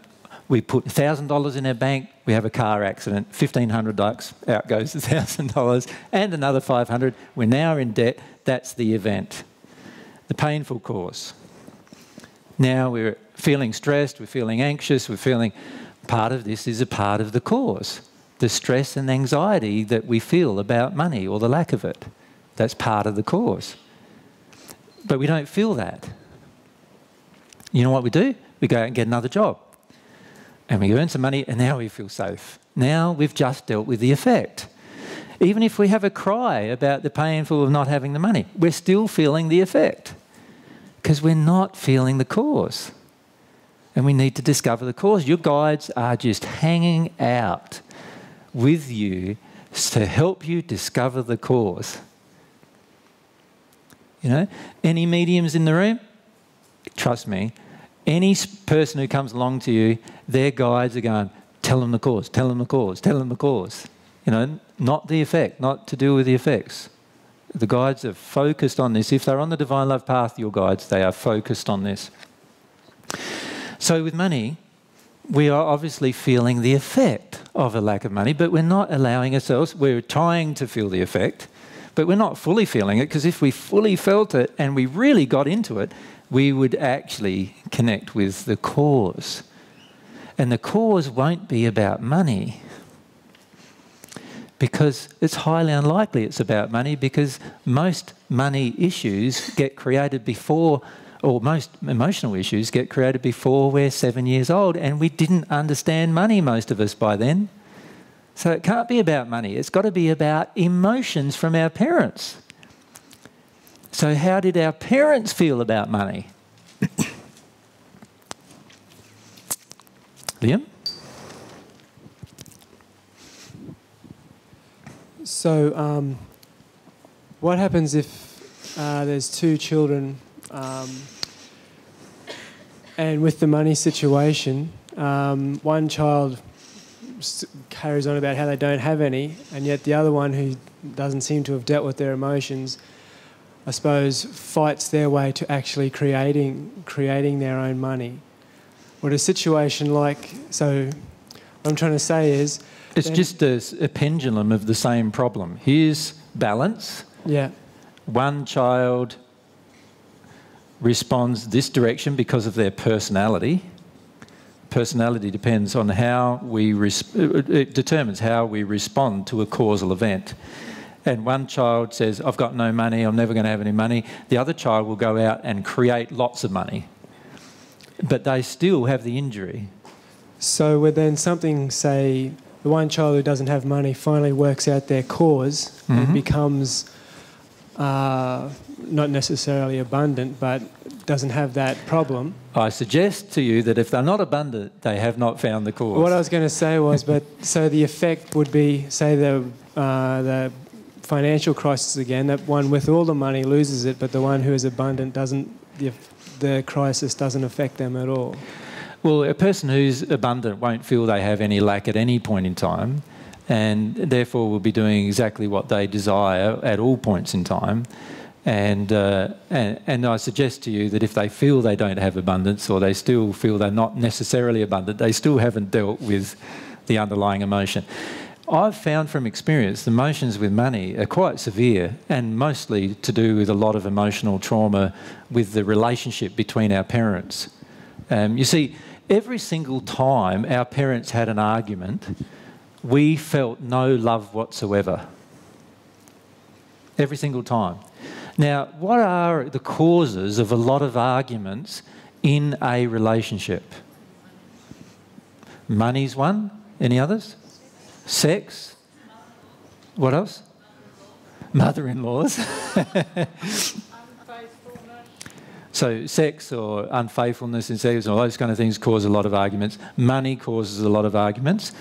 we put $1,000 in our bank, we have a car accident, 1,500 bucks, out goes $1,000, and another 500. We're now in debt. That's the event. The painful cause. Now we're feeling stressed, we're feeling anxious, we're feeling... part of this is a part of the cause. The stress and anxiety that we feel about money or the lack of it. That's part of the cause. But we don't feel that. You know what we do? We go out and get another job. And we earn some money and now we feel safe. Now we've just dealt with the effect. Even if we have a cry about the painful of not having the money, we're still feeling the effect. Because we're not feeling the cause. And we need to discover the cause. Your guides are just hanging out with you to help you discover the cause. You know, any mediums in the room? Trust me, any person who comes along to you, their guides are going, tell them the cause, tell them the cause, tell them the cause. You know, not the effect, not to do with the effects. The guides are focused on this. If they're on the Divine Love Path, your guides, they are focused on this. So with money, we are obviously feeling the effect of a lack of money, but we're not allowing ourselves, we're trying to feel the effect, but we're not fully feeling it, because if we fully felt it and we really got into it, we would actually connect with the cause. And the cause won't be about money. Because it's highly unlikely it's about money, because most money issues get created before, or most emotional issues get created before we're 7 years old, and we didn't understand money, most of us, by then. So it can't be about money. It's got to be about emotions from our parents. So how did our parents feel about money? Liam? So what happens if there's two children and with the money situation, one child carries on about how they don't have any, and yet the other one, who doesn't seem to have dealt with their emotions, I suppose, fights their way to actually creating their own money? What a situation like... So what I'm trying to say is... It's just a pendulum of the same problem. Here's balance. Yeah. One child responds this direction because of their personality. Personality depends on how we... It determines how we respond to a causal event. And one child says, I've got no money, I'm never going to have any money. The other child will go out and create lots of money. But they still have the injury. So when then something, say, the one child who doesn't have money finally works out their cause, mm-hmm. and becomes not necessarily abundant, but doesn't have that problem. I suggest to you that if they're not abundant, they have not found the cause. What I was going to say was, but so the effect would be, say, the financial crisis again, that one with all the money loses it, but the one who is abundant doesn't, the crisis doesn't affect them at all. Well, a person who's abundant won't feel they have any lack at any point in time, and therefore will be doing exactly what they desire at all points in time. And I suggest to you that if they feel they don't have abundance, or they still feel they're not necessarily abundant, they still haven't dealt with the underlying emotion. I've found from experience the emotions with money are quite severe, and mostly to do with a lot of emotional trauma with the relationship between our parents. You see, every single time our parents had an argument, we felt no love whatsoever. Every single time. Now, what are the causes of a lot of arguments in a relationship? Money's one. Any others? Sex. What else? Mother-in-laws. So sex or unfaithfulness in sex, all those kind of things cause a lot of arguments. Money causes a lot of arguments.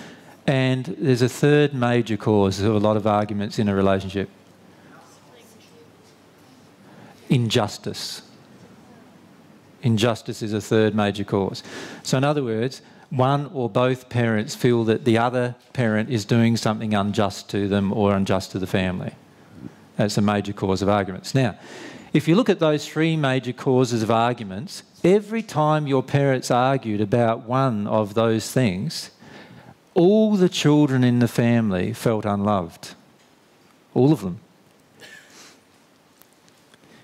And there's a third major cause of a lot of arguments in a relationship. Injustice. Injustice is a third major cause. So in other words, one or both parents feel that the other parent is doing something unjust to them or unjust to the family. That's a major cause of arguments. Now, if you look at those three major causes of arguments, every time your parents argued about one of those things, all the children in the family felt unloved. All of them.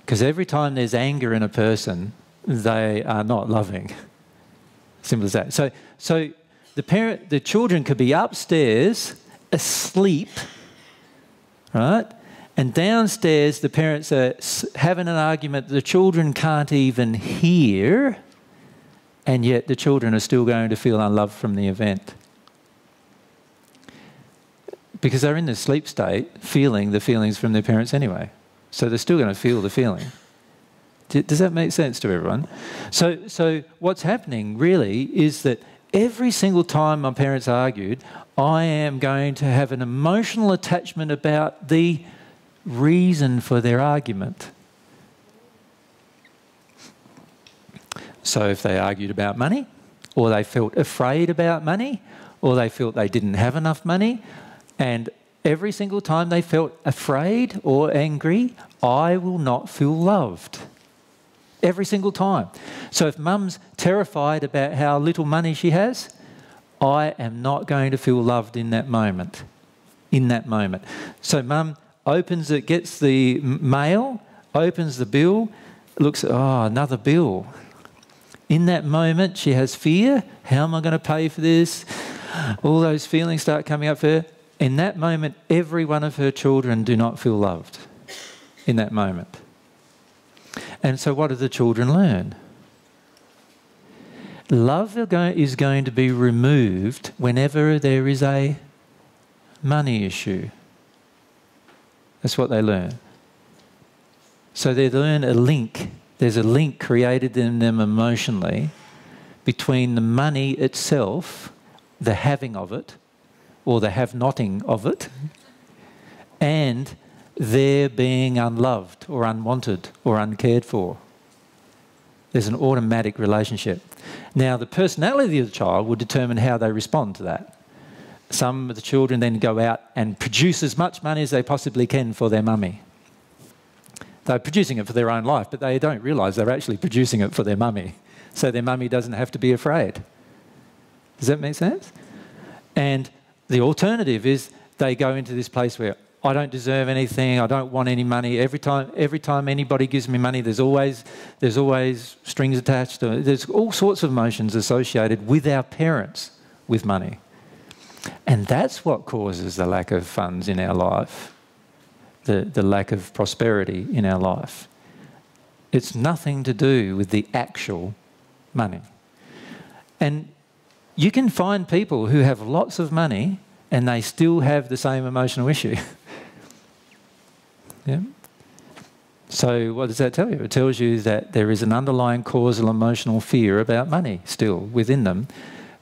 Because every time there's anger in a person, they are not loving. Simple as that. So the children could be upstairs, asleep, right? And downstairs, the parents are having an argument the children can't even hear, and yet the children are still going to feel unloved from the event. Because they're in the sleep state, feeling the feelings from their parents anyway. So they're still going to feel the feeling. Does that make sense to everyone? So what's happening really is that every single time my parents argued, I am going to have an emotional attachment about the reason for their argument. So if they argued about money, or they felt afraid about money, or they felt they didn't have enough money, and every single time they felt afraid or angry, I will not feel loved. Every single time. So if mum's terrified about how little money she has, I am not going to feel loved in that moment. In that moment. So mum opens it, gets the mail, opens the bill, looks at, oh, another bill. In that moment, she has fear. How am I going to pay for this? All those feelings start coming up for her. In that moment, every one of her children do not feel loved. In that moment. And so what do the children learn? Love is going to be removed whenever there is a money issue. That's what they learn. So they learn a link. There's a link created in them emotionally between the money itself, the having of it, or the have-notting of it, and their being unloved or unwanted or uncared for. There's an automatic relationship. Now, the personality of the child will determine how they respond to that. Some of the children then go out and produce as much money as they possibly can for their mummy. They're producing it for their own life, but they don't realise they're actually producing it for their mummy. So their mummy doesn't have to be afraid. Does that make sense? And the alternative is they go into this place where I don't deserve anything, I don't want any money. Every time anybody gives me money, there's always strings attached. There's all sorts of emotions associated with our parents with money. And that's what causes the lack of funds in our life, the lack of prosperity in our life. It's nothing to do with the actual money. And you can find people who have lots of money and they still have the same emotional issue. Yeah. So what does that tell you? It tells you that there is an underlying causal emotional fear about money still within them.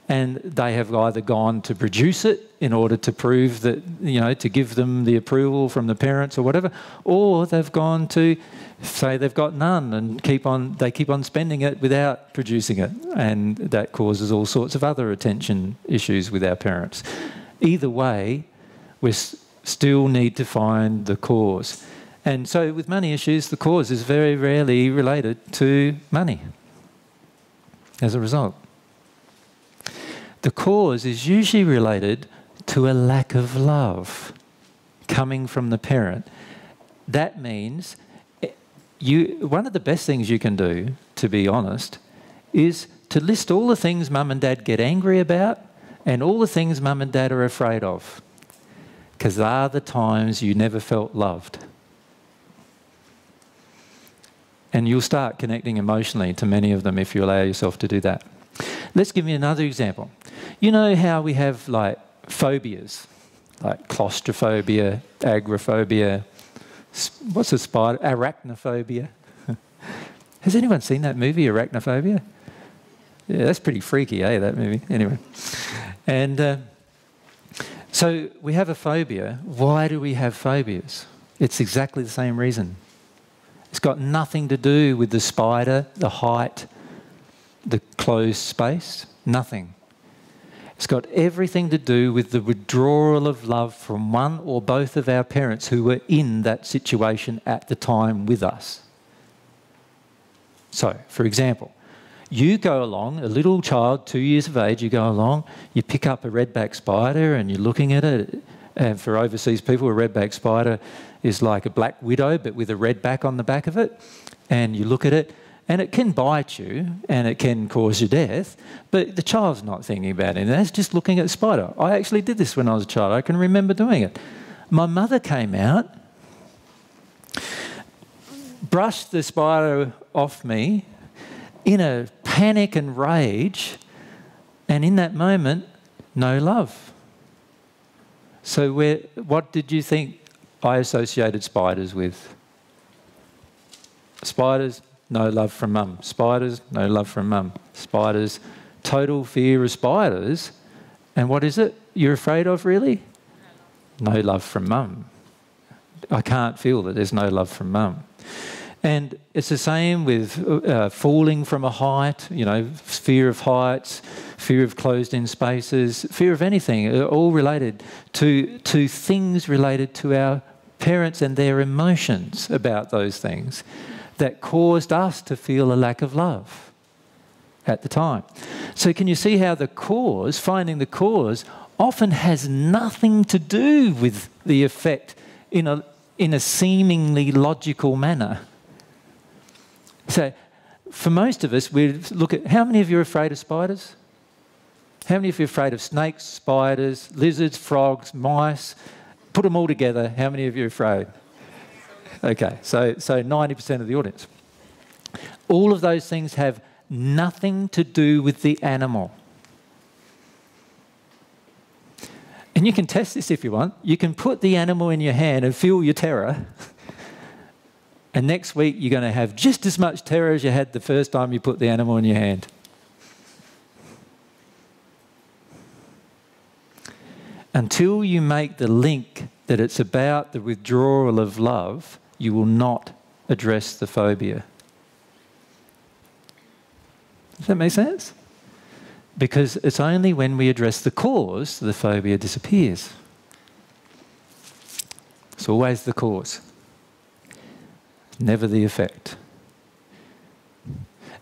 And they have either gone to produce it in order to prove that, you know, to give them the approval from the parents or whatever, or they've gone to say they've got none and they keep on spending it without producing it, and that causes all sorts of other attention issues with our parents. Either way, we still need to find the cause. And so with money issues, the cause is very rarely related to money as a result. The cause is usually related to a lack of love coming from the parent. That means one of the best things you can do, to be honest, is to list all the things mum and dad get angry about and all the things mum and dad are afraid of, because they are the times you never felt loved. And you'll start connecting emotionally to many of them if you allow yourself to do that. Let's give you another example. You know how we have like phobias, like claustrophobia, agoraphobia, what's a spider? Arachnophobia. Has anyone seen that movie, Arachnophobia? Yeah, that's pretty freaky, eh, that movie? Anyway. And so we have a phobia. Why do we have phobias? It's exactly the same reason. It's got nothing to do with the spider, the height, the closed space, nothing. It's got everything to do with the withdrawal of love from one or both of our parents who were in that situation at the time with us. So, for example, you go along, a little child, 2 years of age, you go along, you pick up a red-backed spider and you're looking at it. And for overseas people, a red-backed spider is like a black widow but with a red back on the back of it. And you look at it, and it can bite you, and it can cause your death, but the child's not thinking about it. That's just looking at a spider. I actually did this when I was a child. I can remember doing it. My mother came out, brushed the spider off me in a panic and rage, and in that moment, no love. So what did you think I associated spiders with? Spiders. No love from mum. Spiders, no love from mum. Spiders, total fear of spiders. And what is it you're afraid of, really? No love from mum. I can't feel that there's no love from mum. And it's the same with falling from a height, you know, fear of heights, fear of closed-in spaces, fear of anything, all related to things related to our parents and their emotions about those things that caused us to feel a lack of love at the time. So can you see how the cause, finding the cause, often has nothing to do with the effect in a seemingly logical manner? So for most of us, we look at, how many of you are afraid of spiders? How many of you are afraid of snakes, spiders, lizards, frogs, mice? Put them all together, how many of you are afraid? Okay, so 90% of the audience. All of those things have nothing to do with the animal. and you can test this if you want, you can put the animal in your hand and feel your terror. And next week, you're going to have just as much terror as you had the first time you put the animal in your hand. Until you make the link that it's about the withdrawal of love, you will not address the phobia. Does that make sense? Because it's only when we address the cause the phobia disappears. It's always the cause, never the effect.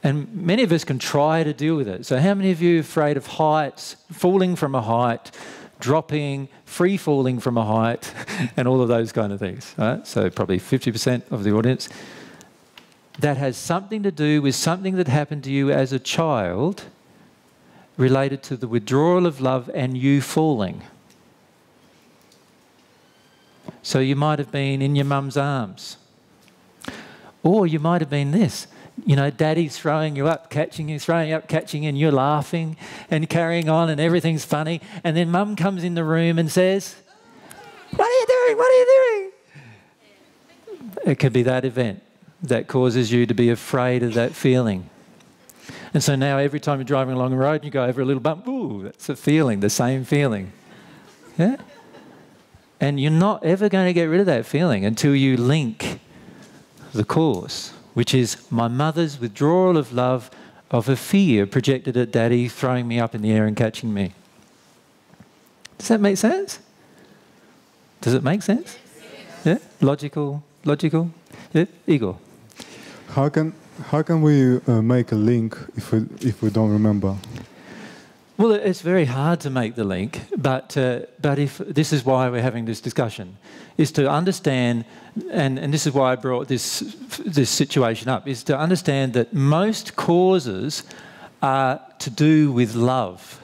And many of us can try to deal with it. So how many of you are afraid of heights, falling from a height, dropping, free falling from a height, and all of those kind of things, right? So probably 50% of the audience. That has something to do with something that happened to you as a child related to the withdrawal of love and you falling. So you might have been in your mum's arms. Or you might have been this. You know, daddy's throwing you up, catching you, throwing you up, catching you, and you're laughing and carrying on and everything's funny. And then mum comes in the room and says, "What are you doing? What are you doing?" It could be that event that causes you to be afraid of that feeling. And so now every time you're driving along the road and you go over a little bump, ooh, that's a feeling, the same feeling. Yeah? And you're not ever going to get rid of that feeling until you link the cause, which is my mother's withdrawal of love, of a fear projected at daddy throwing me up in the air and catching me. Does that make sense? Does it make sense? Yeah? Logical? Logical? Yeah? Igor? How can we make a link if we don't remember? Well, it's very hard to make the link, but if this is why we're having this discussion, is to understand, and this is why I brought this situation up, is to understand that most causes are to do with love,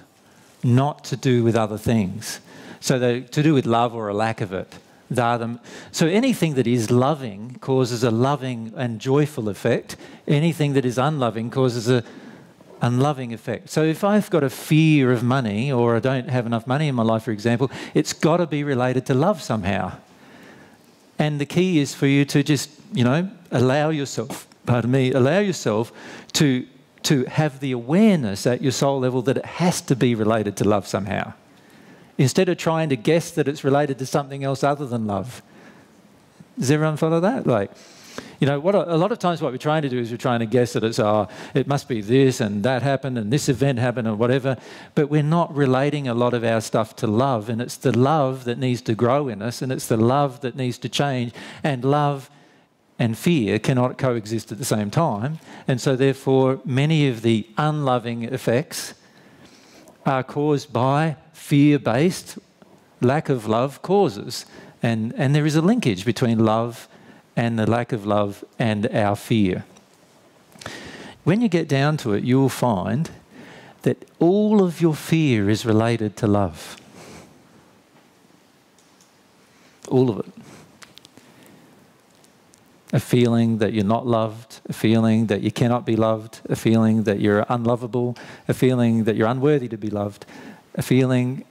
not to do with other things. So they're to do with love or a lack of it. So anything that is loving causes a loving and joyful effect. Anything that is unloving causes an unloving effect. So if I've got a fear of money, or I don't have enough money in my life, for example, it's got to be related to love somehow. And the key is for you to just, you know, allow yourself, pardon me, allow yourself to have the awareness at your soul level that it has to be related to love somehow, instead of trying to guess that it's related to something else other than love. Does everyone follow that? Like, you know, a lot of times what we're trying to do is we're trying to guess that it's, oh, it must be this and that happened and this event happened and whatever, but we're not relating a lot of our stuff to love, and it's the love that needs to grow in us, and it's the love that needs to change, and love and fear cannot coexist at the same time, and so therefore many of the unloving effects are caused by fear-based lack of love causes. And there is a linkage between love and the lack of love and our fear. When you get down to it, you'll find that all of your fear is related to love. All of it. A feeling that you're not loved, a feeling that you cannot be loved, a feeling that you're unlovable, a feeling that you're unworthy to be loved, a feeling,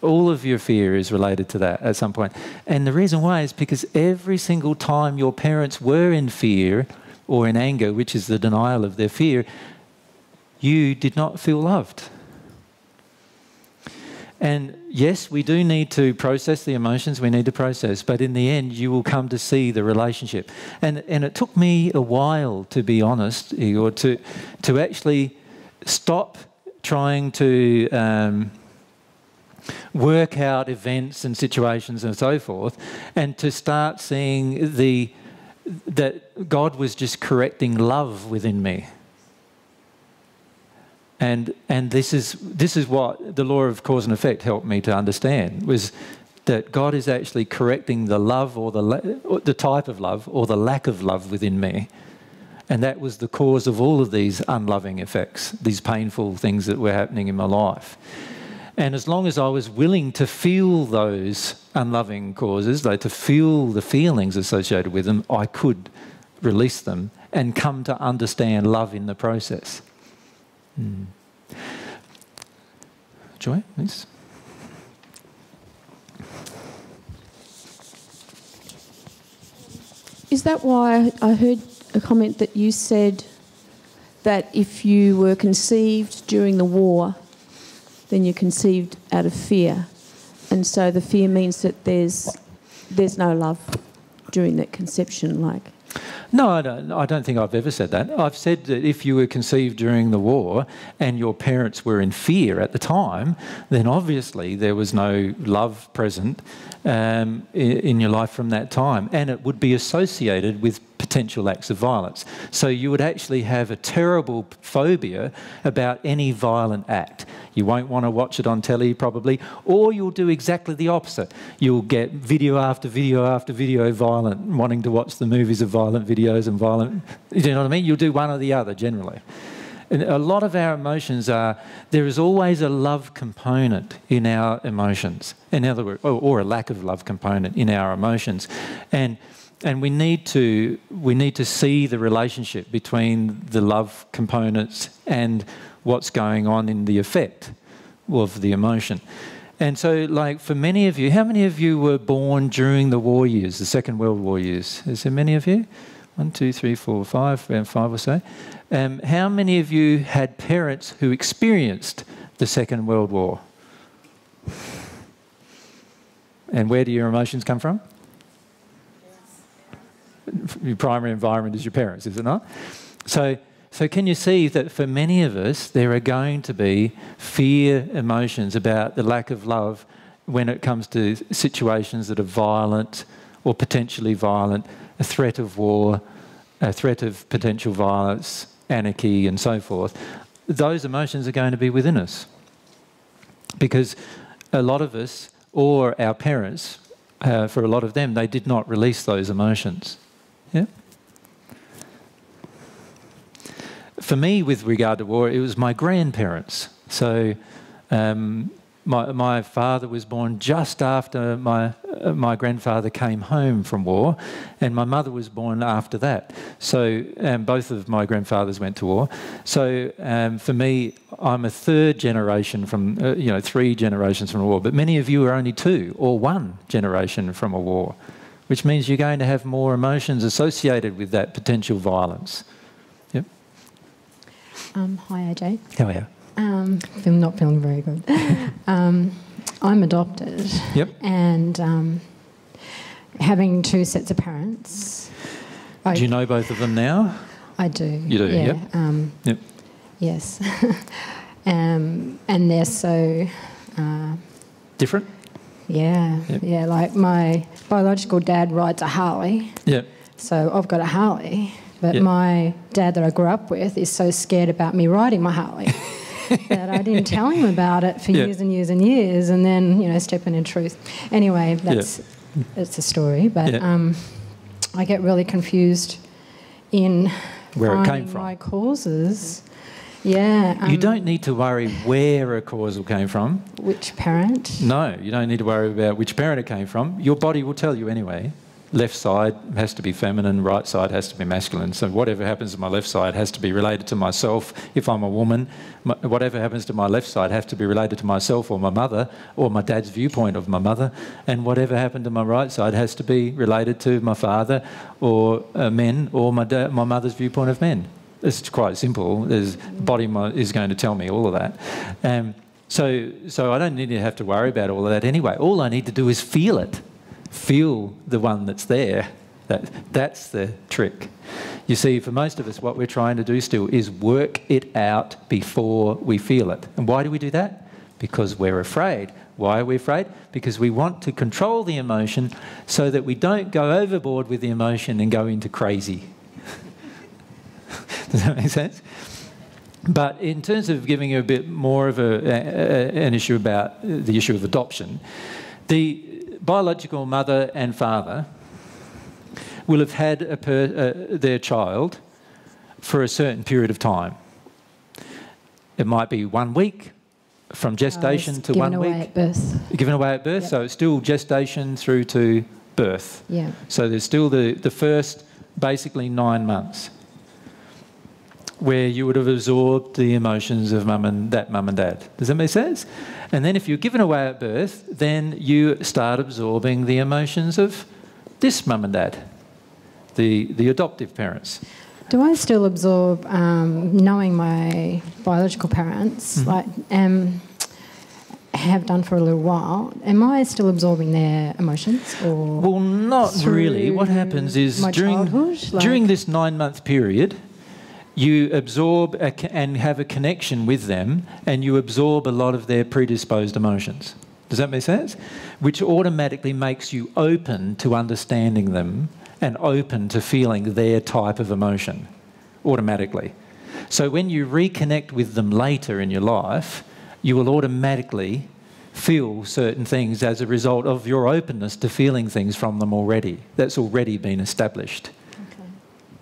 all of your fear is related to that at some point. And the reason why is because every single time your parents were in fear or in anger, which is the denial of their fear, you did not feel loved. And yes, we do need to process the emotions we need to process, but in the end, you will come to see the relationship. And it took me a while, to be honest, Igor, to actually stop trying to work out events and situations and so forth, and to start seeing that God was just correcting love within me. And this is what the law of cause and effect helped me to understand, was that God is actually correcting the love or the type of love or the lack of love within me. And that was the cause of all of these unloving effects, these painful things that were happening in my life. And as long as I was willing to feel those unloving causes, like to feel the feelings associated with them, I could release them and come to understand love in the process. Joy, please. Is that why I heard a comment that you said that if you were conceived during the war, then you're conceived out of fear, and so the fear means that there's no love during that conception, like? No, I don't think I've ever said that. I've said that if you were conceived during the war and your parents were in fear at the time, then obviously there was no love present in your life from that time, and it would be associated with potential acts of violence. So you would actually have a terrible phobia about any violent act. You won't want to watch it on telly probably, or you'll do exactly the opposite. You'll get video after video after video violent, wanting to watch the movies of violent videos and violent, you know what I mean? You'll do one or the other generally. And a lot of our emotions are, there is always a love component in our emotions, in other words, or a lack of love component in our emotions. And we need to see the relationship between the love components and what's going on in the effect of the emotion. And so, like, for many of you, how many of you were born during the war years, the Second World War years? Is there many of you? 1, 2, 3, 4, 5, around 5 or so. How many of you had parents who experienced the Second World War? And where do your emotions come from? Your primary environment is your parents, is it not? So can you see that for many of us, there are going to be fear emotions about the lack of love when it comes to situations that are violent or potentially violent, a threat of war, a threat of potential violence, anarchy and so forth. Those emotions are going to be within us because a lot of us, or our parents, for a lot of them, they did not release those emotions. Yeah. For me, with regard to war, it was my grandparents. So my father was born just after my grandfather came home from war, and my mother was born after that. So both of my grandfathers went to war. So for me, I'm a third generation from, 3 generations from a war, but many of you are only 2 or 1 generation from a war, which means you're going to have more emotions associated with that potential violence. Yep. Hi, AJ. How are you? I'm not feeling very good. I'm adopted. Yep. And having 2 sets of parents. Do you know both of them now? I do. You do, yeah. Yep. Yep. Yes. And they're so... different? Yeah, yep. Yeah, like my biological dad rides a Harley. Yeah. So I've got a Harley, but yep. My dad that I grew up with is so scared about me riding my Harley that I didn't tell him about it for yep. years and years and years, and then, stepping in truth. Anyway, that's yep. It's a story, but yep. I get really confused in where finding it came from. My causes. Yeah. You don't need to worry where a causal came from. Which parent? No, you don't need to worry about which parent it came from. Your body will tell you anyway. Left side has to be feminine, right side has to be masculine. So whatever happens to my left side has to be related to myself if I'm a woman. Whatever happens to my left side has to be related to myself or my mother or my dad's viewpoint of my mother. And whatever happened to my right side has to be related to my father or men or my mother's viewpoint of men. It's quite simple. The body is going to tell me all of that. So I don't need to have to worry about all of that anyway. All I need to do is feel it. Feel the one that's there. That's the trick. You see, for most of us, what we're trying to do still is work it out before we feel it. And why do we do that? Because we're afraid. Why are we afraid? Because we want to control the emotion so that we don't go overboard with the emotion and go into crazy. Does that make sense? But in terms of giving you a bit more of an issue about the issue of adoption, the biological mother and father will have had their child for a certain period of time. It might be 1 week, from gestation to 1 week. Given away at birth. Given away at birth, yep. So it's still gestation through to birth. Yeah. So there's still the first basically 9 months. Where you would have absorbed the emotions of mum and dad. Does that make sense? And then if you're given away at birth, then you start absorbing the emotions of this mum and dad. the adoptive parents. Do I still absorb knowing my biological parents, mm-hmm. like have done for a little while? Am I still absorbing their emotions? Or well, not really. What happens is during this 9-month period, you absorb and have a connection with them, and you absorb a lot of their predisposed emotions. Does that make sense? Which automatically makes you open to understanding them and open to feeling their type of emotion, automatically. So when you reconnect with them later in your life, you will automatically feel certain things as a result of your openness to feeling things from them already. That's already been established. Okay.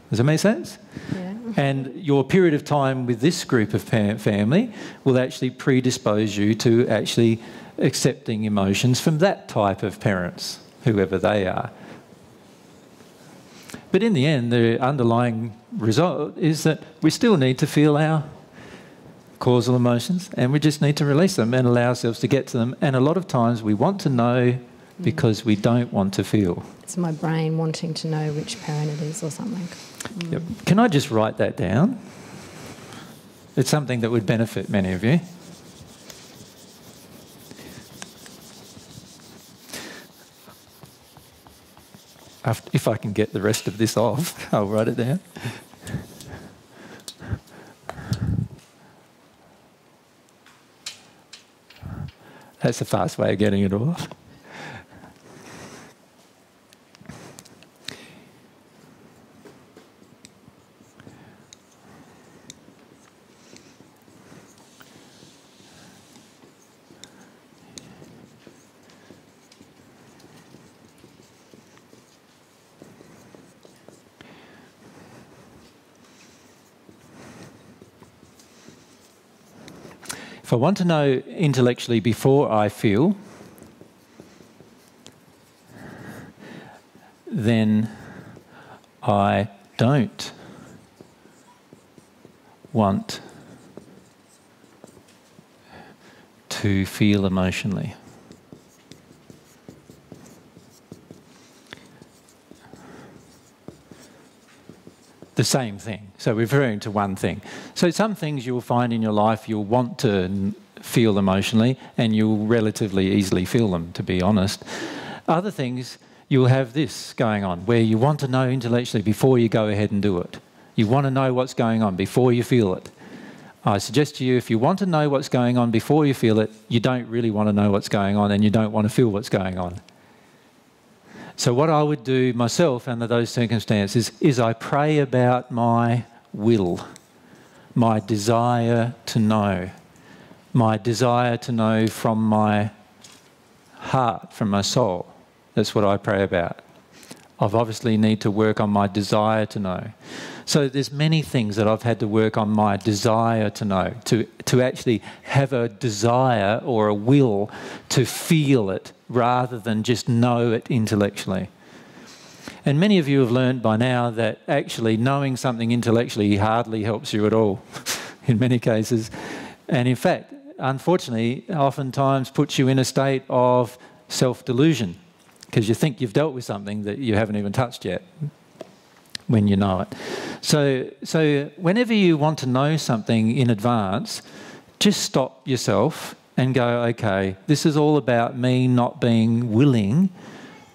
Does that make sense? Yeah. And your period of time with this group of family will actually predispose you to actually accepting emotions from that type of parents, whoever they are. But in the end, the underlying result is that we still need to feel our causal emotions, and we just need to release them and allow ourselves to get to them. And a lot of times we want to know because we don't want to feel. It's my brain wanting to know which parent it is or something. Yep. Can I just write that down? It's something that would benefit many of you. If I can get the rest of this off, I'll write it down. That's a fast way of getting it off. If I want to know intellectually before I feel, then I don't want to feel emotionally. The same thing. So referring to one thing. So some things you'll find in your life you'll want to feel emotionally, and you'll relatively easily feel them, to be honest. Other things, you'll have this going on, where you want to know intellectually before you go ahead and do it. You want to know what's going on before you feel it. I suggest to you, if you want to know what's going on before you feel it, you don't really want to know what's going on, and you don't want to feel what's going on. So what I would do myself under those circumstances is I pray about my will, my desire to know, from my heart, from my soul. That's what I pray about. I've obviously need to work on my desire to know. So there's many things that I've had to work on my desire to know, to actually have a desire or a will to feel it rather than just know it intellectually. And many of you have learned by now that actually knowing something intellectually hardly helps you at all in many cases. And in fact, unfortunately, oftentimes puts you in a state of self-delusion, because you think you've dealt with something that you haven't even touched yet when you know it. So whenever you want to know something in advance, just stop yourself and go, okay, this is all about me not being willing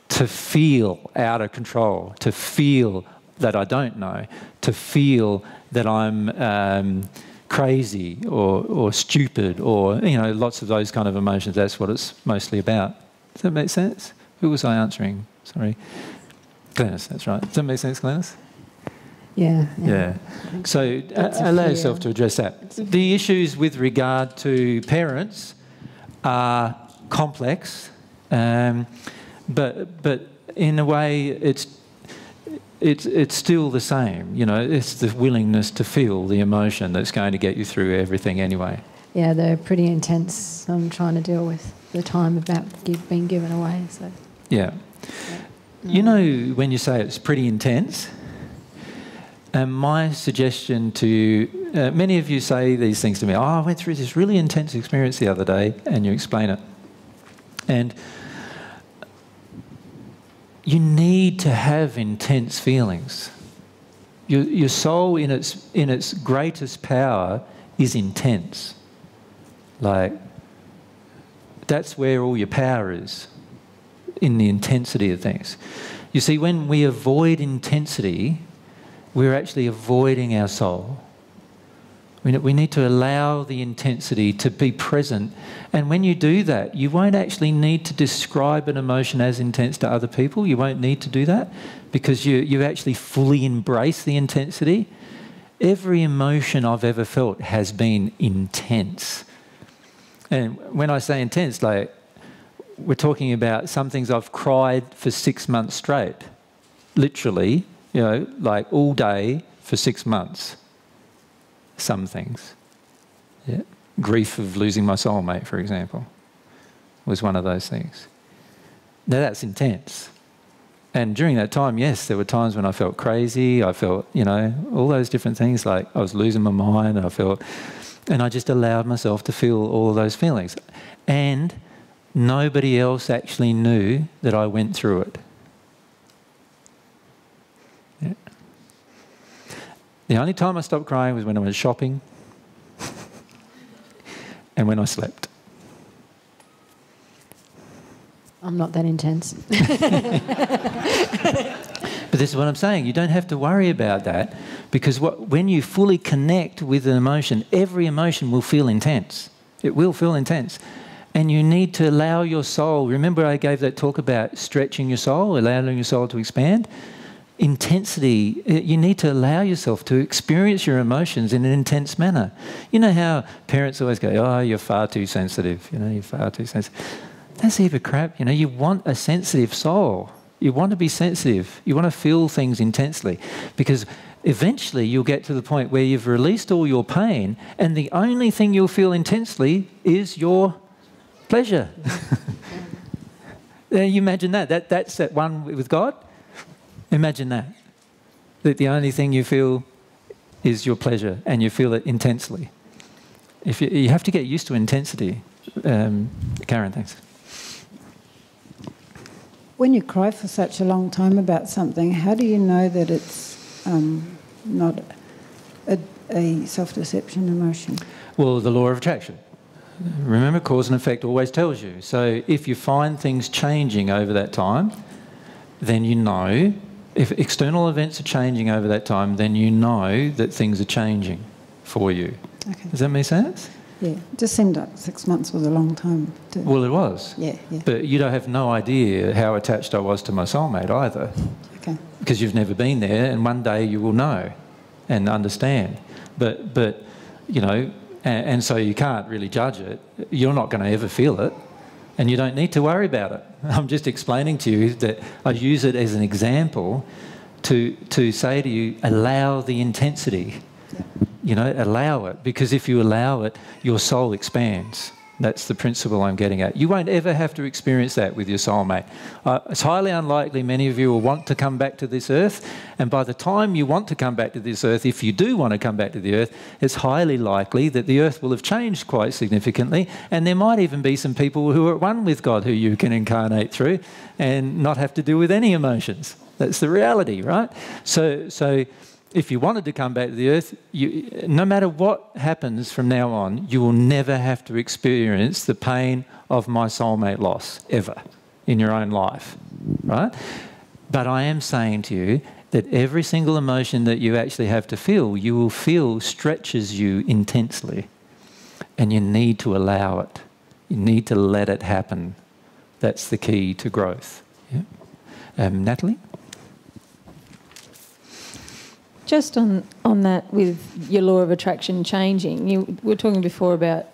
to feel out of control, to feel that I don't know, to feel that I'm crazy or stupid or, you know, lots of those kind of emotions. That's what it's mostly about. Does that make sense? Who was I answering? Sorry. Glennis, that's right. Does that make sense, Glennis? Yeah. Yeah. So allow yourself to address that. The issues with regard to parents are complex, but in a way it's still the same. You know, it's the willingness to feel the emotion that's going to get you through everything anyway. Yeah, they're pretty intense. I'm trying to deal with the time about being given away. So. Yeah. You know, when you say it's pretty intense, my suggestion to you, many of you say these things to me, oh, I went through this really intense experience the other day, and you explain it. And You need to have intense feelings. Your soul in its greatest power is intense. Like, that's where all your power is, in the intensity of things. You see, when we avoid intensity, we're actually avoiding our soul. We need to allow the intensity to be present. And when you do that, you won't actually need to describe an emotion as intense to other people. You won't need to do that because you actually fully embrace the intensity. Every emotion I've ever felt has been intense. And when I say intense, like, we're talking about some things I've cried for 6 months straight. Literally, you know, like all day for 6 months. Some things. Yeah. Grief of losing my soulmate, for example, was one of those things. Now that's intense. And during that time, yes, there were times when I felt crazy, I felt, you know, all those different things, like I was losing my mind, and I just allowed myself to feel all of those feelings. And nobody else actually knew that I went through it. Yeah. The only time I stopped crying was when I went shopping and when I slept. I'm not that intense. But this is what I'm saying. You don't have to worry about that because when you fully connect with an emotion, every emotion will feel intense. It will feel intense. And you need to allow your soul. Remember I gave that talk about stretching your soul, allowing your soul to expand? Intensity, you need to allow yourself to experience your emotions in an intense manner. You know how parents always go, oh, you're far too sensitive, you know, you're far too sensitive. That's a heap of crap, you know, you want a sensitive soul. You want to be sensitive. You want to feel things intensely because eventually you'll get to the point where you've released all your pain and the only thing you'll feel intensely is your pleasure. You imagine that's that one with God. Imagine that the only thing you feel is your pleasure and you feel it intensely. If you have to get used to intensity. Karen, thanks. When you cry for such a long time about something, how do you know that it's not a self-deception emotion? Well, the law of attraction. Remember, cause and effect always tells you. So if you find things changing over that time, then you know. If external events are changing over that time, then you know that things are changing for you. Okay. Does that make sense? Yeah. It just seemed like 6 months was a long time. Well, it was. Yeah, yeah. But you don't have no idea how attached I was to my soulmate either. Okay. Because you've never been there, and one day you will know and understand. But you know, and so you can't really judge it. You're not going to ever feel it. And you don't need to worry about it. I'm just explaining to you that I use it as an example to say to you, allow the intensity. Yeah. You know, allow it. Because if you allow it, your soul expands. That's the principle I'm getting at. You won't ever have to experience that with your soulmate. It's highly unlikely many of you will want to come back to this earth. And by the time you want to come back to this earth, if you do want to come back to the earth, it's highly likely that the earth will have changed quite significantly. And there might even be some people who are at one with God who you can incarnate through and not have to deal with any emotions. That's the reality, right? So if you wanted to come back to the earth, no matter what happens from now on, you will never have to experience the pain of my soulmate loss ever in your own life, right? But I am saying to you that every single emotion that you actually have to feel, you will feel stretches you intensely, and you need to allow it. You need to let it happen. That's the key to growth. Yeah. Natalie? Just on that with your law of attraction changing, we were talking before about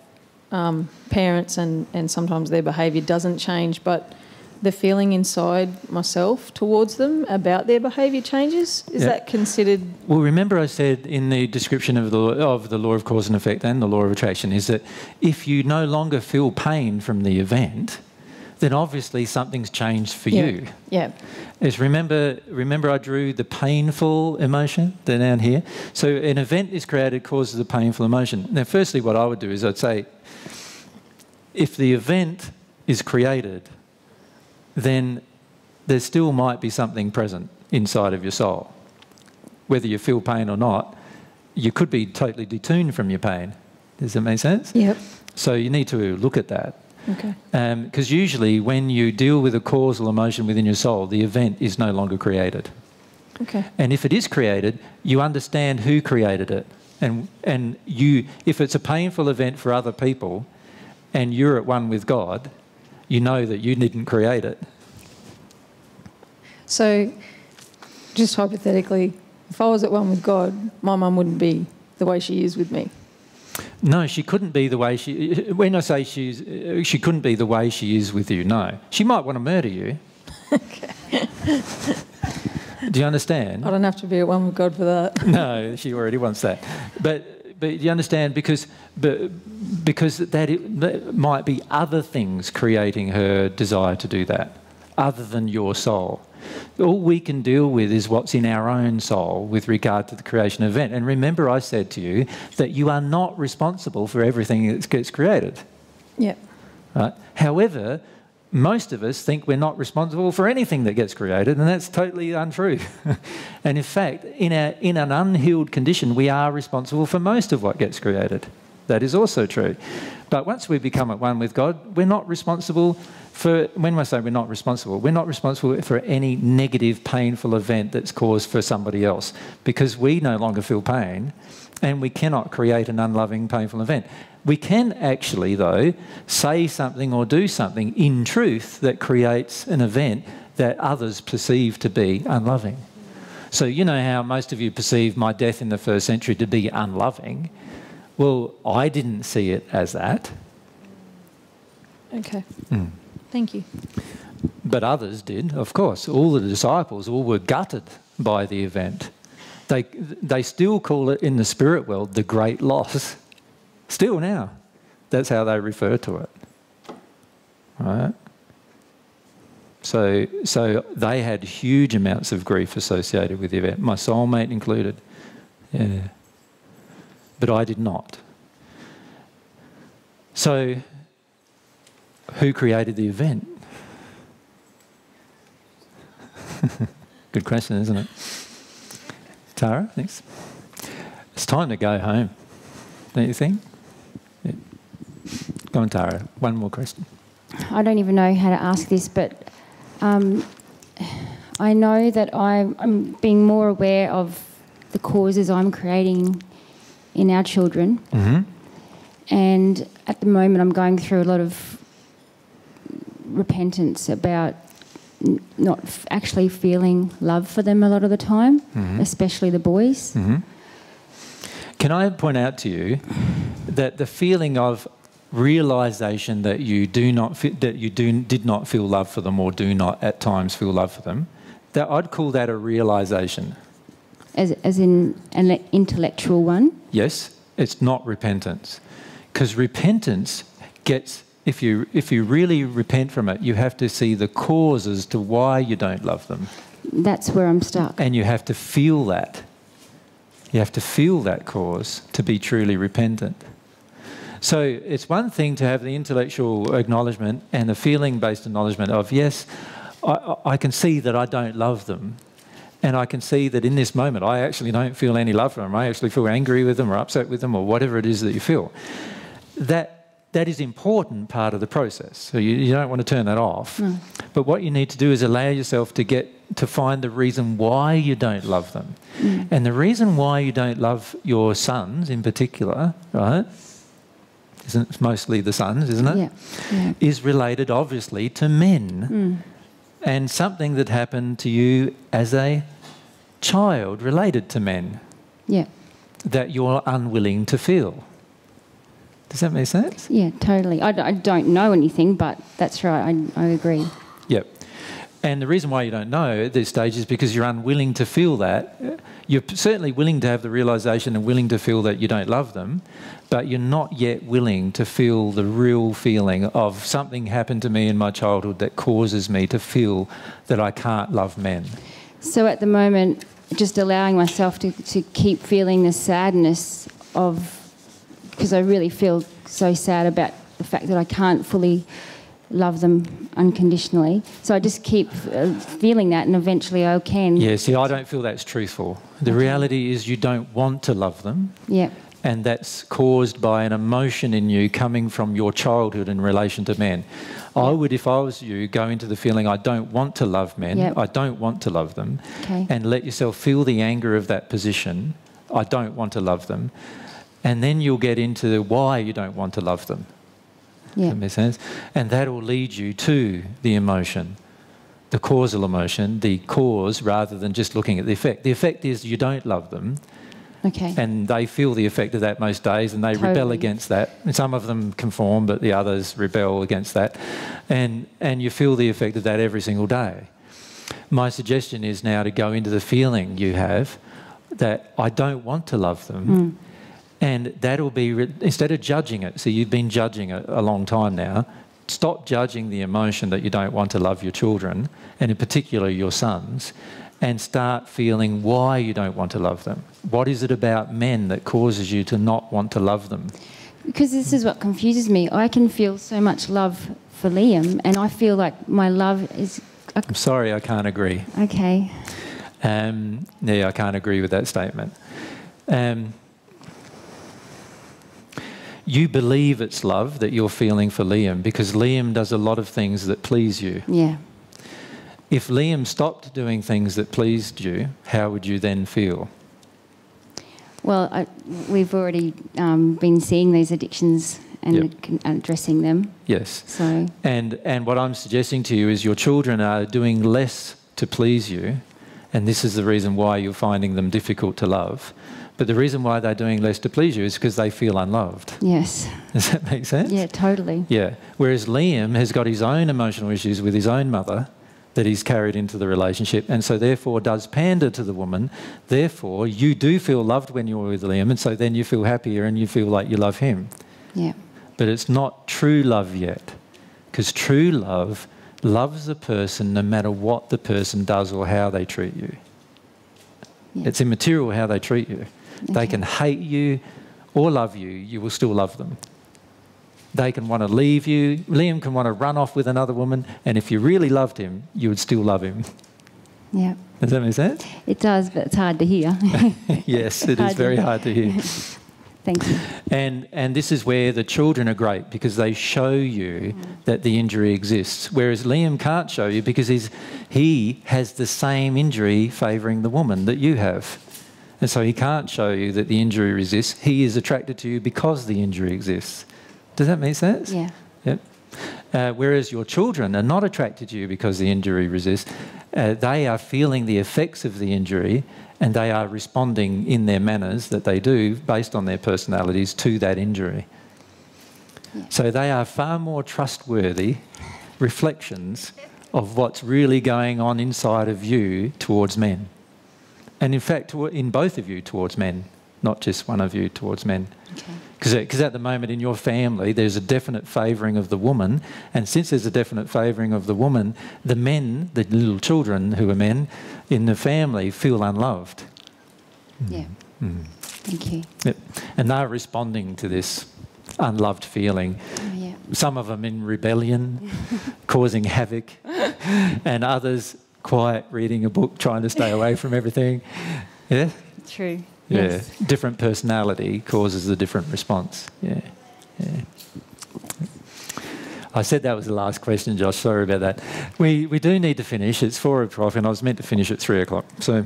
parents and sometimes their behaviour doesn't change, but the feeling inside myself towards them about their behaviour changes. Is that considered? Well, remember I said in the description of the law of cause and effect and the law of attraction is that if you no longer feel pain from the event, then obviously something's changed for you. Yeah. It's remember I drew the painful emotion down here. So an event is created, causes a painful emotion. Now, firstly, what I would do is I'd say, if the event is created, then there still might be something present inside of your soul. Whether you feel pain or not, you could be totally detuned from your pain. Does that make sense? Yep. So you need to look at that. Okay. Because usually when you deal with a causal emotion within your soul, the event is no longer created. Okay. And if it is created, you understand who created it. And you, if it's a painful event for other people and you're at one with God, you know that you didn't create it. So just hypothetically, if I was at one with God, my mum wouldn't be the way she is with me. No, she couldn't be the way she... When I say she couldn't be the way she is with you, no. She might want to murder you. Okay. Do you understand? I don't have to be at one with God for that. No, she already wants that. But you understand, because that might be other things creating her desire to do that, other than your soul. All we can deal with is what's in our own soul with regard to the creation event. And remember I said to you that you are not responsible for everything that gets created. Yeah. Right? However, most of us think we're not responsible for anything that gets created, and that's totally untrue. And in fact, in an unhealed condition, we are responsible for most of what gets created. That is also true. But once we become at one with God, we're not responsible for... When I say we're not responsible for any negative, painful event that's caused for somebody else, because we no longer feel pain and we cannot create an unloving, painful event. We can actually, though, say something or do something in truth that creates an event that others perceive to be unloving. So you know how most of you perceive my death in the 1st century to be unloving. Well, I didn't see it as that. Okay. Mm. Thank you. But others did, of course. All the disciples all were gutted by the event. They still call it in the spirit world the great loss. Still now. That's how they refer to it. Right? So they had huge amounts of grief associated with the event, my soulmate included. Yeah. But I did not. So, who created the event? Good question, isn't it? Tara, thanks. It's time to go home, don't you think? Yeah. Go on, Tara, one more question. I don't even know how to ask this, but I know that I'm being more aware of the causes I'm creating in our children. Mm-hmm. And at the moment I'm going through a lot of repentance about not actually feeling love for them a lot of the time, mm-hmm. especially the boys. Mm-hmm. Can I point out to you that the feeling of realisation that you did not feel love for them or do not at times feel love for them, that I'd call that a realisation. As in an intellectual one? Yes, it's not repentance. Because repentance gets, if you really repent from it, you have to see the cause as to why you don't love them. That's where I'm stuck. And you have to feel that. You have to feel that cause to be truly repentant. So it's one thing to have the intellectual acknowledgement and the feeling-based acknowledgement of, yes, I can see that I don't love them. And I can see that in this moment, I actually don't feel any love for them. I actually feel angry with them or upset with them or whatever it is that you feel. That is an important part of the process. So you don't want to turn that off. No. But what you need to do is allow yourself to find the reason why you don't love them. Mm. And the reason why you don't love your sons in particular, right, isn't mostly the sons, isn't it? Yeah. Yeah. Is related, obviously, to men. Mm. And something that happened to you as a child related to men. Yeah. That you're unwilling to feel. Does that make sense? Yeah, totally. I don't know anything, but that's right, I agree. Yep. And the reason why you don't know at this stage is because you're unwilling to feel that. You're certainly willing to have the realisation and willing to feel that you don't love them, but you're not yet willing to feel the real feeling of something happened to me in my childhood that causes me to feel that I can't love men. So at the moment, just allowing myself to keep feeling the sadness of... because I really feel so sad about the fact that I can't fully love them unconditionally. So I just keep feeling that, and eventually I can. Yeah, see, I don't feel that's truthful. The reality is you don't want to love them. Yeah. And that's caused by an emotion in you coming from your childhood in relation to men. I would, if I was you, go into the feeling, I don't want to love men, yep. I don't want to love them, okay. And let yourself feel the anger of that position, I don't want to love them, and then you'll get into why you don't want to love them. Yep. That makes sense? And that will lead you to the emotion, the causal emotion, the cause, rather than just looking at the effect. The effect is you don't love them. Okay. And they feel the effect of that most days, and they totally rebel against that. And some of them conform, but the others rebel against that. And you feel the effect of that every single day. My suggestion is now to go into the feeling you have that I don't want to love them. Mm. And that'll be, instead of judging it, so you've been judging it a long time now, stop judging the emotion that you don't want to love your children, and in particular your sons, and start feeling why you don't want to love them. What is it about men that causes you to not want to love them? Because this is what confuses me. I can feel so much love for Liam, and I feel like my love is... I'm sorry, I can't agree. Okay. Yeah, I can't agree with that statement. You believe it's love that you're feeling for Liam because Liam does a lot of things that please you. Yeah. If Liam stopped doing things that pleased you, how would you then feel? Well, we've already been seeing these addictions and yep. addressing them. Yes. So. And what I'm suggesting to you is your children are doing less to please you, and this is the reason why you're finding them difficult to love. But the reason why they're doing less to please you is because they feel unloved. Yes. Does that make sense? Yeah, totally. Yeah. Whereas Liam has got his own emotional issues with his own mother that he's carried into the relationship, and so therefore does pander to the woman. Therefore, you do feel loved when you're with Liam, and so then you feel happier and you feel like you love him. Yeah. But it's not true love yet, because true love loves a person no matter what the person does or how they treat you. Yeah. It's immaterial how they treat you. Okay. They can hate you or love you, you will still love them. They can want to leave you. Liam can want to run off with another woman. And if you really loved him, you would still love him. Yeah. Does that make sense? It does, but it's hard to hear. Yes, it is very hard to hear. Thank you. And this is where the children are great, because they show you that the injury exists. Whereas Liam can't show you because he has the same injury favouring the woman that you have. And so he can't show you that the injury exists. He is attracted to you because the injury exists. Does that make sense? Yeah. Yep. Whereas your children are not attracted to you because the injury resists. They are feeling the effects of the injury, and they are responding in their manners that they do based on their personalities to that injury. Yeah. So they are far more trustworthy reflections of what's really going on inside of you towards men. And in fact, in both of you towards men, not just one of you towards men. Okay. Because at the moment in your family, there's a definite favouring of the woman. And since there's a definite favouring of the woman, the men, the little children who are men, in the family feel unloved. Yeah. Mm. Thank you. Yep. And they're responding to this unloved feeling. Oh, yeah. Some of them in rebellion, causing havoc, and others quiet, reading a book, trying to stay away from everything. Yeah? True. Yeah, yes. Different personality causes a different response. Yeah, yeah. I said that was the last question, Josh. Sorry about that. We do need to finish. It's 4 o'clock, and I was meant to finish at 3 o'clock. So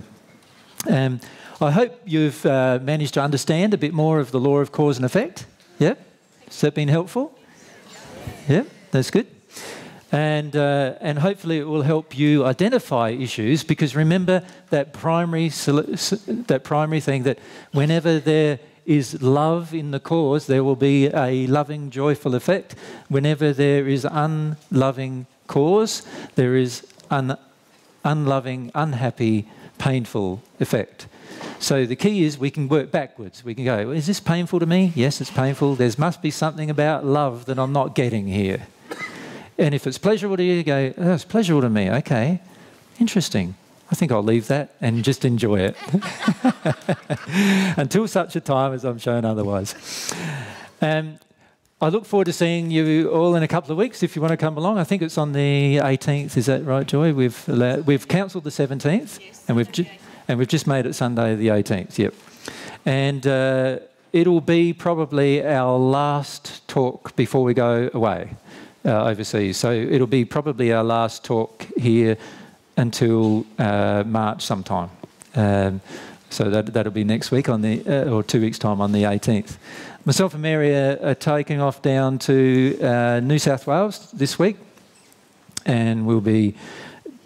I hope you've managed to understand a bit more of the law of cause and effect. Yeah? Has that been helpful? Yeah, that's good. And hopefully it will help you identify issues, because remember that primary thing, that whenever there is love in the cause, there will be a loving, joyful effect. Whenever there is unloving cause, there is unloving, unhappy, painful effect. So the key is we can work backwards. We can go, is this painful to me? Yes, it's painful. There must be something about love that I'm not getting here. And if it's pleasurable to you, you go, oh, it's pleasurable to me, okay, interesting. I think I'll leave that and just enjoy it. Until such a time as I'm shown otherwise. I look forward to seeing you all in a couple of weeks if you want to come along. I think it's on the 18th, is that right, Joy? We've cancelled the 17th, yes, and we've just made it Sunday the 18th, yep. And it'll be probably our last talk before we go away overseas. So it'll be probably our last talk here until March sometime. So that'll be next week on the, or 2 weeks' time on the 18th. Myself and Mary are taking off down to New South Wales this week, and we'll be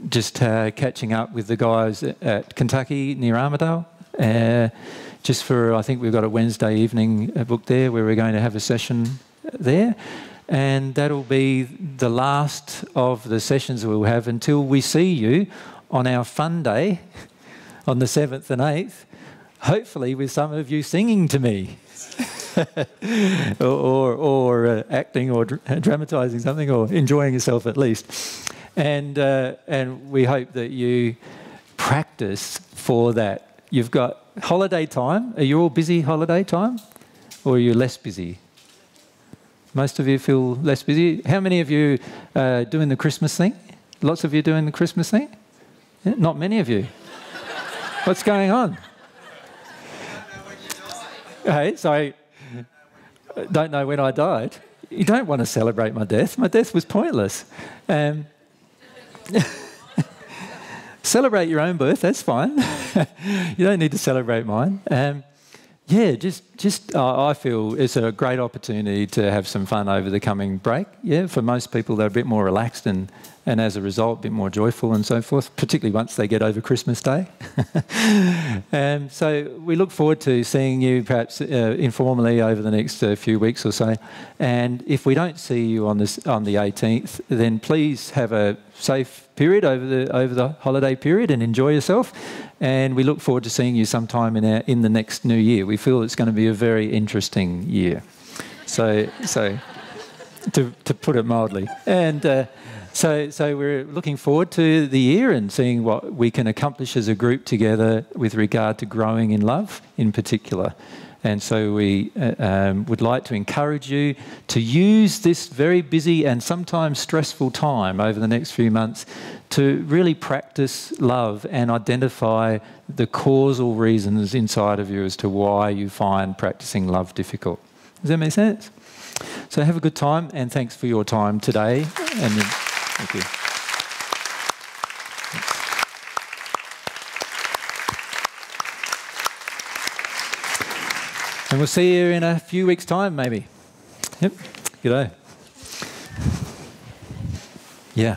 just catching up with the guys at Kentucky near Armidale. Just for, I think we've got a Wednesday evening booked there where we're going to have a session there. And that'll be the last of the sessions we'll have until we see you on our fun day on the 7th and 8th, hopefully with some of you singing to me or acting or dramatising something or enjoying yourself at least. And we hope that you practice for that. You've got holiday time. Are you all busy holiday time or are you less busy? Most of you feel less busy. How many of you are doing the Christmas thing? Lots of you doing the Christmas thing? Yeah, not many of you. What's going on? Hey, so don't know when I died. You don't want to celebrate my death. My death was pointless. Celebrate your own birth. That's fine. You don't need to celebrate mine. Yeah, I feel it's a great opportunity to have some fun over the coming break. Yeah, for most people they're a bit more relaxed and as a result a bit more joyful and so forth, particularly once they get over Christmas Day. And so we look forward to seeing you perhaps informally over the next few weeks or so. And if we don't see you on the 18th, then please have a safe period over the holiday period and enjoy yourself. And we look forward to seeing you sometime in the next new year. We feel it's going to be a very interesting year, so to put it mildly. And so we're looking forward to the year and seeing what we can accomplish as a group together with regard to growing in love in particular. And so we would like to encourage you to use this very busy and sometimes stressful time over the next few months to really practice love and identify the causal reasons inside of you as to why you find practicing love difficult. Does that make sense? So have a good time, and thanks for your time today. And thank you. And we'll see you in a few weeks' time, maybe. Yep. G'day. Yeah.